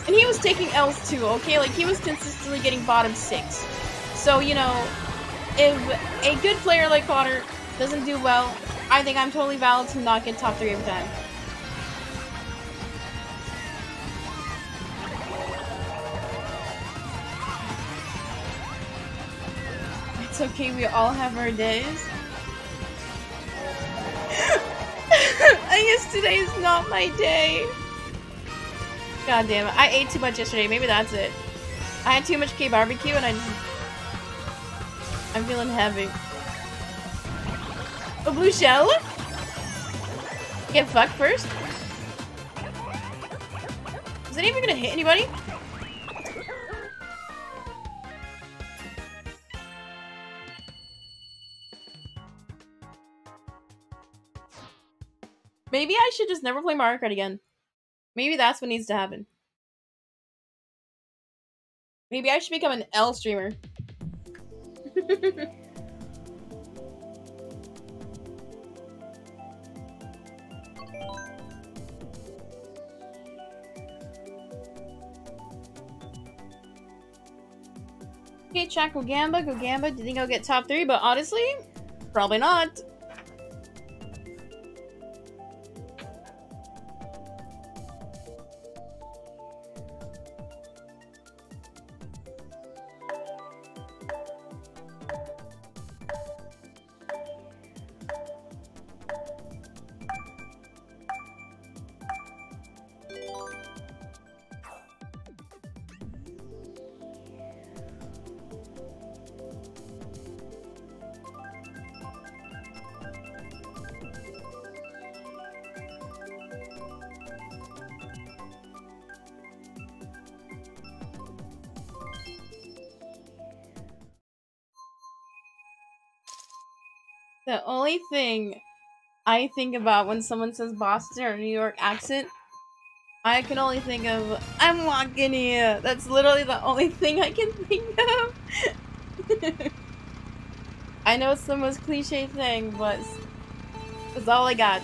and he was taking L's too, okay? Like, he was consistently getting bottom six. So, you know, if a good player like Connor doesn't do well, I think I'm totally valid to not get top three every time. It's okay, we all have our days. I guess today is not my day. God damn it. I ate too much yesterday. Maybe that's it. I had too much K-barbecue and I just... I'm feeling heavy. A blue shell? Get fucked first? Is it even gonna hit anybody? Maybe I should just never play Mario Kart again. Maybe that's what needs to happen. Maybe I should become an L streamer. Okay, check Gogamba, Gogamba. Do you think I'll get top three? But honestly, probably not. The only thing I think about when someone says Boston or New York accent, I can only think of, I'm walking here. That's literally the only thing I can think of. I know it's the most cliche thing, but it's all I got.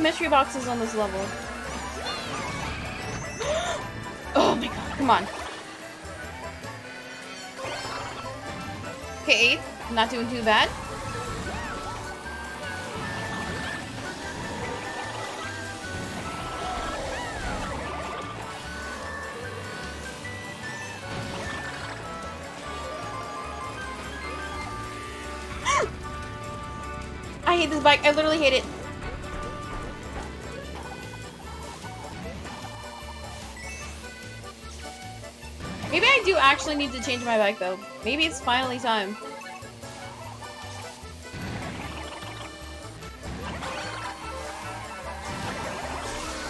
Mystery boxes on this level. Oh my god, come on. Okay, 8, not doing too bad. I hate this bike, I literally hate it. Actually need to change my bike though. Maybe it's finally time.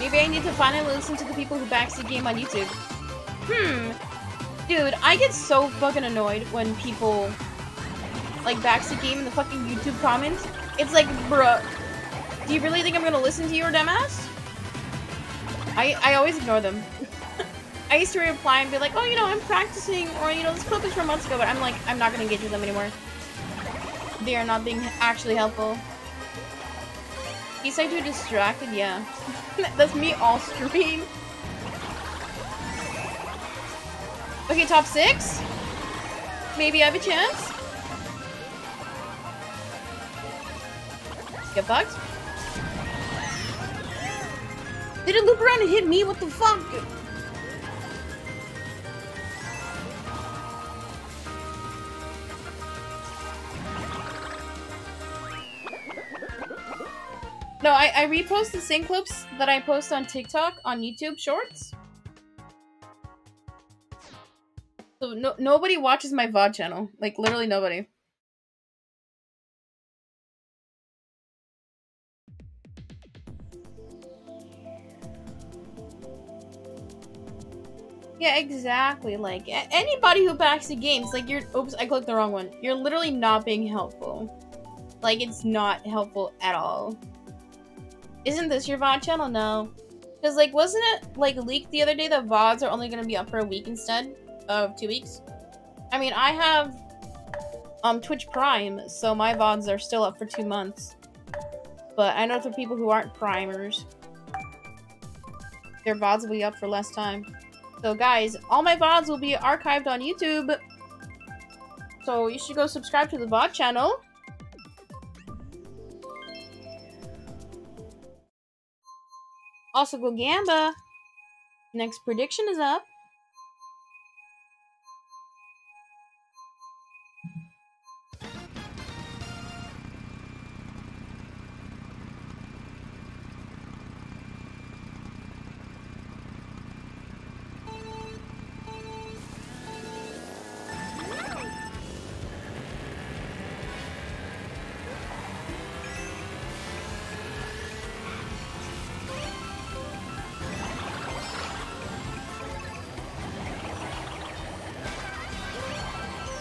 Maybe I need to finally listen to the people who backseat game on YouTube. Dude, I get so fucking annoyed when people like backseat game in the fucking YouTube comments. It's like, bruh, do you really think I'm gonna listen to your dumbass? I always ignore them. I used to reply and be like, oh, you know, I'm practicing, or, you know, this clip is from months ago, but I'm like, I'm not gonna engage with them anymore. They are not being actually helpful. He's like too distracted, yeah. That's me all stream. Okay, top 6? Maybe I have a chance? Get fucked? Did it loop around and hit me? What the fuck? No, I repost the same clips that I post on TikTok on YouTube Shorts. So nobody watches my VOD channel. Like, literally nobody. Yeah, exactly. Like, anybody who backs the games, like, you're- oops, I clicked the wrong one. You're literally not being helpful. Like, it's not helpful at all. Isn't this your VOD channel? No. Because, like, wasn't it, like, leaked the other day that VODs are only going to be up for a week instead of 2 weeks? I mean, I have, Twitch Prime, so my VODs are still up for 2 months. But I know for people who aren't primers, their VODs will be up for less time. So, guys, all my VODs will be archived on YouTube. So, you should go subscribe to the VOD channel. Also, go Gamba. Next prediction is up.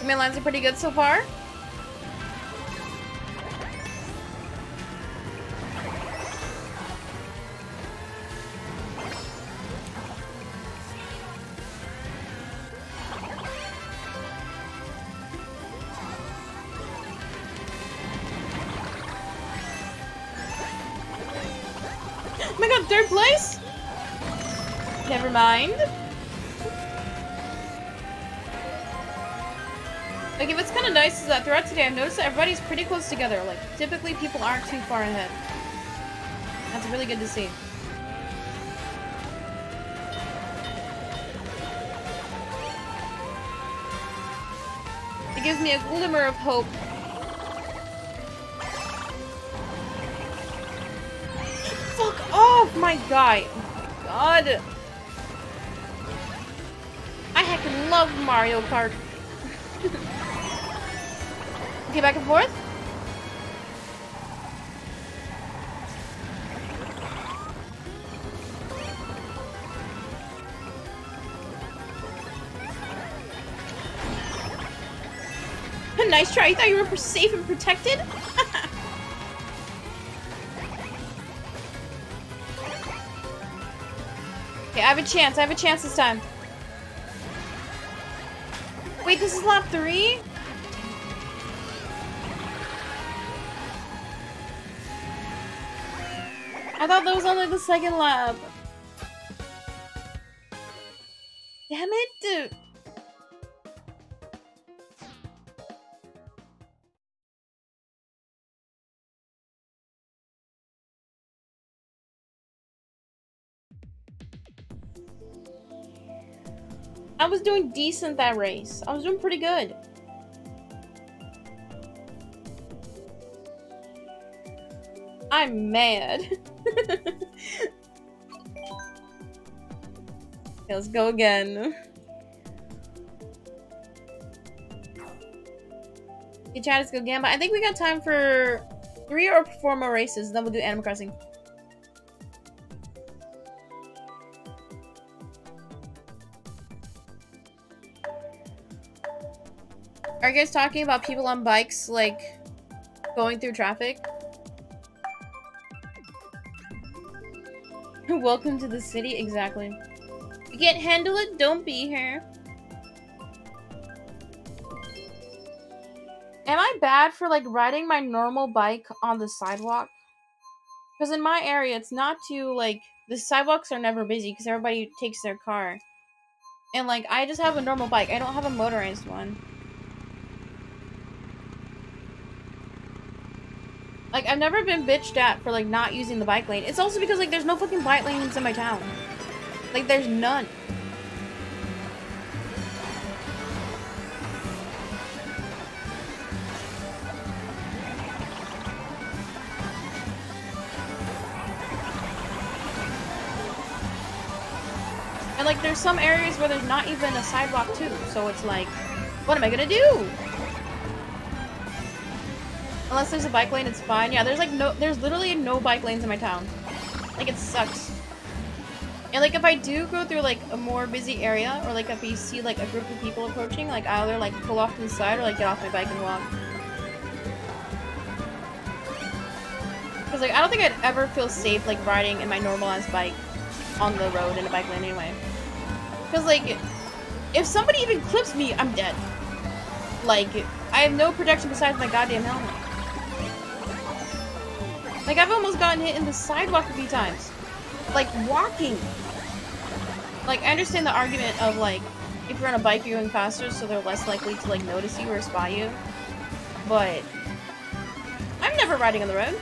My lines are pretty good so far. Oh my god, third place? Never mind. Like, what's kind of nice is that throughout today, I've noticed that everybody's pretty close together. Like, typically people aren't too far ahead. That's really good to see. It gives me a glimmer of hope. Fuck off, my guy! Oh, god! I heckin' love Mario Kart. Okay, back and forth. Nice try. You thought you were safe and protected? Okay, I have a chance. I have a chance this time. Wait, this is lap 3? I thought that was only the second lap. Damn it, dude. I was doing decent that race. I was doing pretty good. I'm mad. Okay, let's go again. Okay, chat, let's go again. But I think we got time for 3 or 4 more races. Then we'll do Animal Crossing. Are you guys talking about people on bikes, like, going through traffic? Welcome to the city, exactly. You can't handle it, don't be here. Am I bad for, like, riding my normal bike on the sidewalk? Because in my area, it's not too, like, the sidewalks are never busy because everybody takes their car. And, like, I just have a normal bike. I don't have a motorized one. Like, I've never been bitched at for, like, not using the bike lane. It's also because, like, there's no fucking bike lanes in my town. Like, there's none. And, like, there's some areas where there's not even a sidewalk, too. So it's like, what am I gonna do? Unless there's a bike lane, it's fine. Yeah, there's like there's literally no bike lanes in my town. Like, it sucks. And like, if I do go through like a more busy area, or like if you see like a group of people approaching, like I either like pull off to the side or like get off my bike and walk. Cause like, I don't think I'd ever feel safe like riding in my normalized bike on the road in a bike lane anyway. Cause like, if somebody even clips me, I'm dead. Like, I have no protection besides my goddamn helmet. Like, I've almost gotten hit in the sidewalk a few times. Like, walking. Like, I understand the argument of, like, if you're on a bike, you're going faster, so they're less likely to, like, notice you or spot you. But I'm never riding on the road.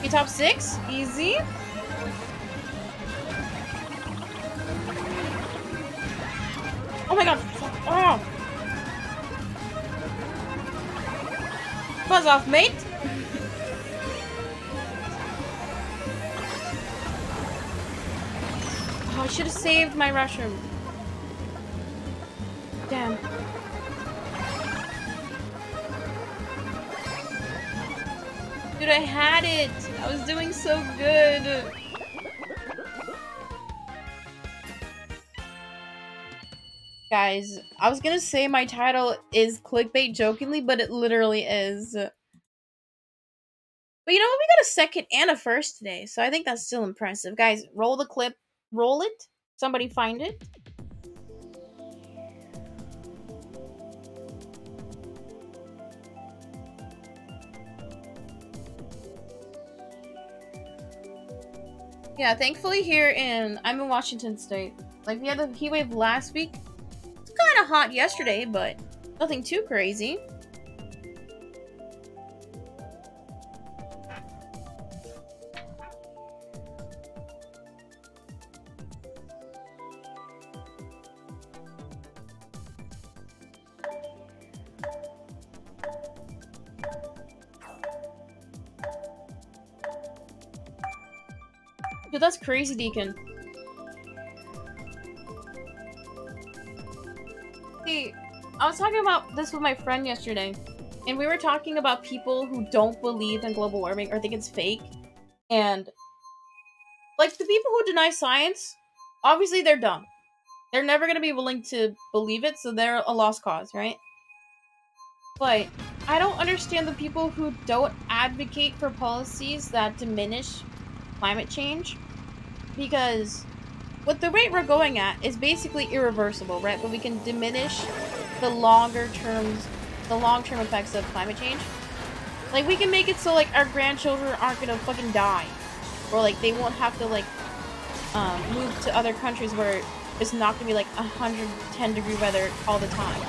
Okay, top 6. Easy. Oh my god. Oh. Buzz off, mate! Oh, I should have saved my restroom. Damn. Dude, I had it! I was doing so good! Guys, I was gonna say my title is clickbait jokingly, but it literally is. But you know what? We got a second and a first today, so I think that's still impressive. Guys, roll the clip. Roll it. Somebody find it. Yeah, thankfully here in... I'm in Washington State. Like, we had the heat wave last week. Kind of hot yesterday, but nothing too crazy. Dude, that's crazy, Deacon. I was talking about this with my friend yesterday, and we were talking about people who don't believe in global warming or think it's fake. And, like, the people who deny science, obviously they're dumb. They're never going to be willing to believe it, so they're a lost cause, right? But I don't understand the people who don't advocate for policies that diminish climate change, because what the rate we're going at is basically irreversible, right? But we can diminish the long-term effects of climate change. Like, we can make it so, like, our grandchildren aren't gonna fucking die. Or, like, they won't have to, like, move to other countries where it's not gonna be, like, 110-degree weather all the time.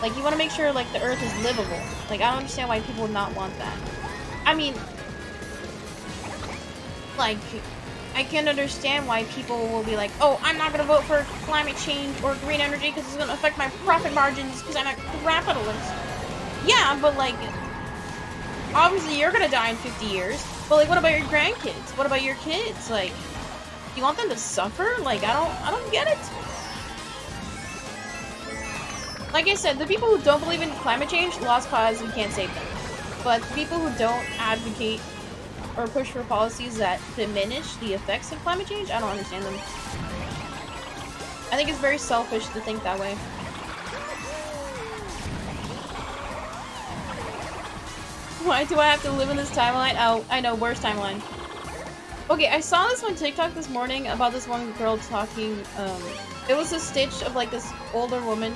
Like, you want to make sure, like, the earth is livable. Like, I don't understand why people would not want that. I mean, like, I can't understand why people will be like, oh, I'm not gonna vote for climate change or green energy because it's gonna affect my profit margins because I'm a capitalist. Yeah, but, like, obviously you're gonna die in 50 years, but, like, what about your grandkids? What about your kids? Like, do you want them to suffer? Like, I don't get it. Like I said, the people who don't believe in climate change, lost cause, we can't save them. But the people who don't advocate or push for policies that diminish the effects of climate change, I don't understand them. I think it's very selfish to think that way. Why do I have to live in this timeline? Oh, I know, worst timeline. Okay, I saw this on TikTok this morning about this one girl talking, it was a stitch of, like, this older woman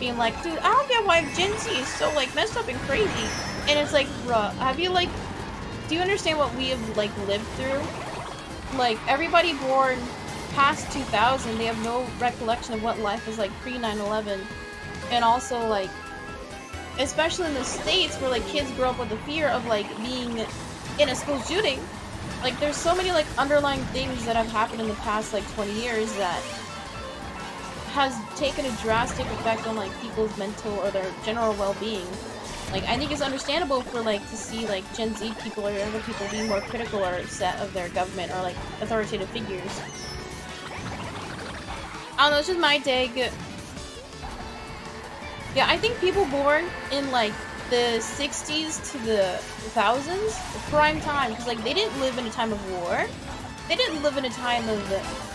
being like, dude, I don't get why Gen Z is so, like, messed up and crazy. And it's like, bruh, have you, like, do you understand what we have, like, lived through? Like, everybody born past 2000, they have no recollection of what life was like pre-9/11. And also, like, especially in the States where, like, kids grow up with the fear of, like, being in a school shooting. Like, there's so many, like, underlying things that have happened in the past, like, 20 years that has taken a drastic effect on, like, people's mental or their general well-being. Like, I think it's understandable for, like, to see, like, Gen Z people or younger people be more critical or upset of their government or, like, authoritative figures. I don't know, it's just my take. Yeah, I think people born in, like, the 60s to the thousands, prime time, because, like, they didn't live in a time of war. They didn't live in a time of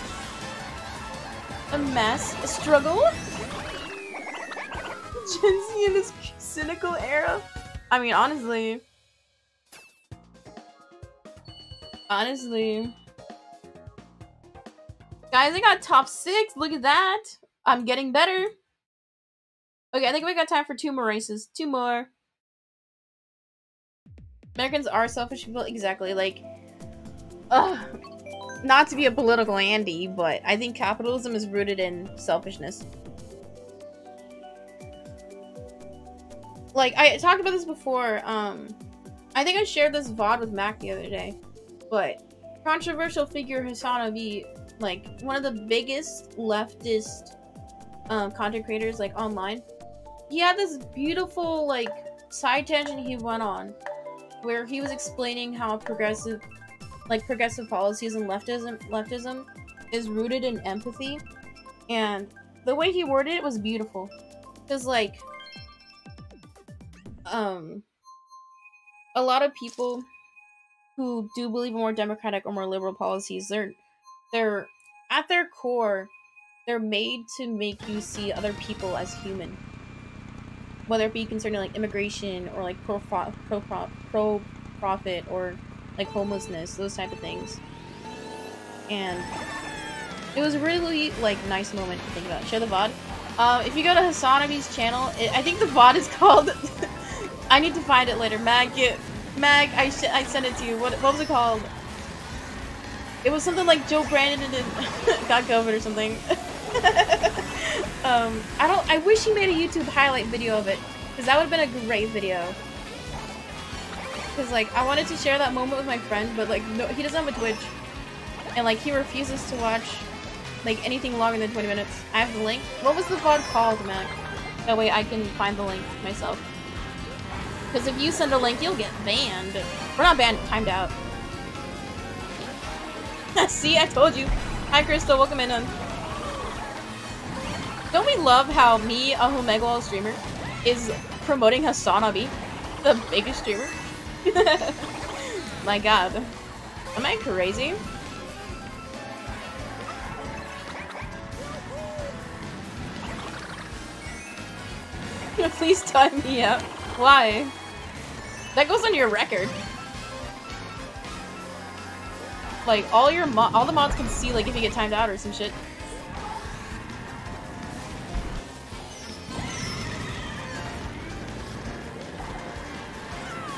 a mess, a struggle. Gen Z in this cynical era. I mean, honestly. Guys, I got top 6. Look at that. I'm getting better. Okay, I think we got time for 2 more races. 2 more. Americans are selfish people. Exactly. Like, ugh. Not to be a political Andy, but I think capitalism is rooted in selfishness. Like, I talked about this before, I think I shared this VOD with Mac the other day, but controversial figure HasanAbi, like, one of the biggest leftist, content creators, like, online. He had this beautiful, like, side tangent he went on, where he was explaining how progressive policies and leftism is rooted in empathy, and the way he worded it was beautiful. Because, like, a lot of people who do believe in more democratic or more liberal policies, they're at their core, they're made to make you see other people as human. Whether it be concerning, like, immigration or, like, pro-profit or, like, homelessness, those type of things. And it was a really, like, nice moment to think about. Share the VOD. If you go to HasanAbi's channel, I think the VOD is called... I need to find it later. Mag, I sent it to you. What was it called? It was something like Joe Brandon did, got COVID or something. I wish he made a YouTube highlight video of it, because that would have been a great video. Because, like, I wanted to share that moment with my friend, but, like, no, he doesn't have a Twitch. And, like, he refuses to watch, like, anything longer than 20 minutes. I have the link. What was the VOD called, Mac? That way I can find the link myself. Because if you send a link, you'll get banned. We're not banned, timed out. See, I told you. Hi, Crystal, welcome in. Don't we love how me, a Homegawal streamer, is promoting HasanAbi, the biggest streamer? My god. Am I crazy? Please time me out. Why? That goes on your record. Like, all your all the mods can see, like, if you get timed out or some shit.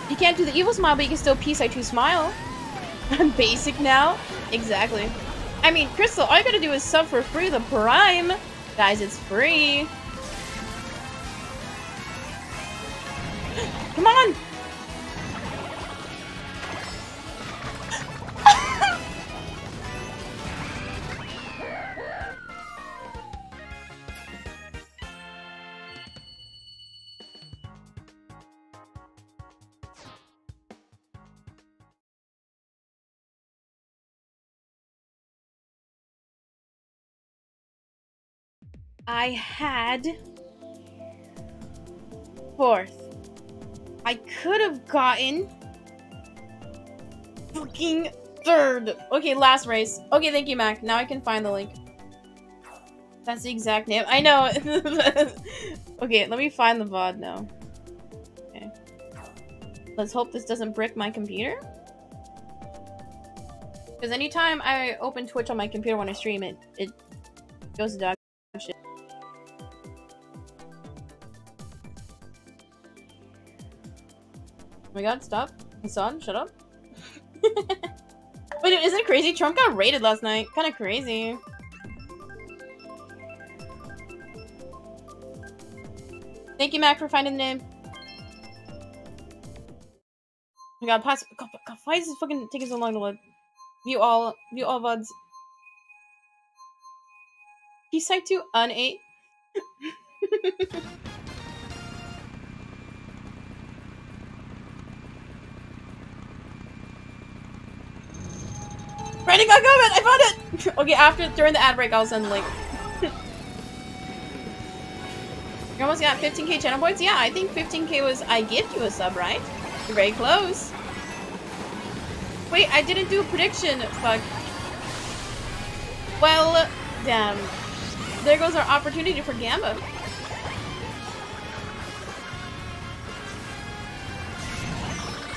You can't do the evil smile, but you can still Peace I2 smile. I'm basic now? Exactly. I mean, Crystal, all you gotta do is sub for free the Prime! Guys, it's free! Come on! I had 4th. I could have gotten fucking 3rd. Okay, last race. Okay, thank you, Mac. Now I can find the link. That's the exact name. I know. Okay, let me find the VOD now. Okay. Let's hope this doesn't brick my computer. Because anytime I open Twitch on my computer when I stream, it goes to dog shit. Oh my god, stop. Hasan, shut up. But isn't it crazy? Trump got raided last night. Kinda crazy. Thank you, Mac, for finding the name. Oh my god, pass. God, why is this fucking taking so long to load? View all VODs. Peacein17 un-8. Ready, got going! I found it! Okay, during the ad break, I'll send the link. You almost got 15k channel points? Yeah, I think 15k was I give you a sub, right? You're very close. Wait, I didn't do a prediction. Fuck. Well, damn. There goes our opportunity for Gamba.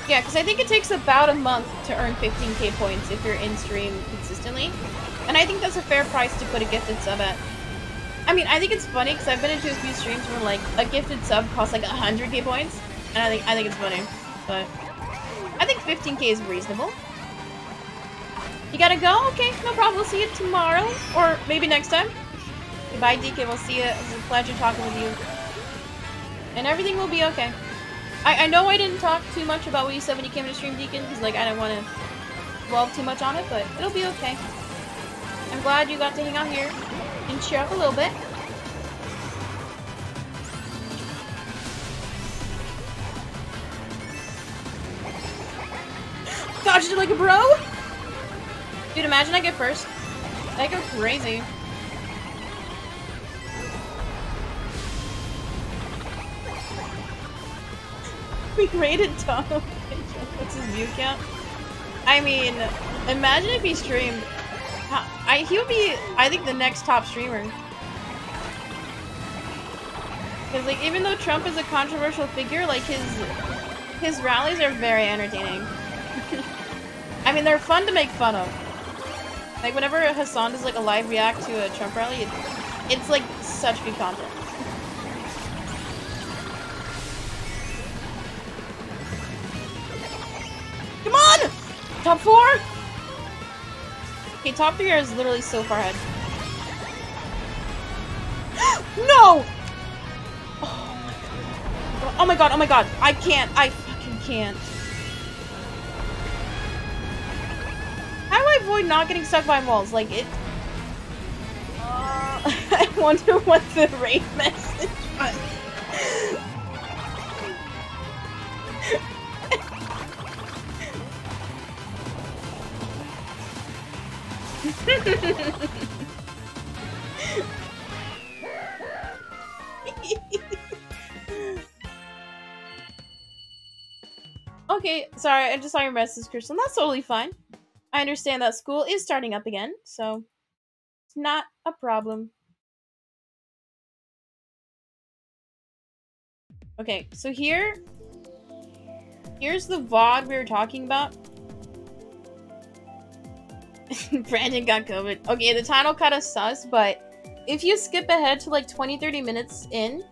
Yeah, because I think it takes about a month to earn 15k points if you're in stream consistently. And I think that's a fair price to put a gifted sub at. I mean, I think it's funny because I've been into a few streams where, like, a gifted sub costs like 100k points. And I think it's funny. But I think 15k is reasonable. You gotta go? Okay, no problem. We'll see you tomorrow. Or maybe next time. Goodbye, DK. We'll see you. It was a pleasure talking with you. And everything will be okay. I know I didn't talk too much about what you said when you came to stream, Deacon, because, like, I didn't want to dwell too much on it, but it'll be okay. I'm glad you got to hang out here and cheer up a little bit. Dodged it like a bro! Dude, imagine I get first. That'd go crazy. We rated Tom. What's his view count? I mean, imagine if he streamed. He would be, I think, the next top streamer. Because, like, even though Trump is a controversial figure, like, his rallies are very entertaining. I mean, they're fun to make fun of. Like, whenever Hasan does, like, a live react to a Trump rally, it's like, such good content. Come on! Top 4? Okay, top 3 is literally so far ahead. No! Oh my god. Oh my god, oh my god. I can't. I fucking can't. How do I avoid not getting stuck by walls? Like, it... I wonder what the raid message was. Okay, sorry, I just saw your message, Kristen. That's totally fine. I understand that school is starting up again, so it's not a problem. Okay, so here's the VOD we were talking about. Brandon got COVID. Okay, the title kind of sus, but if you skip ahead to like 20-30 minutes in,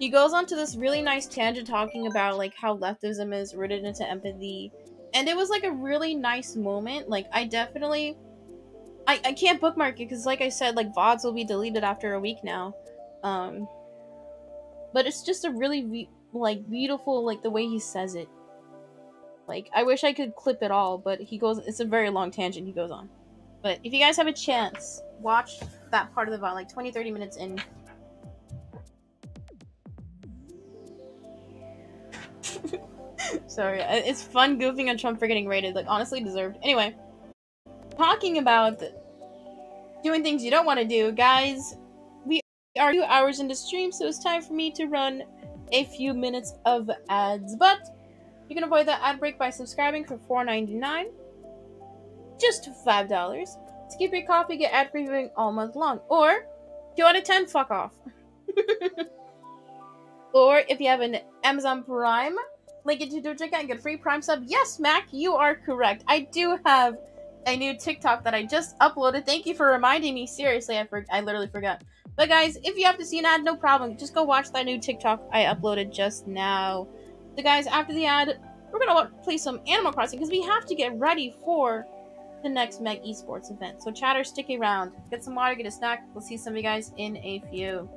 he goes on to this really nice tangent talking about like how leftism is rooted into empathy. And it was like a really nice moment. Like I definitely, I can't bookmark it because like I said, like VODs will be deleted after a week now. But it's just a really beautiful, like the way he says it. Like I wish I could clip it all, but he goes, it's a very long tangent he goes on. But if you guys have a chance, watch that part of the VOD, like 20-30 minutes in. Sorry, it's fun goofing on Trump for getting raided, like honestly deserved. Anyway, talking about doing things you don't want to do, guys, we are 2 hours into stream, so it's time for me to run a few minutes of ads, but you can avoid the ad break by subscribing for $4.99. Just $5 to keep your coffee, get ad-free viewing all month long. Or 2 out of 10, fuck off. Or if you have an Amazon Prime, link it to their checkout and get a free Prime sub. Yes, Mac, you are correct. I do have a new TikTok that I just uploaded. Thank you for reminding me. Seriously, I literally forgot. But guys, if you have to see an ad, no problem. Just go watch that new TikTok I uploaded just now. So guys, after the ad, we're gonna play some Animal Crossing because we have to get ready for the next Meg Esports event. So chatter, stick around, get some water, get a snack. We'll see some of you guys in a few.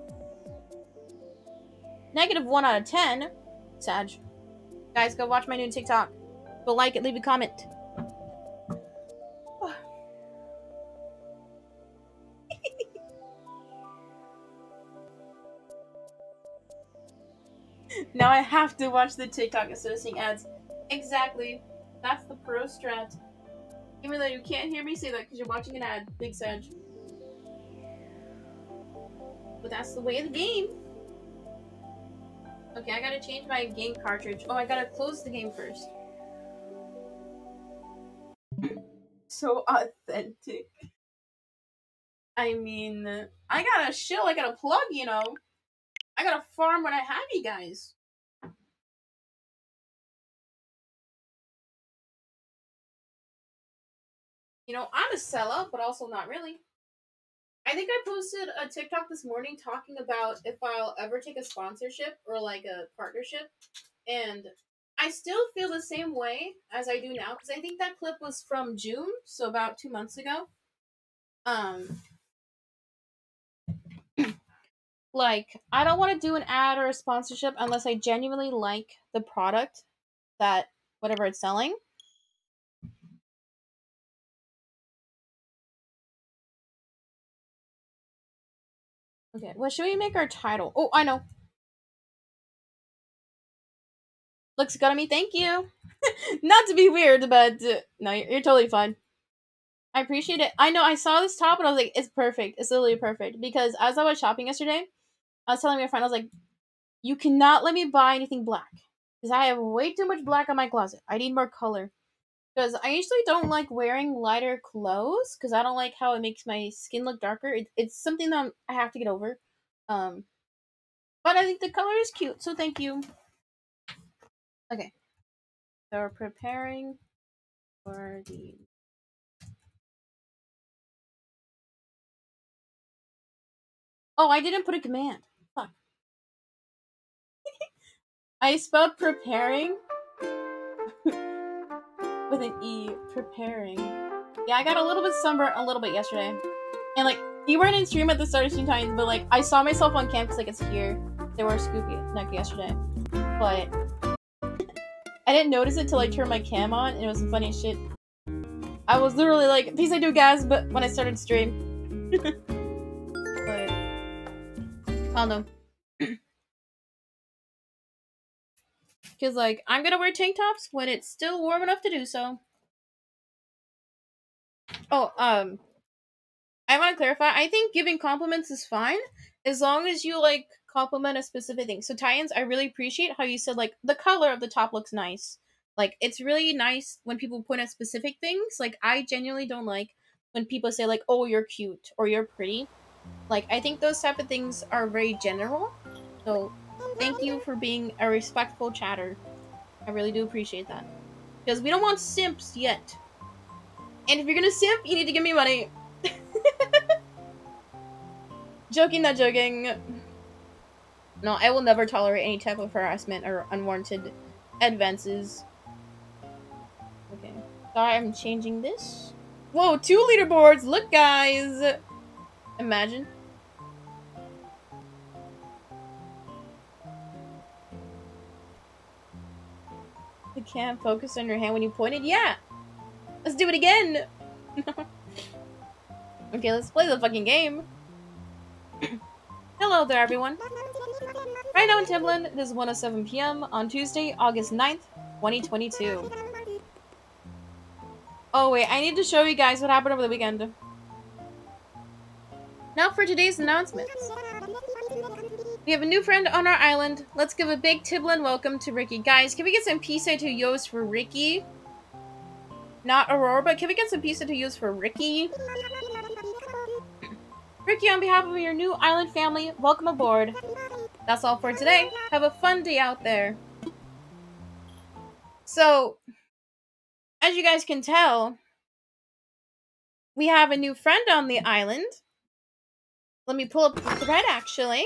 -1 out of 10, Sag. Guys, go watch my new TikTok. Go like it, leave a comment. Oh. Now I have to watch the TikTok instead of seeing ads. Exactly, that's the pro strat. Even though you can't hear me say that because you're watching an ad, big Sag. But that's the way of the game. Okay, I gotta change my game cartridge. Oh, I gotta close the game first. So authentic. I mean, I gotta shill, I gotta plug, you know. I gotta farm when I have you guys. You know, I'm a sellout, but also not really. I think I posted a TikTok this morning talking about if I'll ever take a sponsorship or like a partnership. And I still feel the same way as I do now because I think that clip was from June, so about 2 months ago. Like, I don't want to do an ad or a sponsorship unless I genuinely like the product that whatever it's selling. Okay, what should we make our title? Oh, I know. Looks good on me, thank you. Not to be weird, but no, you're totally fine. I appreciate it. I know, I saw this top and I was like, it's perfect. It's literally perfect. Because as I was shopping yesterday, I was telling my friend, I was like, you cannot let me buy anything black. Because I have way too much black on my closet. I need more color. Because I usually don't like wearing lighter clothes because I don't like how it makes my skin look darker. It's something that I have to get over. But I think the color is cute, so thank you. Okay. So we're preparing for the... Oh, I didn't put a command. Fuck. I spelled preparing. With an E, preparing. Yeah, I got a little bit sunburnt a little bit yesterday. And like, you weren't in stream at the start of stream times, but like, I saw myself on campus, like it's here. They were Scoopy neck yesterday. But I didn't notice it till I turned my cam on, and it was the funniest shit. I was literally like, peace I do guys, but when I started stream. But, I don't know. Because, like, I'm gonna wear tank tops when it's still warm enough to do so. Oh, I want to clarify. I think giving compliments is fine. As long as you, like, compliment a specific thing. So Titans, I really appreciate how you said like the color of the top looks nice. Like it's really nice when people point at specific things. Like I genuinely don't like when people say like, oh, you're cute or you're pretty. Like I think those type of things are very general. So thank you for being a respectful chatter. I really do appreciate that. Because we don't want simps yet. And if you're gonna simp, you need to give me money. Joking, not joking. No, I will never tolerate any type of harassment or unwarranted advances. Okay. Sorry, I'm changing this. Whoa, 2 leaderboards! Look, guys! Imagine. You can't focus on your hand when you pointed? Yeah! Let's do it again! Okay, let's play the fucking game. Hello there, everyone. Right now in Tibland, it is 1:07 p.m. on Tuesday, August 9th, 2022. Oh wait, I need to show you guys what happened over the weekend. Now for today's announcements. We have a new friend on our island. Let's give a big Tibland welcome to Ricky. Guys, can we get some pizza to yo's for Ricky? Not Aurora, but can we get some pizza to use for Ricky? Ricky, on behalf of your new island family, welcome aboard. That's all for today. Have a fun day out there. So, as you guys can tell, we have a new friend on the island. Let me pull up the thread, actually.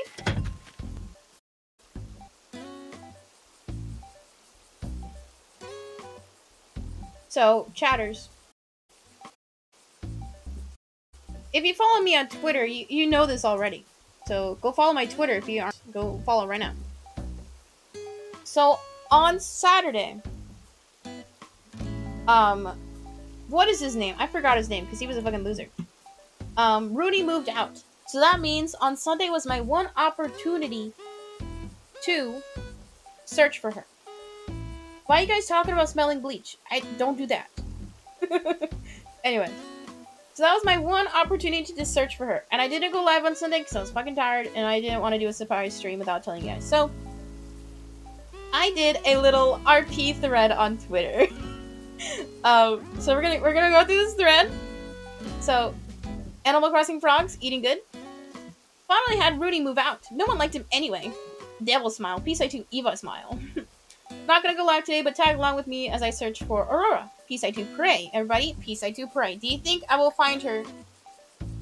So, chatters. If you follow me on Twitter, you know this already. So, go follow my Twitter if you aren't. Go follow right now. So, on Saturday... what is his name? I forgot his name, because he was a fucking loser. Rudy moved out. So that means on Sunday was my one opportunity to search for her. Why are you guys talking about smelling bleach? I don't do that. Anyway. So that was my one opportunity to search for her. And I didn't go live on Sunday because I was fucking tired and I didn't want to do a surprise stream without telling you guys. So, I did a little RP thread on Twitter. So we're gonna go through this thread. So, Animal Crossing frogs, eating good. Finally had Rudy move out. No one liked him anyway. Devil smile. Peacein17, Eva smile. Not gonna go live today, but tag along with me as I search for Aurora. Peace I do pray. Everybody, peace I do pray. Do you think I will find her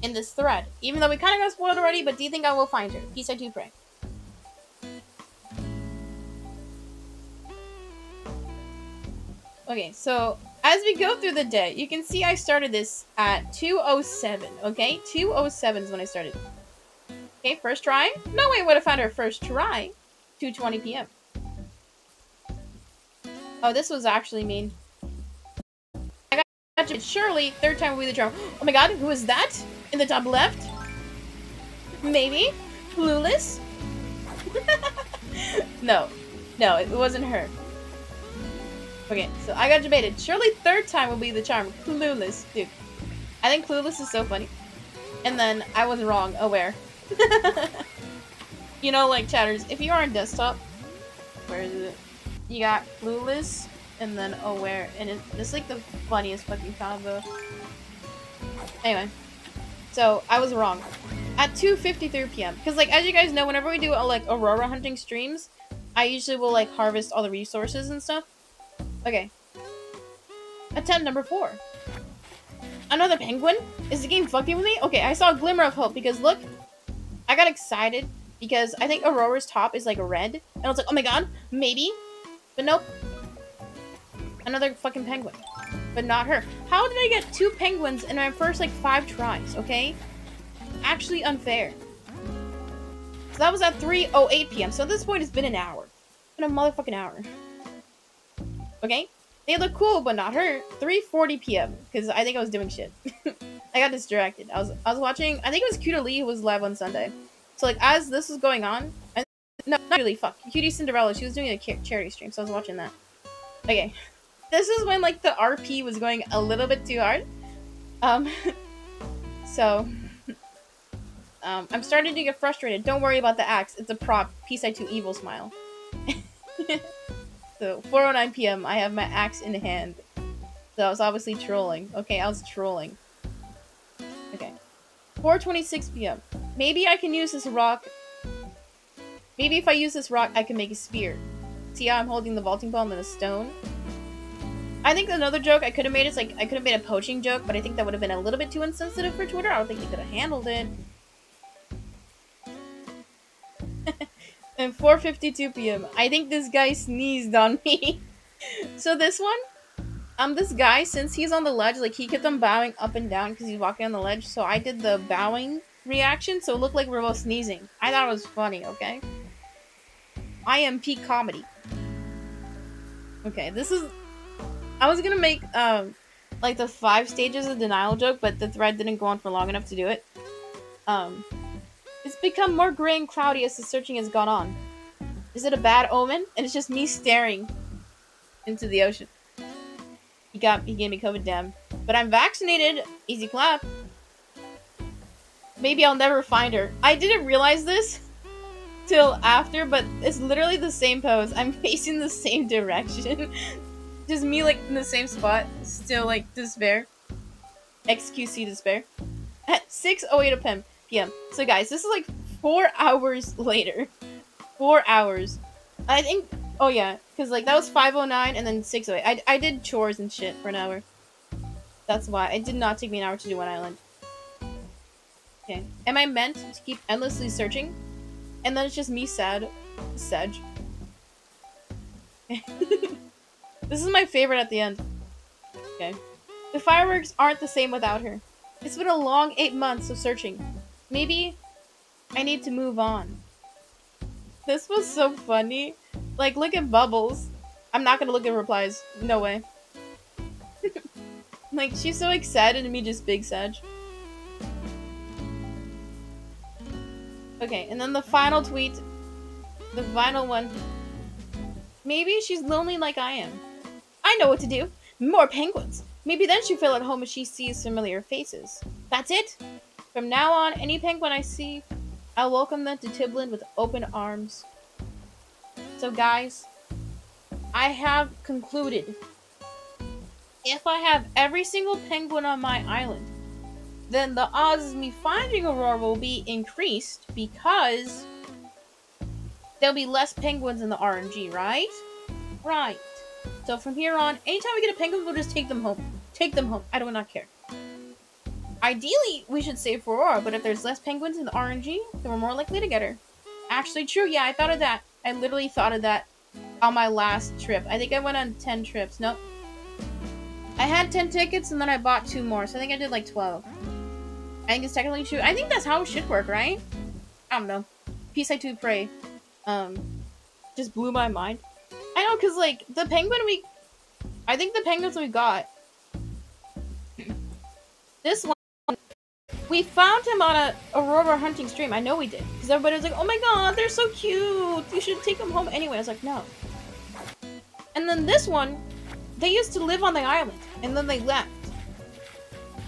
in this thread? Even though we kind of got spoiled already, but do you think I will find her? Peace I do pray. Okay, so as we go through the day, you can see I started this at 2:07, okay? 2:07 is when I started. Okay, first try. No way I would have found her first try. 2:20 p.m. Oh, this was actually mean. I got you. Surely, third time will be the charm. Oh my god, who is that? In the top left? Maybe? Clueless? No. No, it wasn't her. Okay, so I got debated. Surely third time will be the charm. Clueless. Dude. I think Clueless is so funny. And then I was wrong. Aware. You know, like, chatters, if you are on desktop... Where is it? You got Clueless and then Aware. And it's like the funniest fucking combo. Anyway. So, I was wrong. At 2:53 p.m. Because, like, as you guys know, whenever we do, like, Aurora hunting streams, I usually will, like, harvest all the resources and stuff. Okay. Attempt number 4. Another penguin? Is the game fucking with me? Okay, I saw a glimmer of hope because look, I got excited because I think Aurora's top is like red. And I was like, oh my god, maybe? But nope. Another fucking penguin. But not her. How did I get 2 penguins in my first like 5 tries, okay? Actually unfair. So that was at 3:08 p.m. So at this point it's been an hour. It's been a motherfucking hour. Okay, they look cool, but not her. 3:40 p.m. because I think I was doing shit. I got distracted. I was watching. I think it was Cutie Lee who was live on Sunday. So like as this was going on, no, not really. Fuck, Cutie Cinderella. She was doing a charity stream, so I was watching that. Okay, this is when like the RP was going a little bit too hard. So I'm starting to get frustrated. Don't worry about the axe. It's a prop. Peacein17 evil smile. So, 4:09 p.m. I have my axe in hand. So I was obviously trolling. Okay, I was trolling. Okay. 4:26 p.m. Maybe I can use this rock. Maybe if I use this rock, I can make a spear. See how I'm holding the vaulting bomb and a stone? I think another joke I could have made is like, I could have made a poaching joke, but I think that would have been a little bit too insensitive for Twitter. I don't think they could have handled it. And 4:52 p.m. I think this guy sneezed on me. So this one, this guy, since he's on the ledge, like he kept on bowing up and down because he's walking on the ledge. So I did the bowing reaction, so it looked like we were both sneezing. I thought it was funny, okay? I am peak comedy. Okay, this is... I was gonna make, like the 5 stages of denial joke, but the thread didn't go on for long enough to do it. It's become more gray and cloudy as the searching has gone on. Is it a bad omen? And it's just me staring into the ocean. He gave me COVID, damn. But I'm vaccinated. Easy clap. Maybe I'll never find her. I didn't realize this till after, but it's literally the same pose. I'm facing the same direction. Just me, like, in the same spot, still, like, despair. XQC despair. At 6:08 p.m. So, guys, this is, like, 4 hours later. 4 hours. I think... Oh, yeah. Because, like, that was 5:09 and then 6:08. I did chores and shit for an hour. That's why. It did not take me an hour to do one island. Okay. Am I meant to keep endlessly searching? And then it's just me sad. Sedge. This is my favorite at the end. Okay. The fireworks aren't the same without her. It's been a long 8 months of searching. Maybe I need to move on. This was so funny. Like, look at Bubbles. I'm not gonna look at replies. No way. Like, she's so excited and me just big sedge. Okay, and then the final tweet. The final one. Maybe she's lonely like I am. I know what to do. More penguins. Maybe then she'll feel at home if she sees familiar faces. That's it. From now on, any penguin I see, I'll welcome them to Tibland with open arms. So guys, I have concluded. If I have every single penguin on my island, then the odds of me finding Aurora will be increased because there'll be less penguins in the RNG, right? Right. So from here on, anytime we get a penguin, we'll just take them home. Take them home. I do not care. Ideally, we should save for Aurora, but if there's less penguins in the RNG, then we're more likely to get her. Actually, true. Yeah, I thought of that. I literally thought of that on my last trip. I think I went on 10 trips. Nope. I had 10 tickets, and then I bought 2 more, so I think I did like 12. I think it's technically true. I think that's how it should work, right? I don't know. Peace I do pray. Just blew my mind. I know, because, like, the penguin we... I think the penguins we got... This one... We found him on a Aurora hunting stream. I know we did. Because everybody was like, oh my god, they're so cute! You should take them home anyway. I was like, no. And then this one... They used to live on the island. And then they left.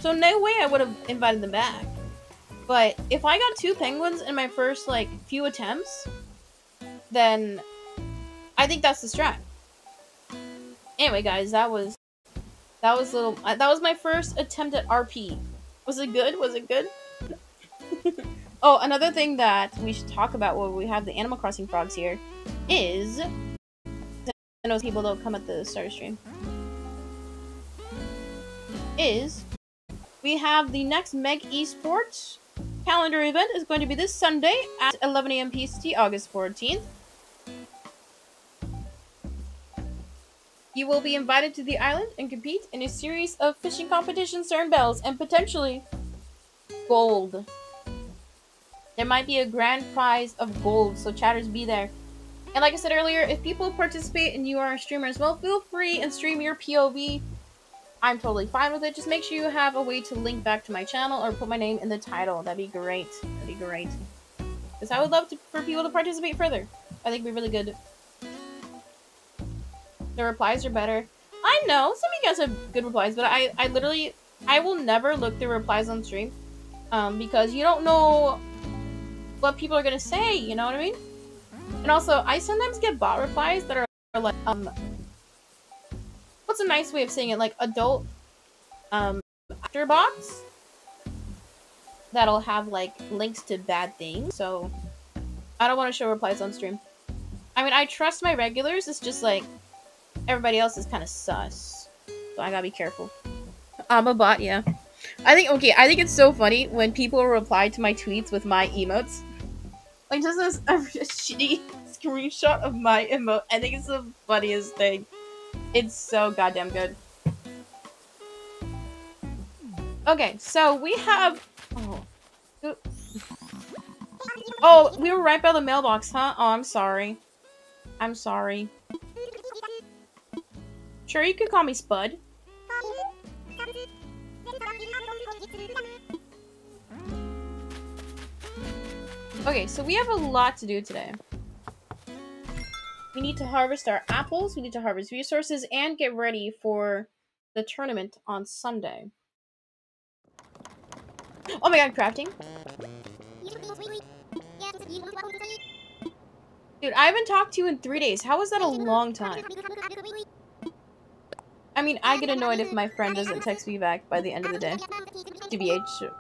So no way I would have invited them back. But if I got 2 penguins in my first, like, few attempts... Then... I think that's the strat. Anyway, guys, that was my first attempt at RP. Was it good? Was it good? Oh, another thing that we should talk about while we have the Animal Crossing frogs here is... I know people don't come at the start of stream. Is... We have the next Meg Esports calendar event is going to be this Sunday at 11 a.m. PST, August 14th. You will be invited to the island and compete in a series of fishing competitions to earn bells and potentially gold. There might be a grand prize of gold, so chatters be there. And like I said earlier, if people participate and you are a streamer as well, feel free and stream your POV. I'm totally fine with it. Just make sure you have a way to link back to my channel or put my name in the title. That'd be great. That'd be great. Because I would love to, for people to participate further. I think it'd be really good. The replies are better. I know, some of you guys have good replies, but I literally will never look through replies on stream. Because you don't know what people are gonna say, you know what I mean? And also, I sometimes get bot replies that are like, what's a nice way of saying it? Like, adult, after bots that'll have, like, links to bad things, so I don't want to show replies on stream. I mean, I trust my regulars, it's just, like, everybody else is kind of sus, so I gotta be careful. I'm a bot, yeah. I think it's so funny when people reply to my tweets with my emotes. Like, just this shitty screenshot of my emote. I think it's the funniest thing. It's so goddamn good. Okay, so we have... Oh, we were right by the mailbox, huh? Oh, I'm sorry. I'm sorry. Sure, you could call me Spud. Okay, so we have a lot to do today. We need to harvest our apples, we need to harvest resources, and get ready for the tournament on Sunday. Oh my god, crafting. Dude, I haven't talked to you in 3 days. How is that a long time? I mean, I get annoyed if my friend doesn't text me back by the end of the day. TBH.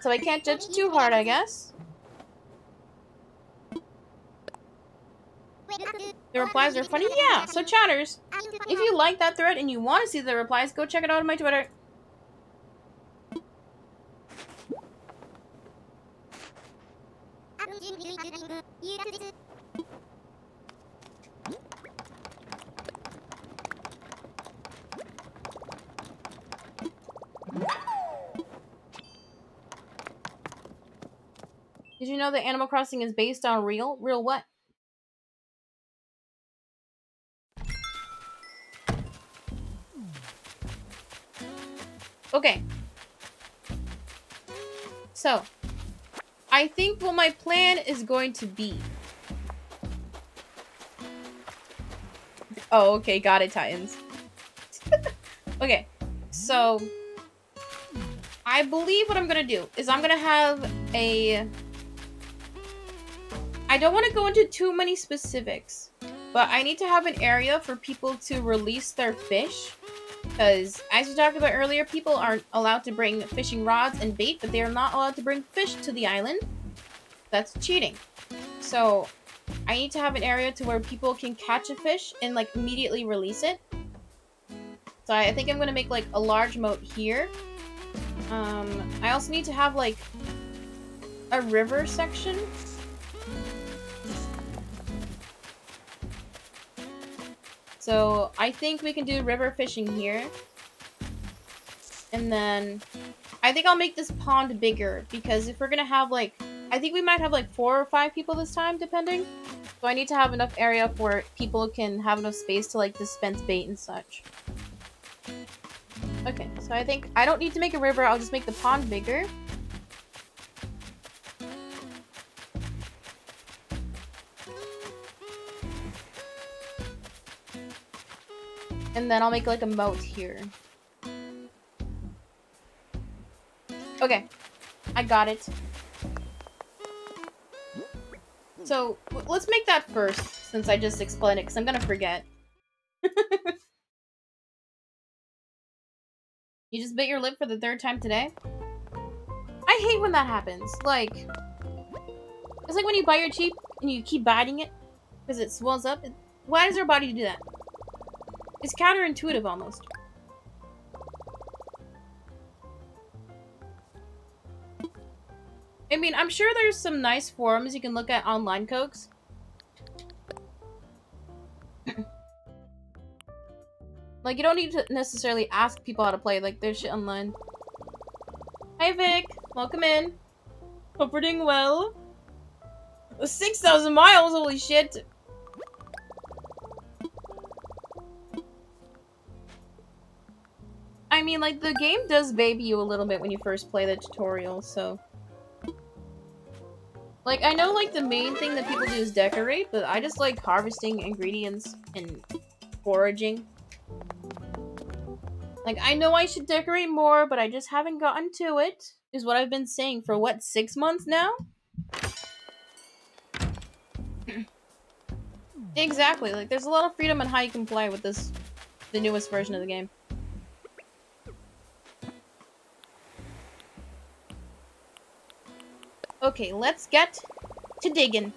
So I can't judge too hard, I guess. The replies are funny? Yeah! So chatters, if you like that thread and you want to see the replies, go check it out on my Twitter. Did you know that Animal Crossing is based on real? Real what? Okay. So, I think what my plan is going to be. Oh, okay, got it, Titans. Okay, so I believe what I'm gonna do is I'm gonna have a... I don't want to go into too many specifics, but I need to have an area for people to release their fish, because as we talked about earlier, people aren't allowed to bring fishing rods and bait, but they are not allowed to bring fish to the island. That's cheating. So I need to have an area to where people can catch a fish and like immediately release it. So I think I'm going to make like a large moat here. I also need to have like a river section. So, I think we can do river fishing here. And then, I think I'll make this pond bigger, because if we're gonna have like, I think we might have like 4 or 5 people this time, depending. So I need to have enough area for people can have enough space to like dispense bait and such. Okay, so I think, I don't need to make a river, I'll just make the pond bigger. And then I'll make like a moat here. Okay, I got it. So let's make that first, since I just explained it, because I'm gonna forget. You just bit your lip for the 3rd time today? I hate when that happens. Like, it's like when you bite your cheek and you keep biting it because it swells up. Why does your body do that? It's counterintuitive, almost. I mean, I'm sure there's some nice forums you can look at online, Cokes. Like, you don't need to necessarily ask people how to play. Like, there's shit online. Hi, Vic. Welcome in. Hope we're doing well. 6,000 miles, holy shit. I mean, like, the game does baby you a little bit when you first play the tutorial, so... Like, I know, like, the main thing that people do is decorate, but I just like harvesting ingredients and foraging. Like, I know I should decorate more, but I just haven't gotten to it, is what I've been saying for, what, 6 months now? Exactly. Like, there's a lot of freedom in how you can play with this, the newest version of the game. Okay, let's get to digging.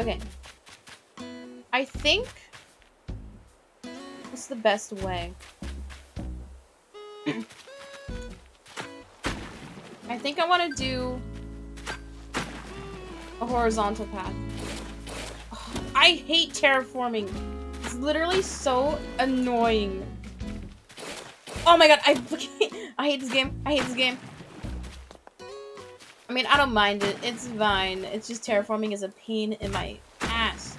Okay. I think it's the best way. I think I want to do a horizontal path. Oh, I hate terraforming. It's literally so annoying. Oh my god, I hate this game. I hate this game. I mean, I don't mind it. It's fine. It's just terraforming is a pain in my ass.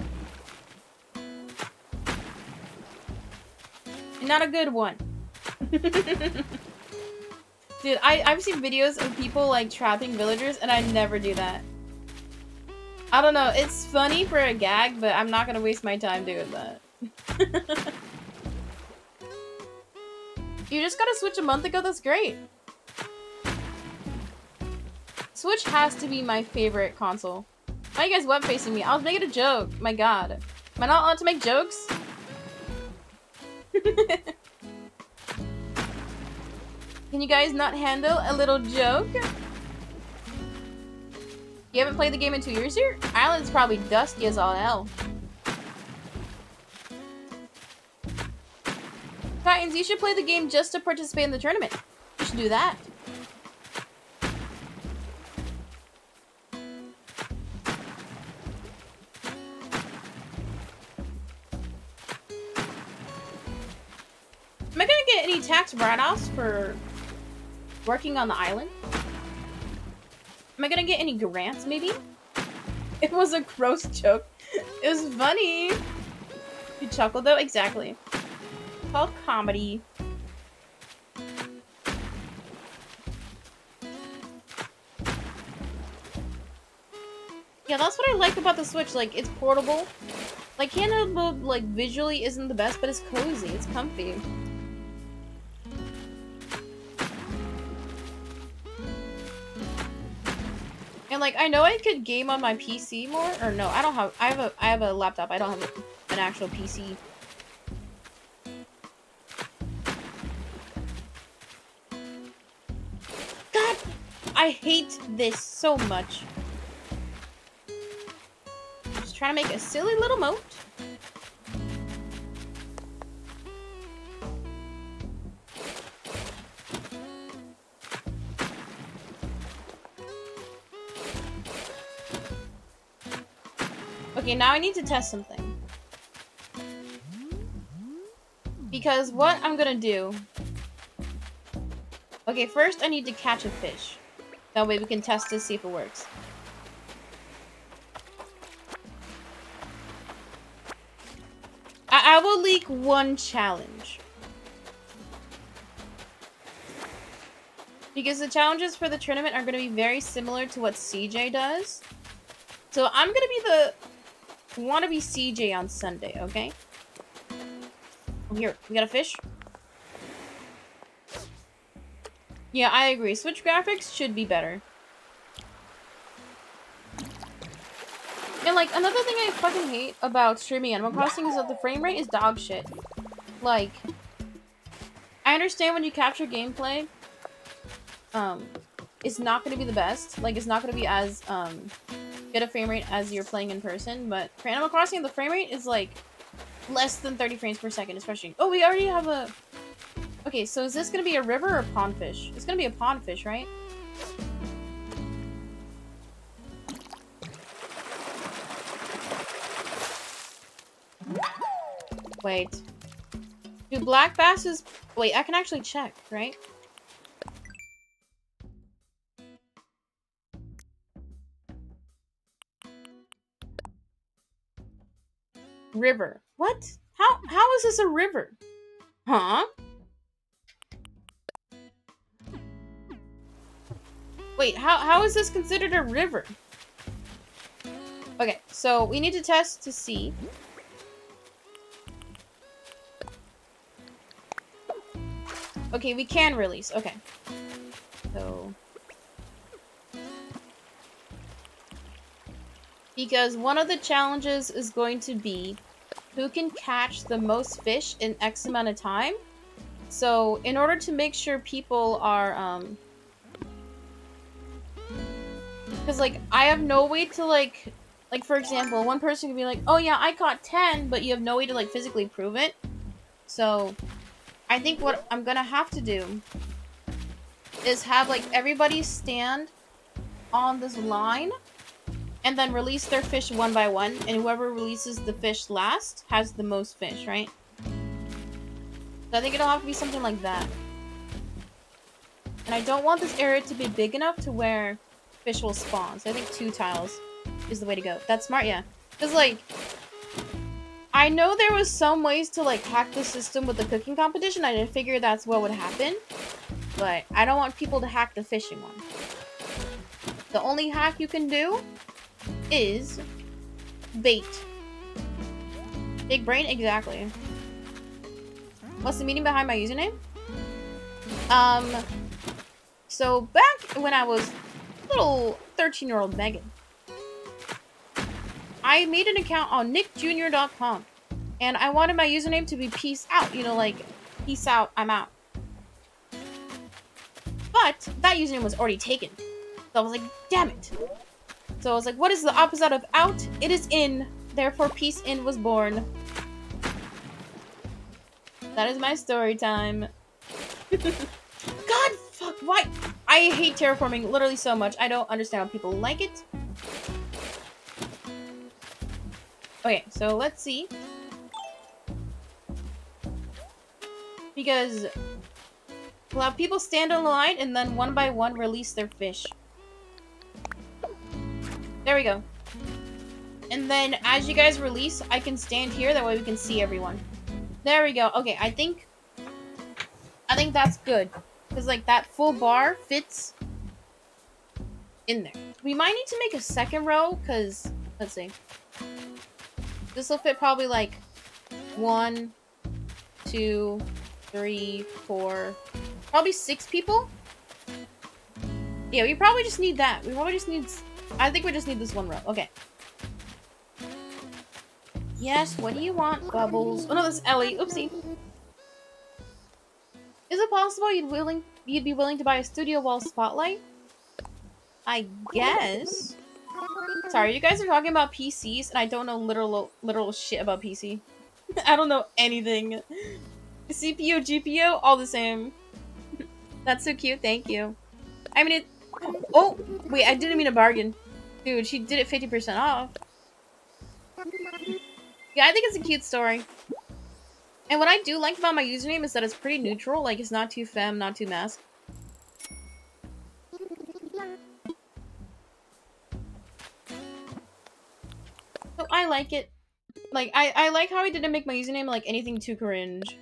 Not a good one. Dude, I've seen videos of people like trapping villagers and I never do that. I don't know, it's funny for a gag, but I'm not gonna waste my time doing that. You just got a Switch a month ago, that's great. Switch has to be my favorite console. Why are you guys web facing me? I was making a joke, my god. Am I not allowed to make jokes? Can you guys not handle a little joke? You haven't played the game in 2 years here? Island's probably dusty as all hell. Titans, you should play the game just to participate in the tournament. You should do that. Am I gonna get any tax write-offs for working on the island? Am I gonna get any grants, maybe? It was a gross joke. It was funny. You chuckled, though? Exactly. It's called comedy. Yeah, that's what I like about the Switch. Like, it's portable. Like, handheld, like, visually isn't the best, but it's cozy. It's comfy. And like, I know I could game on my PC more, or no, I don't have, I have a laptop, I don't have an actual PC. God, I hate this so much. Just trying to make a silly little moat. Okay, now I need to test something. Because what I'm gonna do... Okay, first I need to catch a fish. That way we can test to see if it works. I will leak one challenge. Because the challenges for the tournament are gonna be very similar to what CJ does. So I'm gonna be the... want to be CJ on Sunday, okay? Oh, here, we got a fish. Yeah, I agree. Switch graphics should be better. And like, another thing I fucking hate about streaming Animal Crossing is that the frame rate is dog shit. Like, I understand when you capture gameplay, it's not gonna be the best. Like, it's not gonna be as, get a frame rate as you're playing in person, but for Animal Crossing, the frame rate is like less than 30 frames per second, especially. Oh, we already have a... Okay, so is this gonna be a river or a pond fish? It's gonna be a pond fish, right? Wait. Do black basses... Wait, I can actually check, right? River. What? How is this a river? Huh? Wait, how is this considered a river? Okay, so we need to test to see. Okay, we can release. Okay. So... because one of the challenges is going to be who can catch the most fish in X amount of time. So, in order to make sure people are, because, like, I have no way to, like, for example, one person could be like, oh yeah, I caught 10, but you have no way to, like, physically prove it. So, I think what I'm gonna have to do is have, like, everybody stand on this line and then release their fish one by one, and whoever releases the fish last has the most fish, right? So I think it'll have to be something like that. And I don't want this area to be big enough to where fish will spawn, so I think 2 tiles is the way to go. That's smart, yeah. Because, like, I know there was some ways to, like, hack the system with the cooking competition. I didn't figure that's what would happen, but I don't want people to hack the fishing one. The only hack you can do is bait. Big brain? Exactly. What's the meaning behind my username? So back when I was little 13-year-old Megan, I made an account on nickjr.com and I wanted my username to be peace out, you know, like peace out, I'm out. But that username was already taken. So I was like, damn it. So I was like, what is the opposite of out? It is in. Therefore, Peacein was born. That is my story time. God, fuck, why? I hate terraforming literally so much. I don't understand how people like it. Okay, so let's see. Because we'll have people stand in line and then one by one release their fish. There we go. And then as you guys release, I can stand here. That way we can see everyone. There we go. Okay, I think that's good. Because, like, that full bar fits in there. We might need to make a second row. Because, let's see. This will fit probably, like, 1, 2, 3, 4... probably 6 people. Yeah, we probably just need that. We probably just need... I think we just need this one row. Okay. Yes, what do you want, Bubbles? Oh no, that's Ellie. Oopsie. Is it possible you'd be willing to buy a studio wall spotlight? I guess. Sorry, you guys are talking about PCs and I don't know literal shit about PC. I don't know anything. CPU, GPU, all the same. That's so cute, thank you. I mean, it... oh, wait, I didn't mean to bargain. Dude, she did it 50% off. Yeah, I think it's a cute story. And what I do like about my username is that it's pretty neutral. Like, it's not too femme, not too mask. So I like it. Like, I like how I didn't make my username, like, anything too cringe.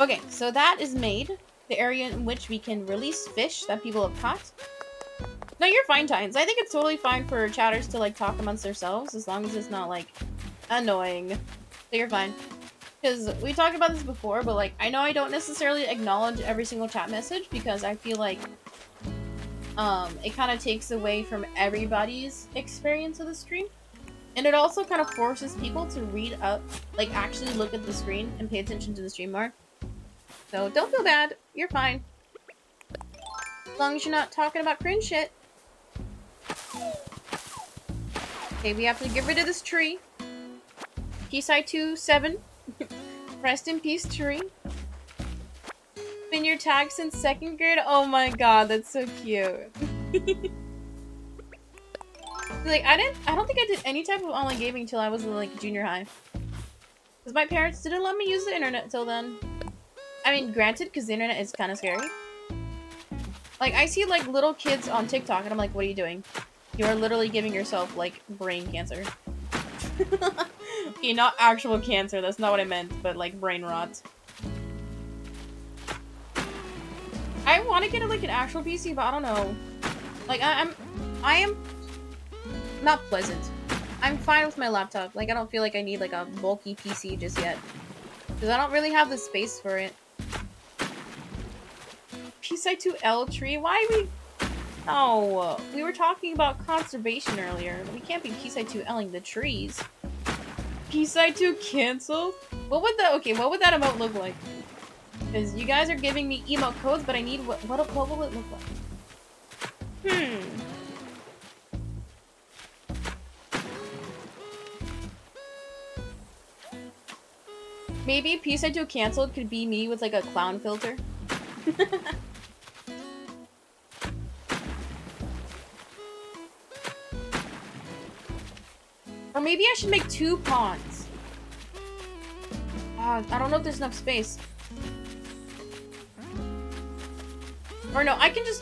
Okay, so that is made. The area in which we can release fish that people have caught. No, you're fine, Titans. I think it's totally fine for chatters to, like, talk amongst themselves, as long as it's not, like, annoying. So you're fine. Because we talked about this before, but, like, I know I don't necessarily acknowledge every single chat message, because I feel like, it kind of takes away from everybody's experience of the stream. And it also kind of forces people to read up, like, actually look at the screen and pay attention to the stream more. So don't feel bad. You're fine. As long as you're not talking about cringe shit. Okay, we have to get rid of this tree. Peacein17. Rest in peace, tree. Been your tag since 2nd grade. Oh my god, that's so cute. Like, I don't think I did any type of online gaming till I was in, like, junior high. Because my parents didn't let me use the internet till then. I mean, granted, because the internet is kind of scary. Like, I see, like, little kids on TikTok, and I'm like, what are you doing? You are literally giving yourself, like, brain cancer. Okay, not actual cancer, that's not what I meant, but, like, brain rot. I want to get, like, an actual PC, but I don't know. Like, I am not pleasant. I'm fine with my laptop. Like, I don't feel like I need, like, a bulky PC just yet. Because I don't really have the space for it. Peacein17 tree? Why are we... Oh, we were talking about conservation earlier. We can't be Peacein17ing the trees. Peacein17 cancel? What would the... Okay, what would that emote look like? Because you guys are giving me emote codes, but I need... What will it look like? Maybe Peacein17 canceled could be me with like a clown filter. Or maybe I should make two ponds. I don't know if there's enough space. Or no,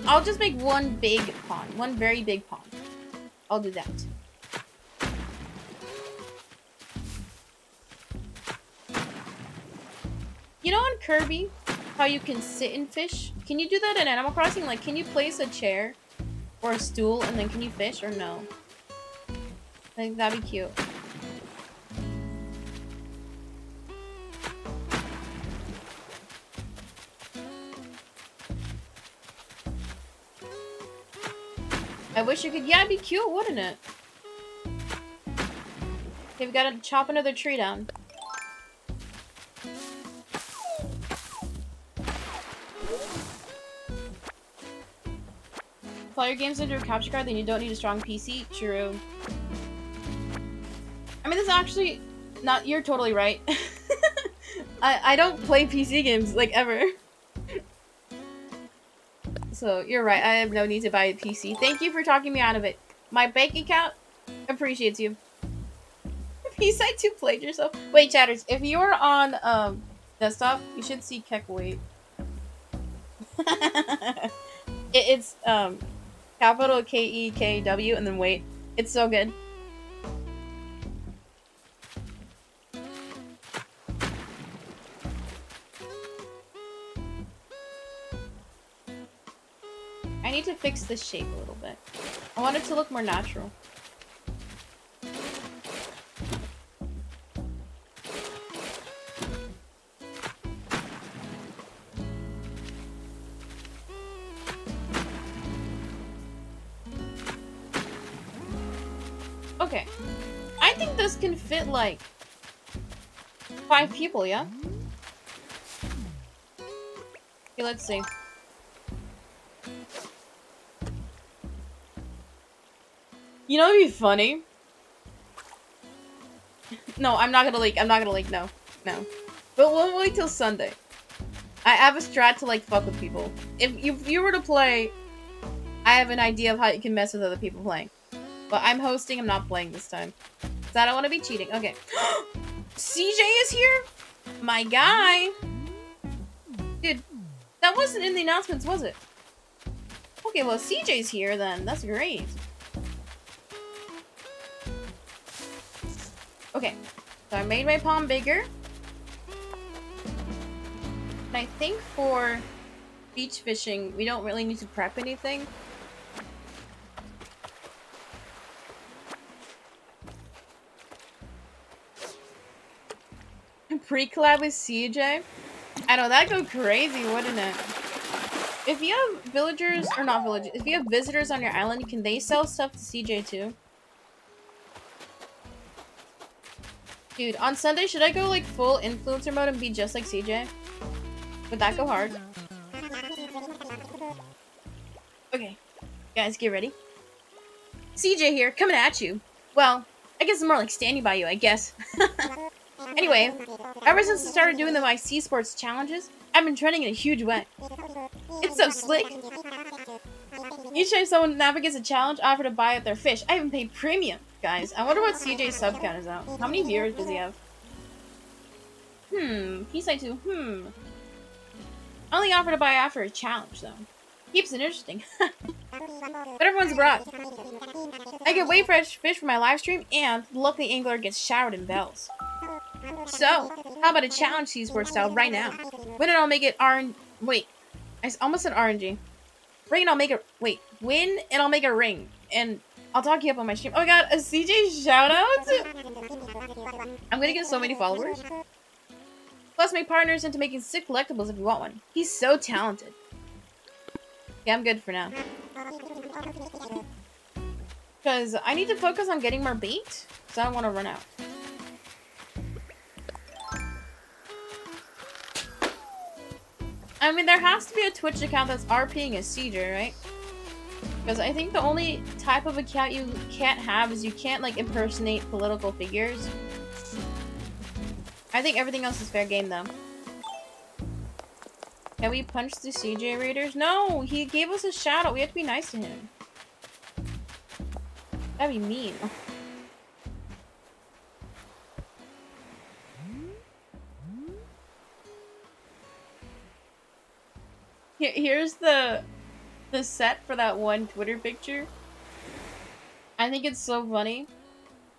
I'll just make one big pond. One very big pond. I'll do that. You know on Kirby, how you can sit and fish? Can you do that in Animal Crossing? Like, can you place a chair or a stool and then can you fish or no? I think that'd be cute. I wish you could- yeah, it'd be cute, wouldn't it? Okay, we gotta chop another tree down. All your games into a capture card, then you don't need a strong PC. True. I mean, this is actually not. You're totally right. I don't play PC games like ever. So you're right. I have no need to buy a PC. Thank you for talking me out of it. My bank account appreciates you. Peacein17 played yourself. Wait, chatters. If you are on desktop, you should see Keck Wait. It's capital K-E-K-W, and then wait. It's so good. I need to fix the shape a little bit. I want it to look more natural. Okay, I think this can fit like 5 people, yeah? Okay, let's see. You know what'd be funny? No, I'm not gonna leak, I'm not gonna leak, no. No. But we'll wait till Sunday. I have a strat to like fuck with people. If you were to play, I have an idea of how you can mess with other people playing. But I'm hosting, I'm not playing this time. Because I don't want to be cheating. Okay. CJ is here? My guy! Dude, that wasn't in the announcements, was it? Okay, well, CJ's here then. That's great. Okay. So I made my palm bigger. And I think for beach fishing, we don't really need to prep anything. Pre-collab with CJ? I know, that'd go crazy, wouldn't it? If you have villagers, or not villagers, if you have visitors on your island, can they sell stuff to CJ too? Dude, on Sunday, should I go like full influencer mode and be just like CJ? Would that go hard? Okay, guys, get ready. CJ here, coming at you. Well, I guess I'm more like standing by you, I guess. Anyway, ever since I started doing the My C Sports challenges, I've been trending in a huge way. It's so slick. Each time someone navigates a challenge, I offer to buy out their fish. I even pay premium. Guys, I wonder what CJ's sub count is out. How many viewers does he have? Peacein17. I only offer to buy after a challenge, though. Keeps it interesting. But everyone's abroad. I get way fresh fish from my live stream, and the lucky angler gets showered in bells. So, how about a challenge Seasport style right now? Win and I'll make it RNG. Wait, I almost said RNG. Ring and I'll make it. Wait, win and I'll make a ring, and I'll talk you up on my stream. Oh my god, a CJ shoutout! I'm gonna get so many followers. Plus, make partners into making sick collectibles if you want one. He's so talented. Yeah, I'm good for now. Because I need to focus on getting more bait, because I don't want to run out. I mean, there has to be a Twitch account that's RPing a CJ, right? Because I think the only type of account you can't have is you can't, like, impersonate political figures. I think everything else is fair game, though. Can we punch the CJ Raiders? No! He gave us a shout-out. We have to be nice to him. That'd be mean. Here's the set for that one Twitter picture. I think it's so funny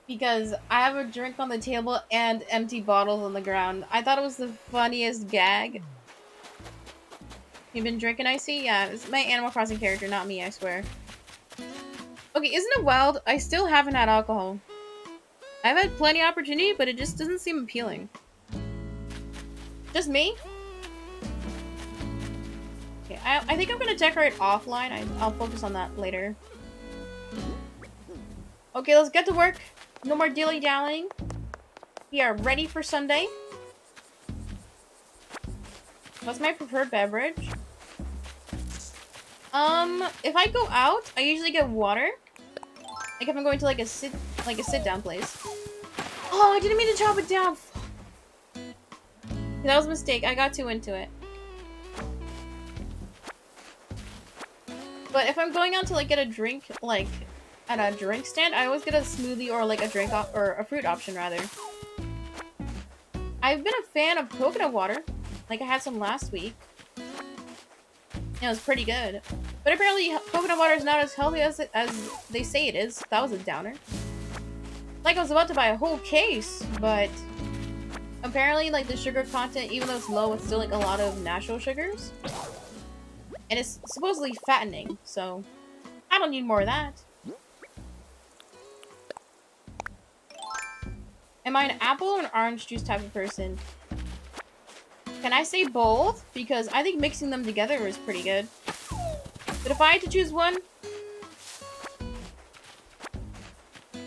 because I have a drink on the table and empty bottles on the ground. I thought it was the funniest gag. You've been drinking, I see? Yeah, it's my Animal Crossing character, not me, I swear. Okay, isn't it wild? I still haven't had alcohol. I've had plenty of opportunity, but it just doesn't seem appealing. Just me? Okay, I think I'm gonna decorate offline. I'll focus on that later. Okay, let's get to work. No more dilly-dallying. We are ready for Sunday. What's my preferred beverage? If I go out, I usually get water. Like if I'm going to like a sit down place. Oh, I didn't mean to chop it down. That was a mistake. I got too into it. But if I'm going out to like get a drink, like at a drink stand, I always get a smoothie or like a drink or a fruit option rather. I've been a fan of coconut water. Like I had some last week. It was pretty good. But apparently coconut water is not as healthy as they say it is. That was a downer. Like I was about to buy a whole case, but apparently like the sugar content, even though it's low, it's still like a lot of natural sugars. And it's supposedly fattening, so I don't need more of that. Am I an apple or an orange juice type of person? Can I say both? Because I think mixing them together is pretty good. But if I had to choose one,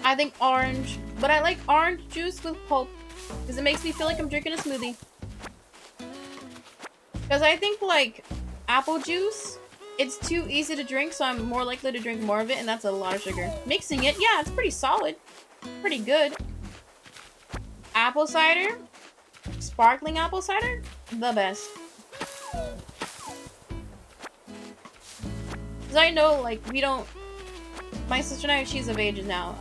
I think orange. But I like orange juice with pulp because it makes me feel like I'm drinking a smoothie. Because I think like apple juice, it's too easy to drink, so I'm more likely to drink more of it, and that's a lot of sugar. Mixing it, yeah, it's pretty solid. Pretty good. Apple cider. Sparkling apple cider? The best. Cause I know, like, we don't. My sister and I, she's of age now.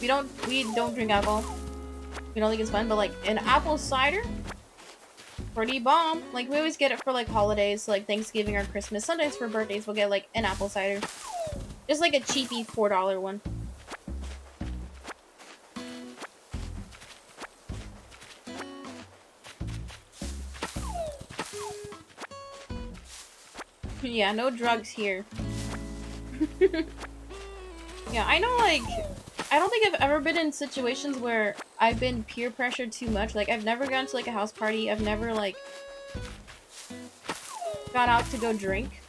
We don't drink alcohol. We don't think it's fun, but like an apple cider, pretty bomb. Like we always get it for like holidays, so, like Thanksgiving or Christmas. Sometimes for birthdays, we'll get like an apple cider, just like a cheapy $4 one. Yeah, no drugs here. Yeah, I know, like, I don't think I've ever been in situations where I've been peer pressured too much. Like, I've never gone to, like, a house party. I've never, like, gone out to go drink.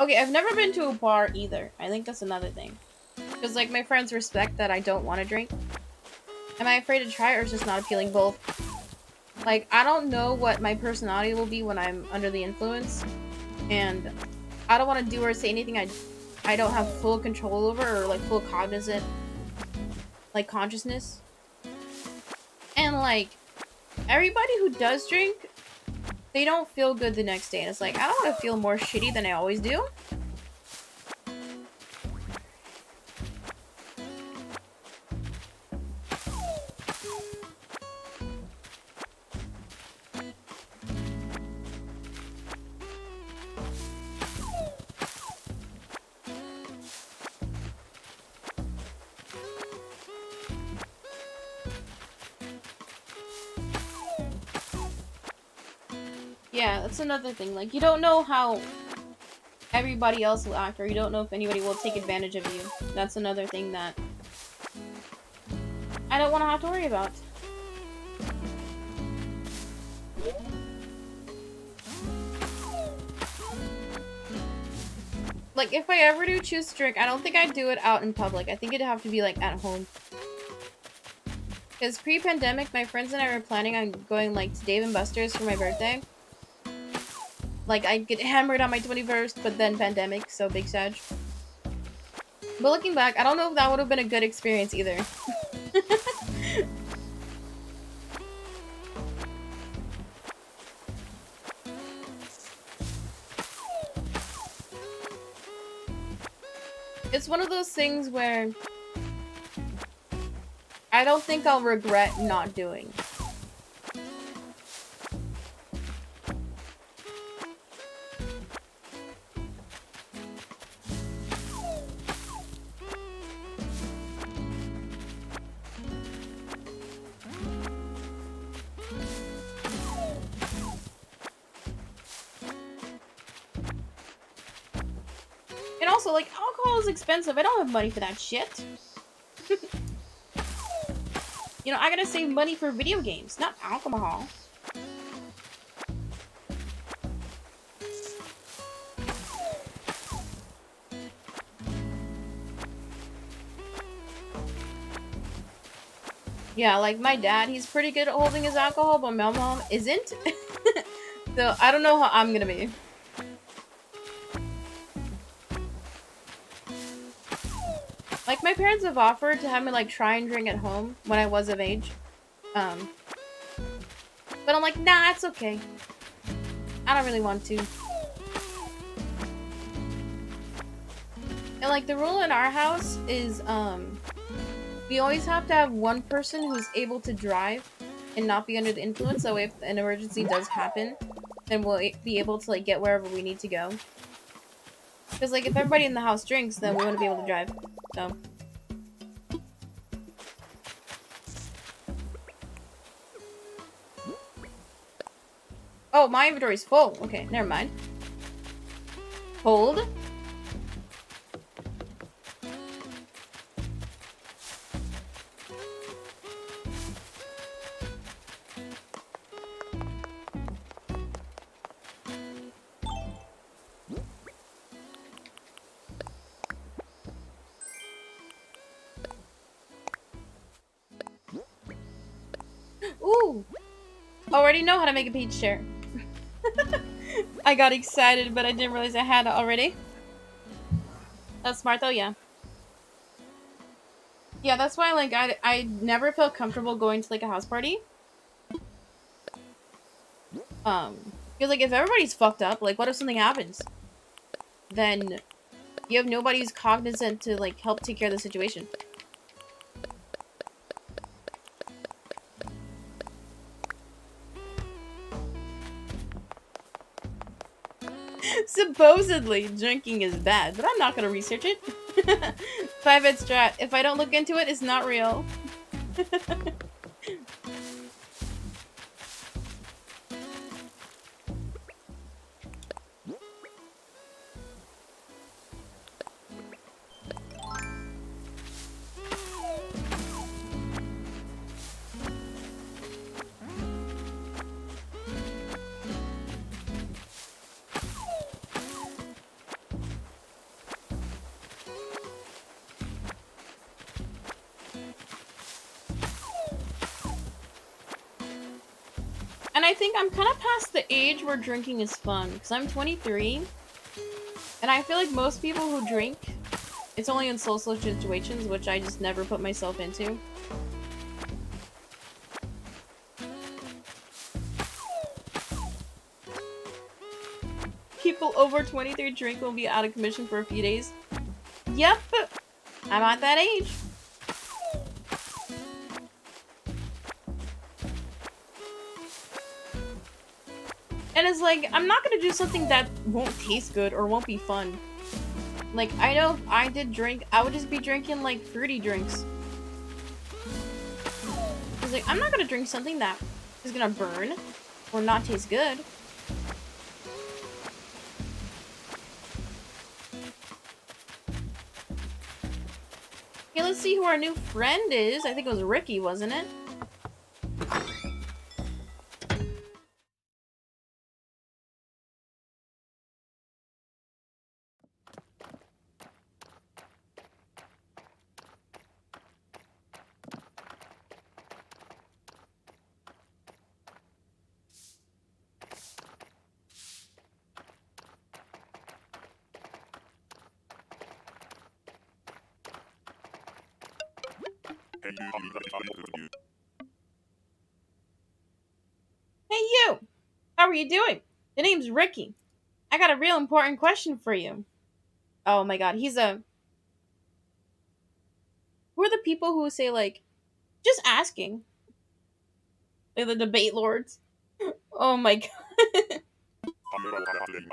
Okay, I've never been to a bar either. I think that's another thing. Because, like, my friends respect that I don't want to drink. Am I afraid to try it or is it just not appealing? Both. Like, I don't know what my personality will be when I'm under the influence. And I don't want to do or say anything I don't have full control over or like full consciousness. And like everybody who does drink, they don't feel good the next day. And it's like I don't want to feel more shitty than I always do. Yeah, that's another thing. Like, you don't know how everybody else will act, or you don't know if anybody will take advantage of you. That's another thing that I don't want to have to worry about. Like, if I ever do choose to drink, I don't think I'd do it out in public. I think it'd have to be, like, at home. Because pre-pandemic, my friends and I were planning on going, like, to Dave & Buster's for my birthday. Like, I'd get hammered on my 21st, but then pandemic, so big sad. But looking back, I don't know if that would have been a good experience either. It's one of those things where I don't think I'll regret not doing. And also, like, alcohol is expensive. I don't have money for that shit. You know, I gotta save money for video games, not alcohol. Yeah, like my dad, he's pretty good at holding his alcohol, but my mom isn't. So I don't know how I'm gonna be. Like, my parents have offered to have me, like, try and drink at home when I was of age. But I'm like, nah, it's okay. I don't really want to. And, like, the rule in our house is, we always have to have one person who's able to drive and not be under the influence. So if an emergency does happen, then we'll be able to, like, get wherever we need to go. Because, like, if everybody in the house drinks, then we want to be able to drive. So. Oh, my inventory's full. Okay, never mind. Hold. Already know how to make a peach shirt. I got excited, but I didn't realize I had it already. That's smart though, yeah. Yeah, that's why, like, I never felt comfortable going to, like, a house party. Because, like, if everybody's fucked up, like, what if something happens? Then you have nobody who's cognizant to, like, help take care of the situation. Supposedly, drinking is bad, but I'm not gonna research it. 5-head strat. If I don't look into it, it's not real. I'm kind of past the age where drinking is fun, because I'm 23, and I feel like most people who drink, it's only in social situations, which I just never put myself into. People over 23 drink will be out of commission for a few days. Yep, I'm at that age. And it's like, I'm not gonna do something that won't taste good or won't be fun. Like, I know if I did drink, I would just be drinking, like, fruity drinks. It's like, I'm not gonna drink something that is gonna burn or not taste good. Okay, let's see who our new friend is. I think it was Ricky, wasn't it? You doing? The name's Ricky. I got a real important question for you. Oh my god, he's a... Who are the people who say, like, just asking? Like the debate lords. Oh my god. Have you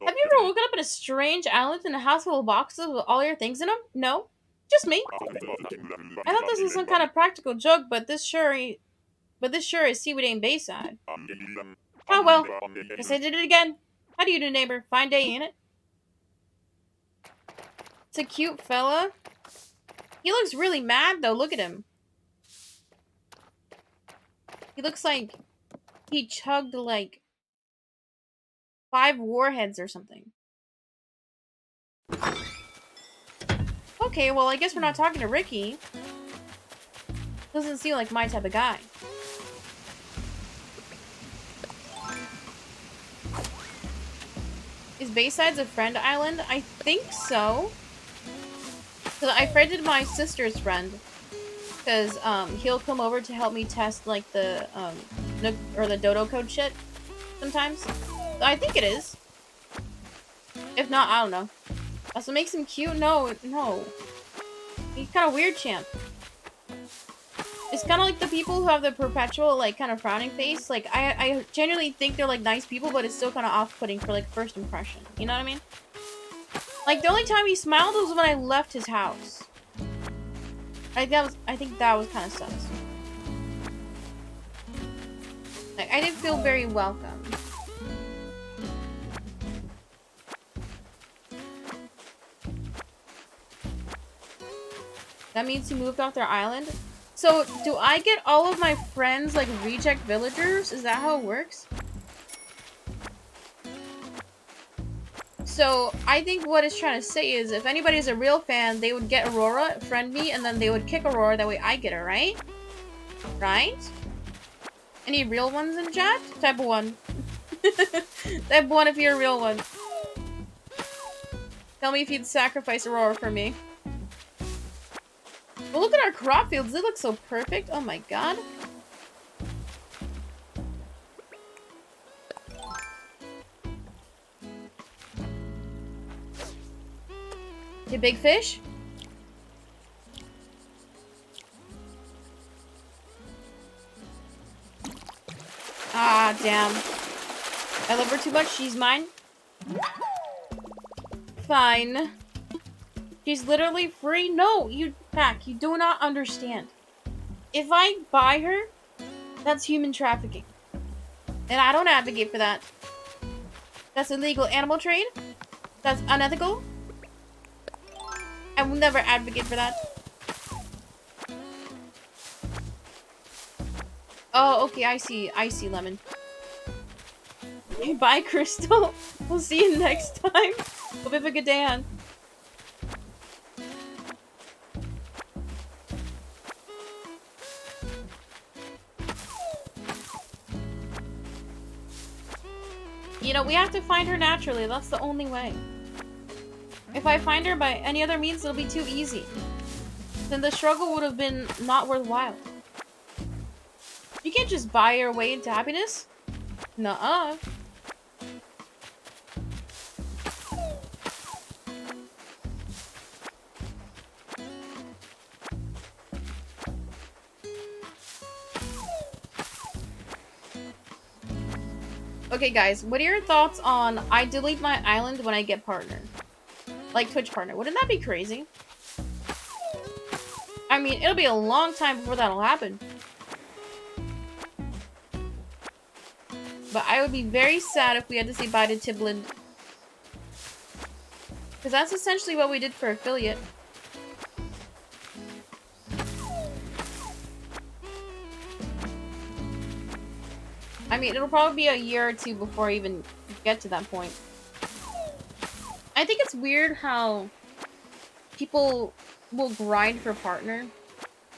ever woken up in a strange island in a house full of boxes with all your things in them? No? Just me? I thought this was some kind of practical joke, but this sure ain't... But this sure is seaweed ain't Bayside. Oh well, guess I did it again. How do you do, neighbor? Fine day, ain't it? It's a cute fella. He looks really mad, though. Look at him. He looks like he chugged, like, 5 warheads or something. Okay, well, I guess we're not talking to Ricky. Doesn't seem like my type of guy. Is Bayside's a friend island? I think so. Cause I friended my sister's friend. Cause he'll come over to help me test like the Nook or the Dodo code shit sometimes. So I think it is. If not, I don't know. That's what makes him cute? No. He's kinda weird, champ. It's kinda like the people who have the perpetual, like, kind of frowning face. Like, I generally think they're, like, nice people, but it's still kinda off-putting for, like, first impression. You know what I mean? Like, the only time he smiled was when I left his house. I think that was kinda sus. Like, I didn't feel very welcome. That means he moved off their island? So, do I get all of my friends, like, reject villagers? Is that how it works? So, I think what it's trying to say is, if anybody's a real fan, they would get Aurora, friend me, and then they would kick Aurora, that way I get her, right? Right? Any real ones in chat? Type 1. Type 1 if you're a real one. Tell me if you'd sacrifice Aurora for me. Well, look at our crop fields. They look so perfect. Oh my god. You big fish? Ah, damn. I love her too much. She's mine. Fine. She's literally free. No, you... You do not understand. If I buy her, that's human trafficking. And I don't advocate for that. That's illegal animal trade. That's unethical. I will never advocate for that. Oh, okay, I see. I see, Lemon. Bye, Crystal. We'll see you next time. Hope you have a good day, hon. You know, we have to find her naturally. That's the only way. If I find her by any other means, it'll be too easy. Then the struggle would have been not worthwhile. You can't just buy your way into happiness. Nuh-uh. Okay, guys, what are your thoughts on I delete my island when I get partner? Like, Twitch partner. Wouldn't that be crazy? I mean, it'll be a long time before that'll happen. But I would be very sad if we had to say bye to Tibland. Because that's essentially what we did for affiliate. I mean, it'll probably be a year or two before I even get to that point. I think it's weird how people will grind for partner.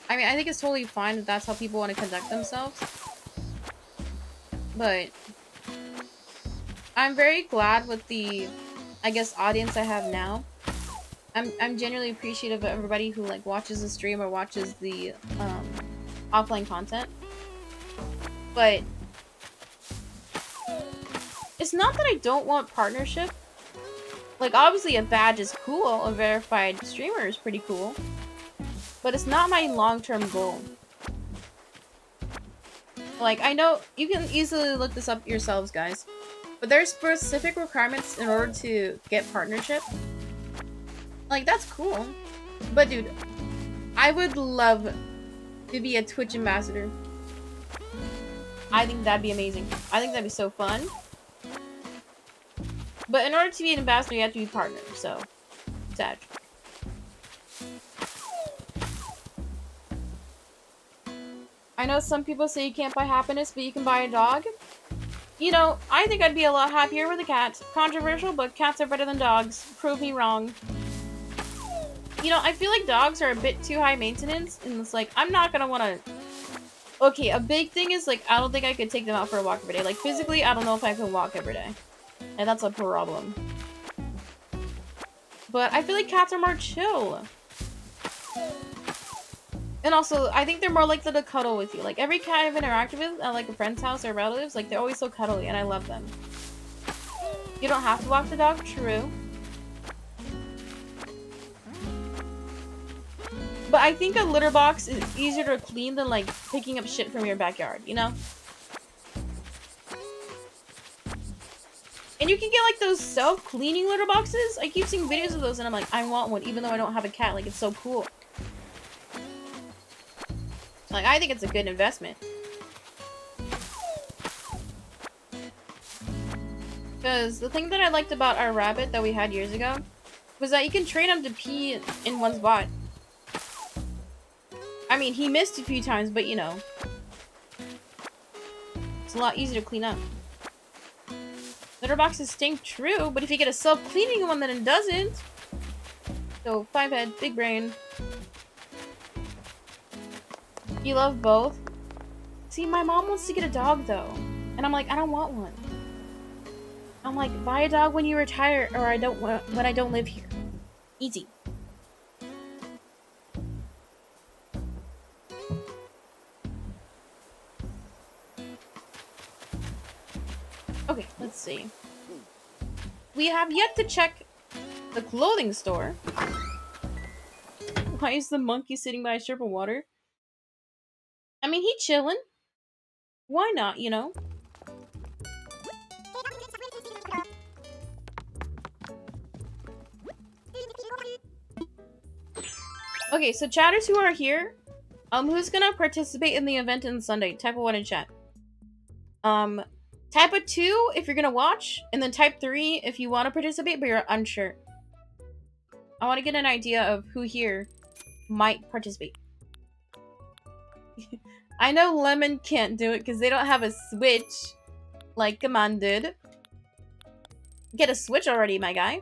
I mean, I think it's totally fine that that's how people want to conduct themselves. But I'm very glad with the, I guess, audience I have now. I'm genuinely appreciative of everybody who like watches the stream or watches the offline content. But it's not that I don't want partnership. Like, obviously a badge is cool, a verified streamer is pretty cool. But it's not my long-term goal. Like, I know you can easily look this up yourselves, guys. But there's specific requirements in order to get partnership. Like, that's cool. But dude, I would love to be a Twitch ambassador. I think that'd be amazing. I think that'd be so fun. But in order to be an ambassador, you have to be partnered, so... sad. I know some people say you can't buy happiness, but you can buy a dog. You know, I think I'd be a lot happier with a cat. Controversial, but cats are better than dogs. Prove me wrong. You know, I feel like dogs are a bit too high maintenance, and it's like, I'm not gonna wanna... Okay, a big thing is, like, I don't think I could take them out for a walk every day. Like, physically, I don't know if I can walk every day. And that's a problem. But I feel like cats are more chill. And also, I think they're more likely to cuddle with you. Like, every cat I've interacted with at, like, a friend's house or relatives, like, they're always so cuddly, and I love them. You don't have to walk the dog, true. But I think a litter box is easier to clean than, like, picking up shit from your backyard, you know? And you can get, like, those self-cleaning litter boxes. I keep seeing videos of those, and I'm like, I want one, even though I don't have a cat. Like, it's so cool. Like, I think it's a good investment. Because the thing that I liked about our rabbit that we had years ago was that you can train him to pee in one spot. I mean, he missed a few times, but you know. It's a lot easier to clean up. Litter boxes stink, true, but if you get a self-cleaning one, then it doesn't. So, five head, big brain. You love both? See, my mom wants to get a dog, though. And I'm like, I don't want one. I'm like, buy a dog when you retire, or I don't want when I don't live here. Easy. Okay, let's see. We have yet to check the clothing store. Why is the monkey sitting by a sherpa water? I mean, he chillin'. Why not, you know? Okay, so chatters who are here, who's gonna participate in the event on Sunday? Type a 1 in chat. Type a 2 if you're gonna watch, and then type 3 if you want to participate, but you're unsure. I want to get an idea of who here might participate. I know Lemon can't do it because they don't have a Switch, like commanded. Get a Switch already, my guy.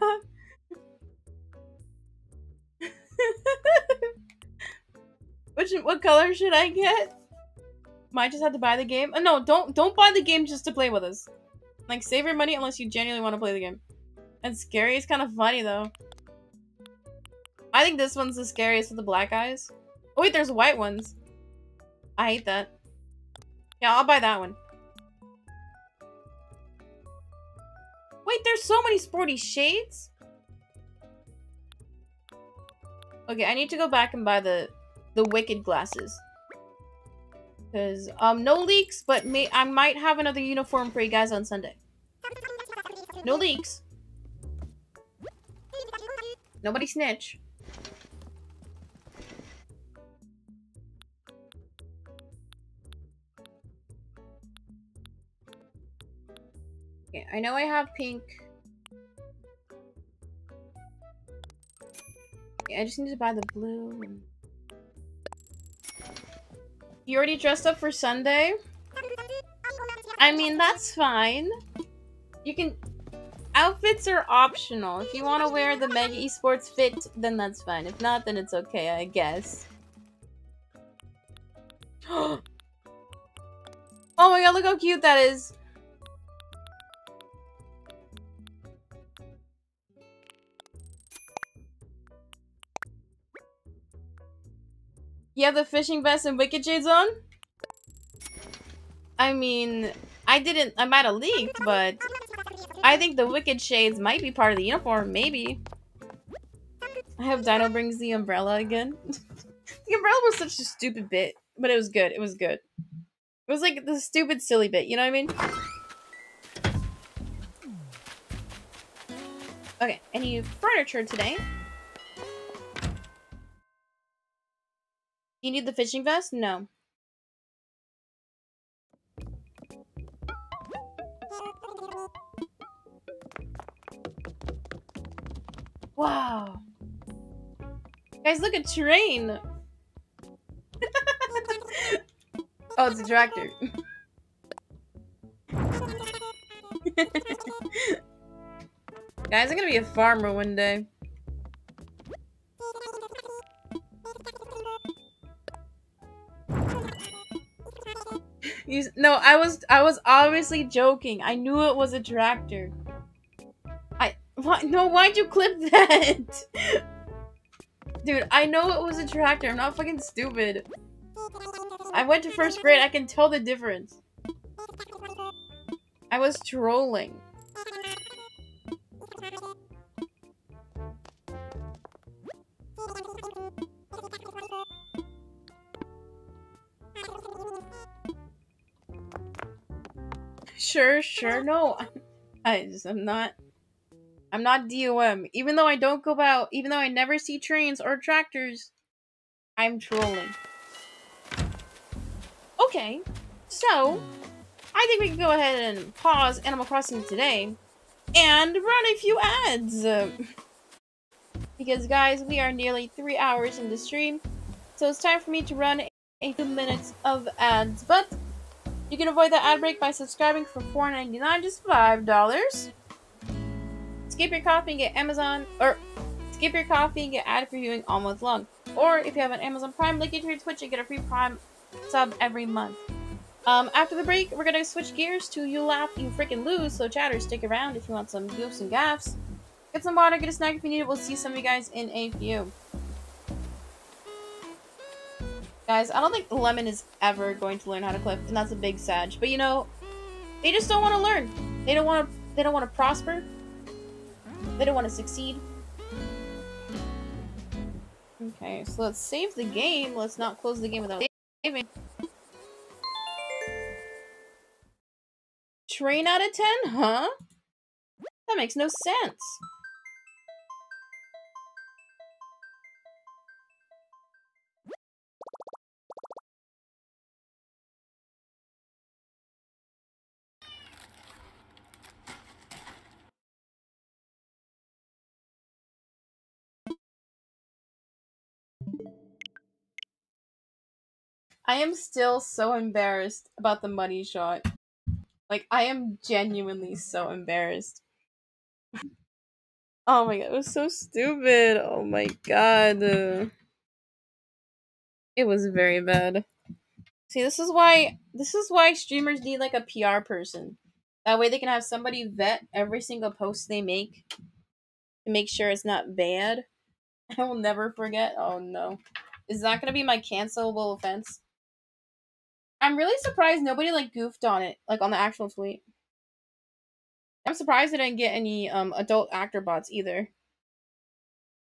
God. What color should I get? Might just have to buy the game. Oh, no, don't buy the game just to play with us. Like, save your money unless you genuinely want to play the game. That's scary. It's kind of funny though. I think this one's the scariest with the black eyes. Oh wait, there's white ones. I hate that. Yeah, I'll buy that one. Wait, there's so many sporty shades? Okay, I need to go back and buy the wicked glasses. Because, no leaks, but I might have another uniform for you guys on Sunday. No leaks. Nobody snitch. Okay, I know I have pink. Okay, I just need to buy the blue. You already dressed up for Sunday? I mean, that's fine. You can... Outfits are optional. If you want to wear the Meg Esports fit, then that's fine. If not, then it's okay, I guess. Oh my god, look how cute that is! You have the fishing vest and wicked shades on? I mean, I didn't- I might have leaked, but... I think the wicked shades might be part of the uniform, maybe. I hope Dino brings the umbrella again. The umbrella was such a stupid bit, but it was good, it was good. It was like the stupid silly bit, you know what I mean? Okay, any furniture today? You need the fishing vest? No. Wow. Guys, look, a train! Oh, it's a tractor. Guys, I'm gonna be a farmer one day. No, I was obviously joking. I knew it was a tractor. No, why'd you clip that? Dude, I know it was a tractor. I'm not fucking stupid. I went to first grade. I can tell the difference. I was trolling. Sure, no. I'm not DOM. Even though I don't go out, even though I never see trains or tractors, I'm trolling. Okay, so I think we can go ahead and pause Animal Crossing today and run a few ads. Because guys, we are nearly 3 hours into stream, so it's time for me to run a few minutes of ads. But you can avoid the ad break by subscribing for $4.99, just $5. Skip your coffee and get Amazon, or skip your coffee and get ad-free viewing all month long. Or if you have an Amazon Prime, link it to your Twitch and get a free Prime sub every month. After the break, we're gonna switch gears to You Laugh, You Freaking Lose, so chatter, stick around if you want some goofs and gaffs. Get some water, get a snack if you need it, we'll see some of you guys in a few. Guys, I don't think Lemon is ever going to learn how to clip, and that's a big sag, but you know, they just don't want to learn. They don't want to prosper. They don't want to succeed. Okay, so let's save the game. Let's not close the game without saving. Train out of 10? Huh? That makes no sense. I am still so embarrassed about the money shot. Like, I am genuinely so embarrassed. Oh my god, it was so stupid. Oh my god. It was very bad. See, this is why streamers need like a PR person. That way they can have somebody vet every single post they make to make sure it's not bad. I will never forget. Oh no. Is that gonna be my cancelable offense? I'm really surprised nobody, like, goofed on it, like, on the actual tweet. I'm surprised I didn't get any, adult actor bots either.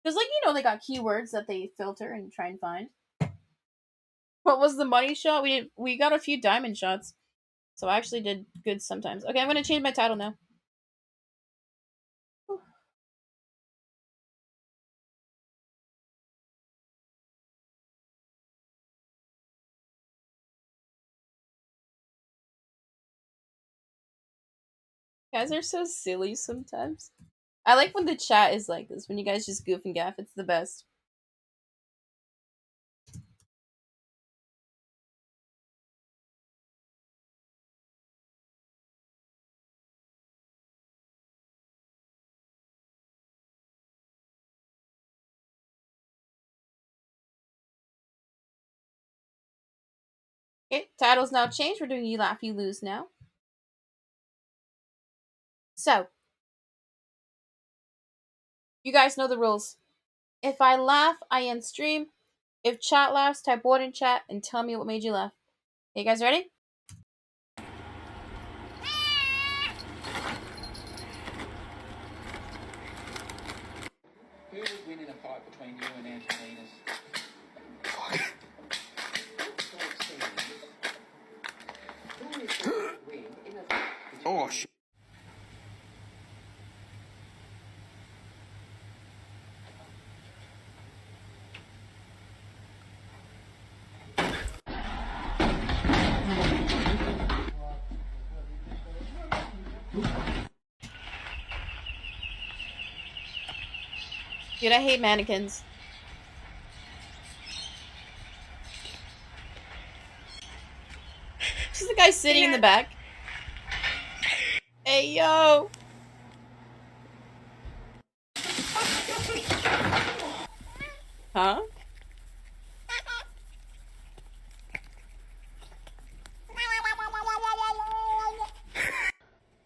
Because, like, you know, they got keywords that they filter and try and find. What was the money shot? We got a few diamond shots. So I actually did good sometimes. Okay, I'm gonna change my title now. You guys are so silly sometimes. I like when the chat is like this, when you guys just goof and gaff, it's the best. Okay, title's now changed. We're doing You Laugh, You Lose now. So, you guys know the rules. If I laugh, I end stream. If chat laughs, type one in chat and tell me what made you laugh. Okay, you guys ready? Who would win in a fight between you and Angelina's? Oh, shit. Dude, I hate mannequins. This is the guy sitting in the back. Hey, yo! Huh?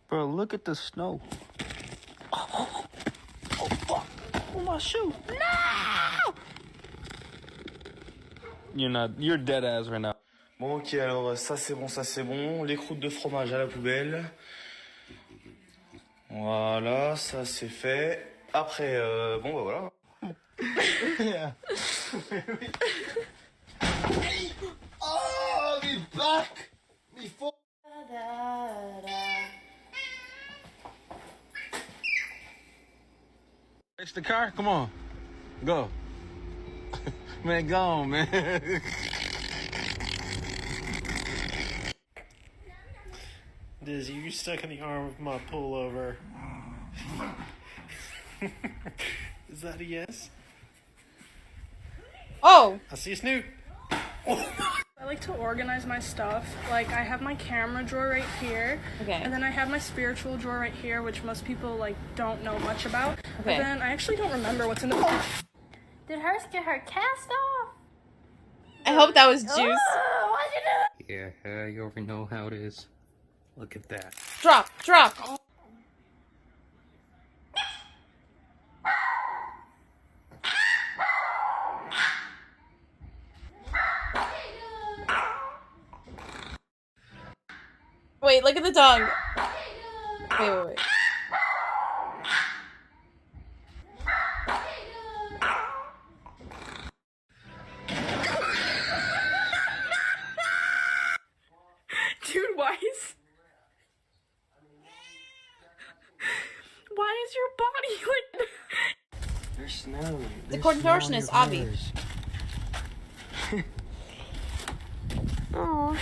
Bro, look at the snow. Oh, oh, fuck. Oh, my shoe. No! You're dead ass right now. Bon, ok, alors, ça c'est bon, ça c'est bon. Les croûtes de fromage à la poubelle. Voilà, ça c'est fait. Après, bon, bah voilà. Oh, me back! Me fo- Race the car? Come on. Go. Man, go on, man. Dizzy, you're stuck in the arm of my pullover. Is that a yes? Oh! I see a Snoop. Oh. I like to organize my stuff. Like, I have my camera drawer right here. Okay. And then I have my spiritual drawer right here, which most people, like, don't know much about. Okay. But then I actually don't remember what's in the... Oh. Did hers get her cast off? I hope that was juice. Oh, why'd you do that? Yeah, you already know how it is. Look at that. Drop, drop. Oh. Wait, look at the dog. Wait, wait, wait. Contortionist, Abi. Oh.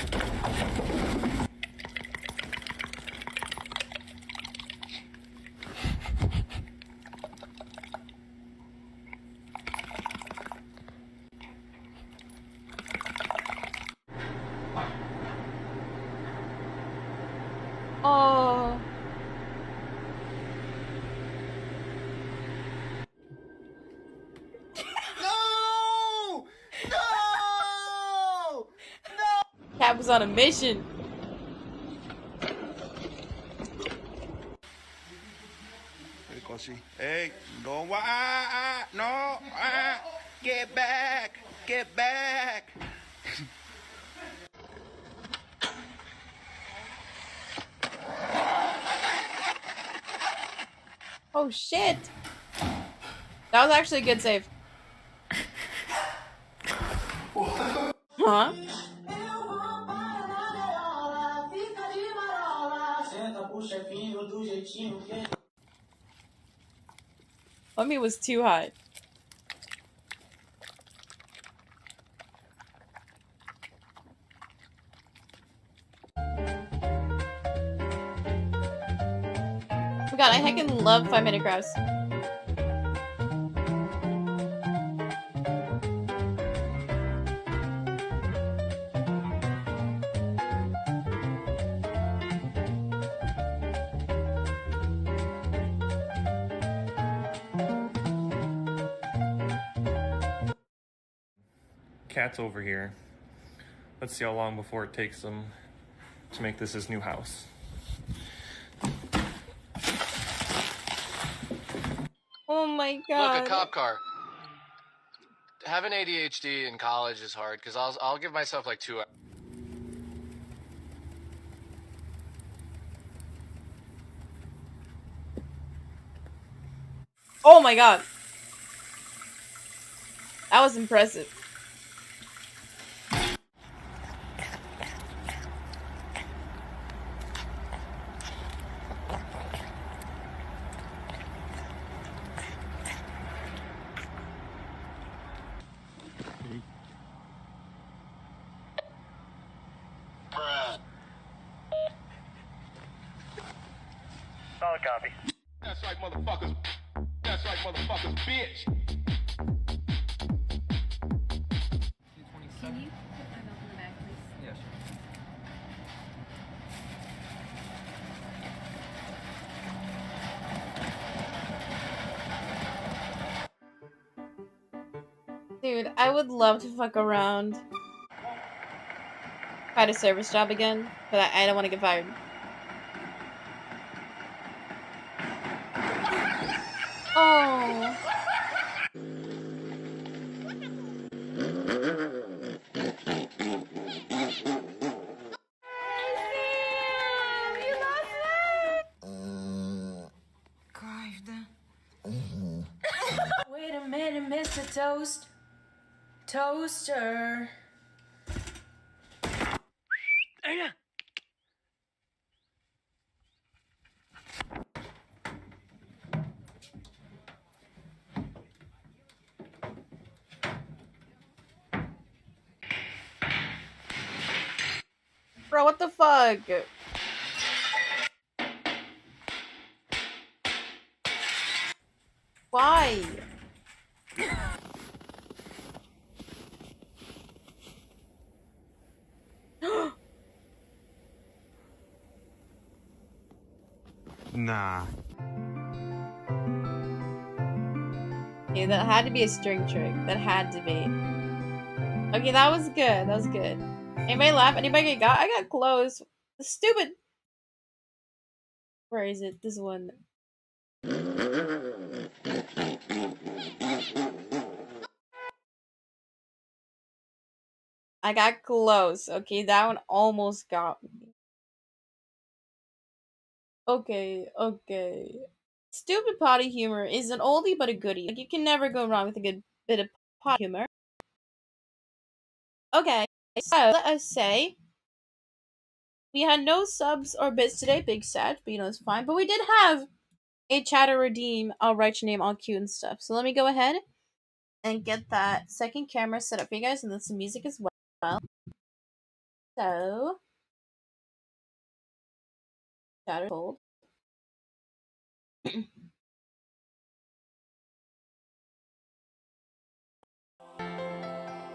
Oh. Was on a mission. Hey, don't no, get back, get back. Oh shit! That was actually a good save. Huh? Lummy was too high. god, I heckin' love 5-minute crafts. Cat's over here. Let's see how long before it takes him to make this his new house. Oh my god. Look, a cop car. Having ADHD in college is hard because I'll give myself like 2 hours. Oh my god. That was impressive. I would love to fuck around, find a service job again, but I don't want to get fired. Oh. Wait a minute, Mr. Toast. Toaster. Bro, what the fuck? Why? Nah. Yeah, that had to be a string trick. That had to be. Okay, that was good. That was good. Anybody laugh? Anybody get got? I got close. Stupid. Where is it? This one. I got close. Okay, that one almost got me. Okay, okay. Stupid potty humor is an oldie but a goodie. Like, you can never go wrong with a good bit of potty humor. Okay, so let us say we had no subs or bits today, big sad, but you know it's fine. But we did have a chatter redeem, I'll write your name all cute and stuff. So let me go ahead and get that second camera set up for you guys and then some music as well. So chatter hold.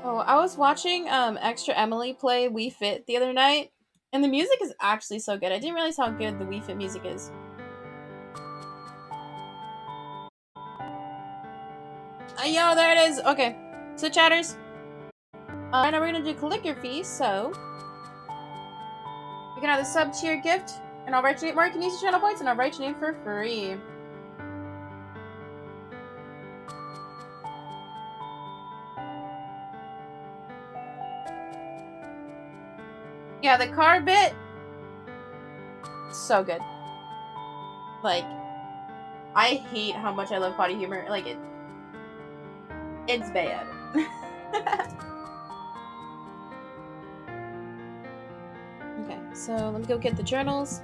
Oh, I was watching Extra Emily play Wii Fit the other night, and the music is actually so good. I didn't realize how good the Wii Fit music is. Yo, there it is! Okay, so chatters. Right now we're gonna do calligraphy, so you can have the sub tier gift. And I'll write your name, Mark, and use your channel points, and I'll write your name for free. Yeah, the car bit. So good. Like, I hate how much I love potty humor. Like, it's bad. Okay, so let me go get the journals.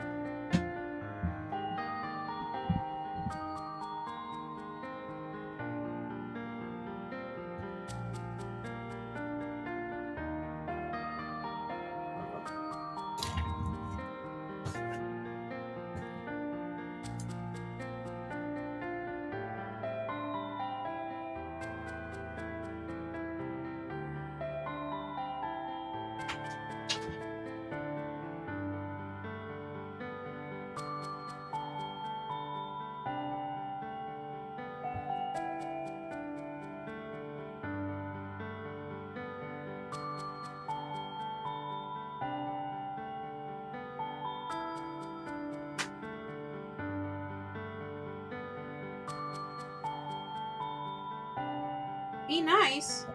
Be nice.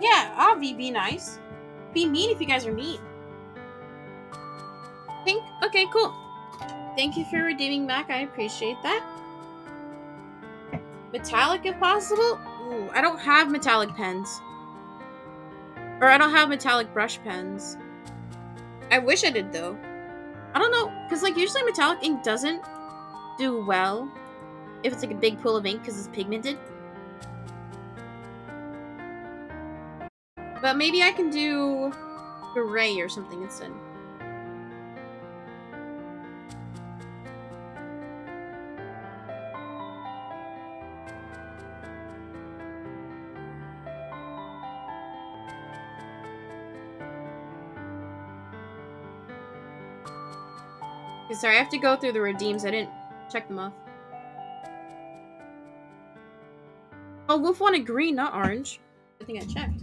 Yeah, Avi, be nice. Be mean if you guys are mean. Think? Okay, cool. Thank you for redeeming Mac, I appreciate that. Metallic if possible? Ooh, I don't have metallic pens. Or I don't have metallic brush pens. I wish I did though. I don't know, because like usually metallic ink doesn't do well if it's like a big pool of ink because it's pigmented. But maybe I can do gray or something instead. Sorry, I have to go through the redeems. I didn't check them off. Oh, Wolf wanted green, not orange. I think I checked.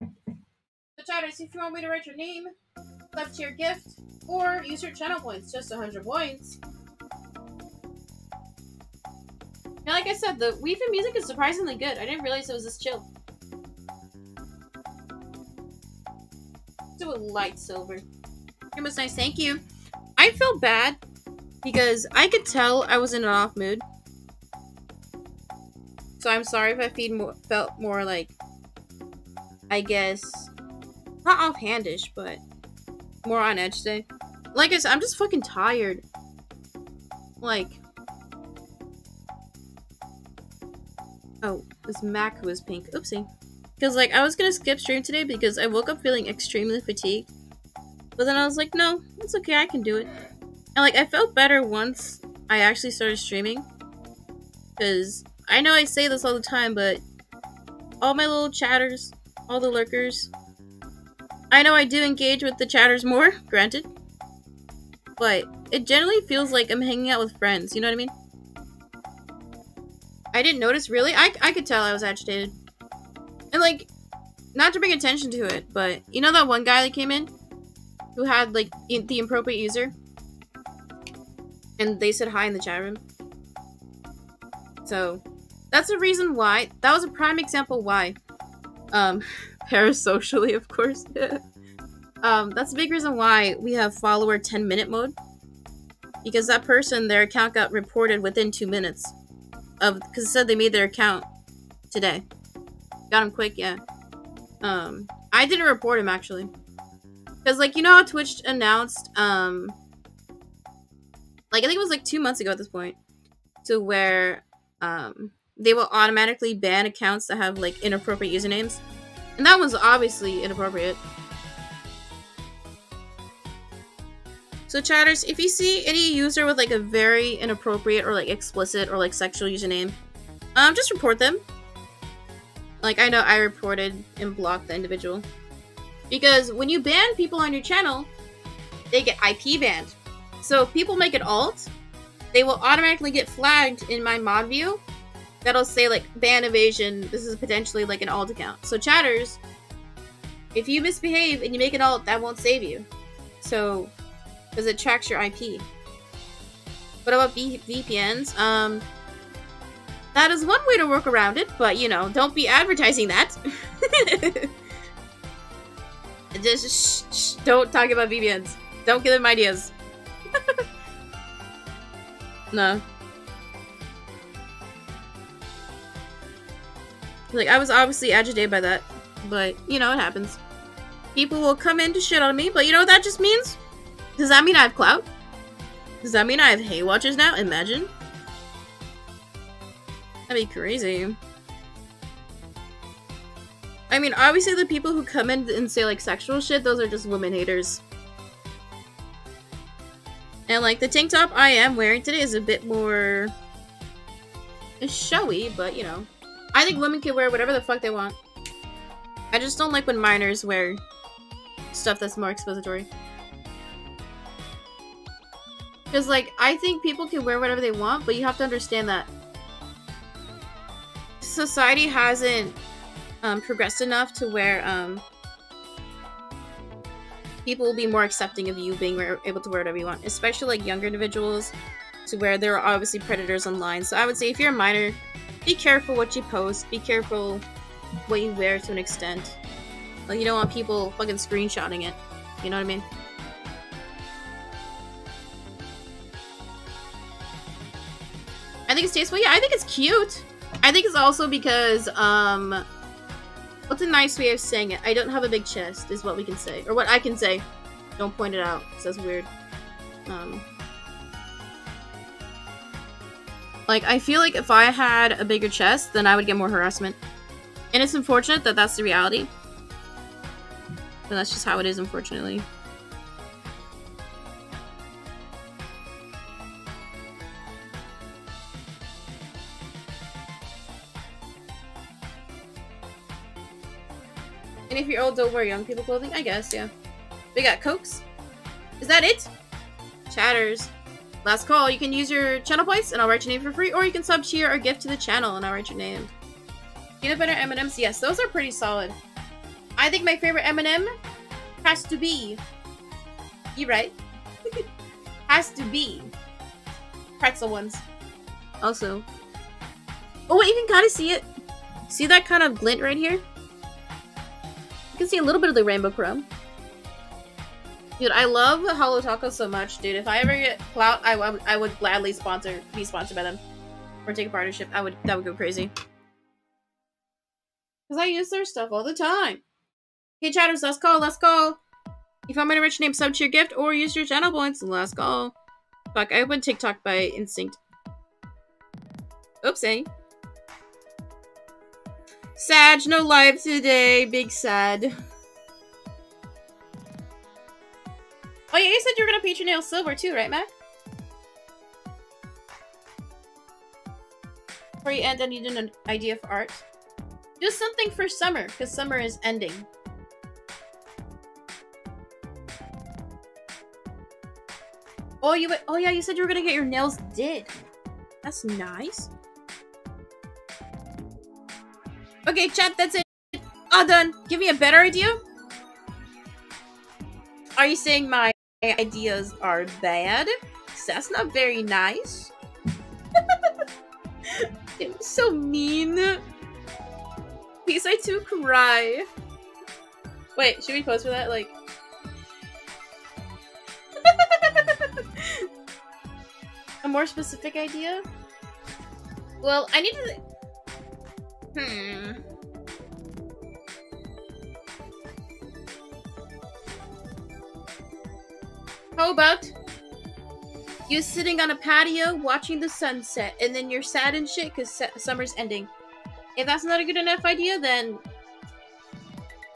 So, chatters, if you want me to write your name, left tier gift, or use your channel points, just 100 points. Now, like I said, the Wii Fit music is surprisingly good. I didn't realize it was this chill. Let's do a light silver. It was nice, thank you. I feel bad because I could tell I was in an off mood. So I'm sorry if I felt more like, I guess, not offhandish, but more on edge today. Like I said, I'm just fucking tired. Like, oh, it was Mac who was pink. Oopsie. Because like, I was gonna skip stream today because I woke up feeling extremely fatigued. But then I was like, no, it's okay, I can do it. And like, I felt better once I actually started streaming. Because I know I say this all the time, but all my little chatters, all the lurkers. I know I do engage with the chatters more, granted. But it generally feels like I'm hanging out with friends, you know what I mean? I didn't notice, really. I could tell I was agitated. And like, not to bring attention to it, but you know that one guy that came in? Who had like the inappropriate user, and they said hi in the chat room. So that's the reason why. That was a prime example why, parasocially, of course. That's a big reason why we have follower 10-minute mode, because that person, their account got reported within 2 minutes of, because it said they made their account today. Got him quick, yeah. I didn't report him actually. Because, like, you know how Twitch announced, like, I think it was, like, 2 months ago at this point, to where, they will automatically ban accounts that have, like, inappropriate usernames. And that one's obviously inappropriate. So, chatters, if you see any user with, like, a very inappropriate or, like, explicit or, like, sexual username, just report them. Like, I know I reported and blocked the individual. Because when you ban people on your channel, they get IP banned. So if people make an alt, they will automatically get flagged in my mod view. That'll say like, ban evasion, this is potentially like an alt account. So chatters, if you misbehave and you make an alt, that won't save you. So, because it tracks your IP. What about VPNs? That is one way to work around it, but you know, don't be advertising that. Just don't talk about VPNs. Don't give them ideas. No. Like, I was obviously agitated by that, but, you know, it happens. People will come in to shit on me, but you know what that just means? Does that mean I have clout? Does that mean I have hate watchers now? Imagine. That'd be crazy. I mean, obviously the people who come in and say, like, sexual shit, those are just women haters. And, like, the tank top I am wearing today is a bit more... it's showy, but, you know. I think women can wear whatever the fuck they want. I just don't like when minors wear stuff that's more expository. Because, like, I think people can wear whatever they want, but you have to understand that society hasn't... progressed enough to where people will be more accepting of you being able to wear whatever you want, especially like younger individuals, to where there are obviously predators online. So I would say if you're a minor, be careful what you post, be careful what you wear to an extent. Like, you don't want people fucking screenshotting it. You know what I mean? I think it's tasteful. Yeah, I think it's cute. I think it's also because, what's a nice way of saying it? I don't have a big chest, is what we can say. Or what I can say. Don't point it out, because that's weird. Like, I feel like if I had a bigger chest, then I would get more harassment. And it's unfortunate that that's the reality. But that's just how it is, unfortunately. And if you're old, don't wear young people clothing, I guess, yeah. We got Cokes. Is that it? Chatters. Last call. You can use your channel points and I'll write your name for free, or you can sub, share, or gift to the channel and I'll write your name. Peanut butter M&Ms. Yes, those are pretty solid. I think my favorite M&M has to be... You're right. Has to be pretzel ones. Also. Oh wait, you can kind of see it. See that kind of glint right here? You can see a little bit of the rainbow crumb. Dude, I love Holo Taco so much, dude. If I ever get clout, I would gladly be sponsored by them, or take a partnership. That would go crazy. Cause I use their stuff all the time. Okay, chatters, last call, last call. If I'm gonna rich name, sub to your gift or use your channel points, last call. Fuck, I opened TikTok by instinct. Oopsie. Sag, no live today. Big sad. Oh yeah, you said you were gonna paint your nails silver too, right, Mac? Before you end, I need an idea for art. Do something for summer, because summer is ending. Oh, yeah, you said you were gonna get your nails did. That's nice. Okay, chat, that's it. All done. Give me a better idea. Are you saying my ideas are bad? That's not very nice. It was so mean. Please, I too cry. Wait, should we pose for that? Like, a more specific idea? Well, I need to. How about you sitting on a patio watching the sunset, and then you're sad and shit because summer's ending. If that's not a good enough idea, then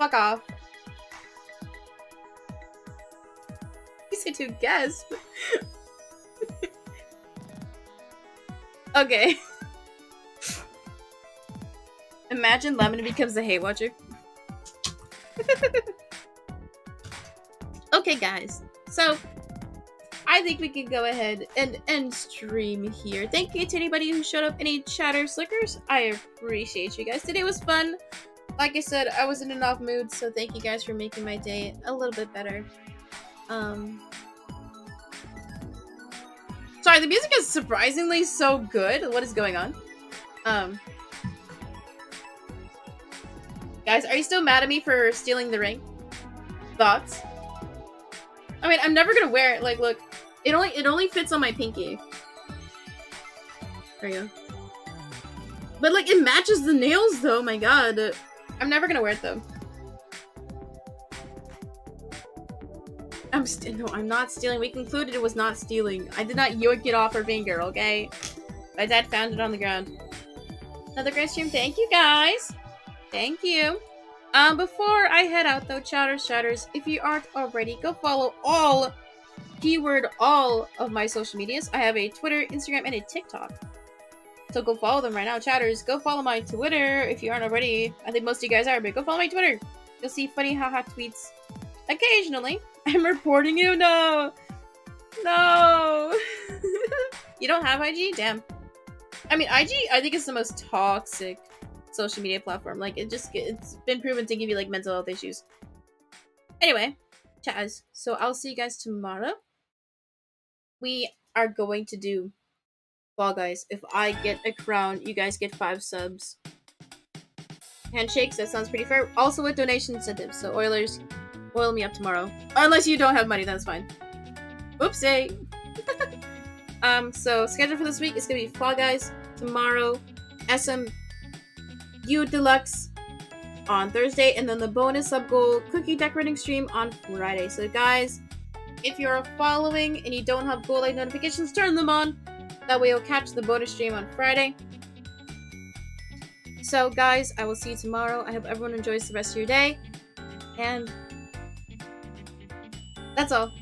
fuck off. You said to guess. Okay. Imagine Lemon becomes the hate watcher. Okay, guys. So, I think we can go ahead and end stream here. Thank you to anybody who showed up. Any chatter slickers? I appreciate you guys. Today was fun. Like I said, I was in an off mood, so thank you guys for making my day a little bit better. Sorry, the music is surprisingly so good. What is going on? Guys, are you still mad at me for stealing the ring? Thoughts? I mean, I'm never gonna wear it. Like, look, it only fits on my pinky. There you go. But like, it matches the nails, though. My God, I'm never gonna wear it though. No, I'm not stealing. We concluded it was not stealing. I did not yoink it off her finger. Okay, my dad found it on the ground. Another great stream. Thank you, guys. Thank you. Before I head out though, chatters, if you aren't already, go follow all, keyword all, of my social medias. I have a Twitter, Instagram, and a TikTok. So go follow them right now, chatters. Go follow my Twitter if you aren't already. I think most of you guys are, but go follow my Twitter. You'll see funny haha tweets occasionally. I'm reporting you, no! No! You don't have IG? Damn. I mean, IG, I think, is the most toxic social media platform. Like, it's been proven to give you like mental health issues. Anyway, Chaz, so I'll see you guys tomorrow. We are going to do Fall Guys. If I get a crown, you guys get 5 subs. Handshakes, that sounds pretty fair. Also with donation incentives, so Oilers, oil me up tomorrow. Unless you don't have money, that's fine. Oopsie! So schedule for this week is gonna be Fall Guys tomorrow, SMU Deluxe on Thursday, and then the bonus sub goal cookie decorating stream on Friday. So guys, if you're following and you don't have goal like notifications, turn them on. That way you'll catch the bonus stream on Friday. So guys, I will see you tomorrow. I hope everyone enjoys the rest of your day. And that's all.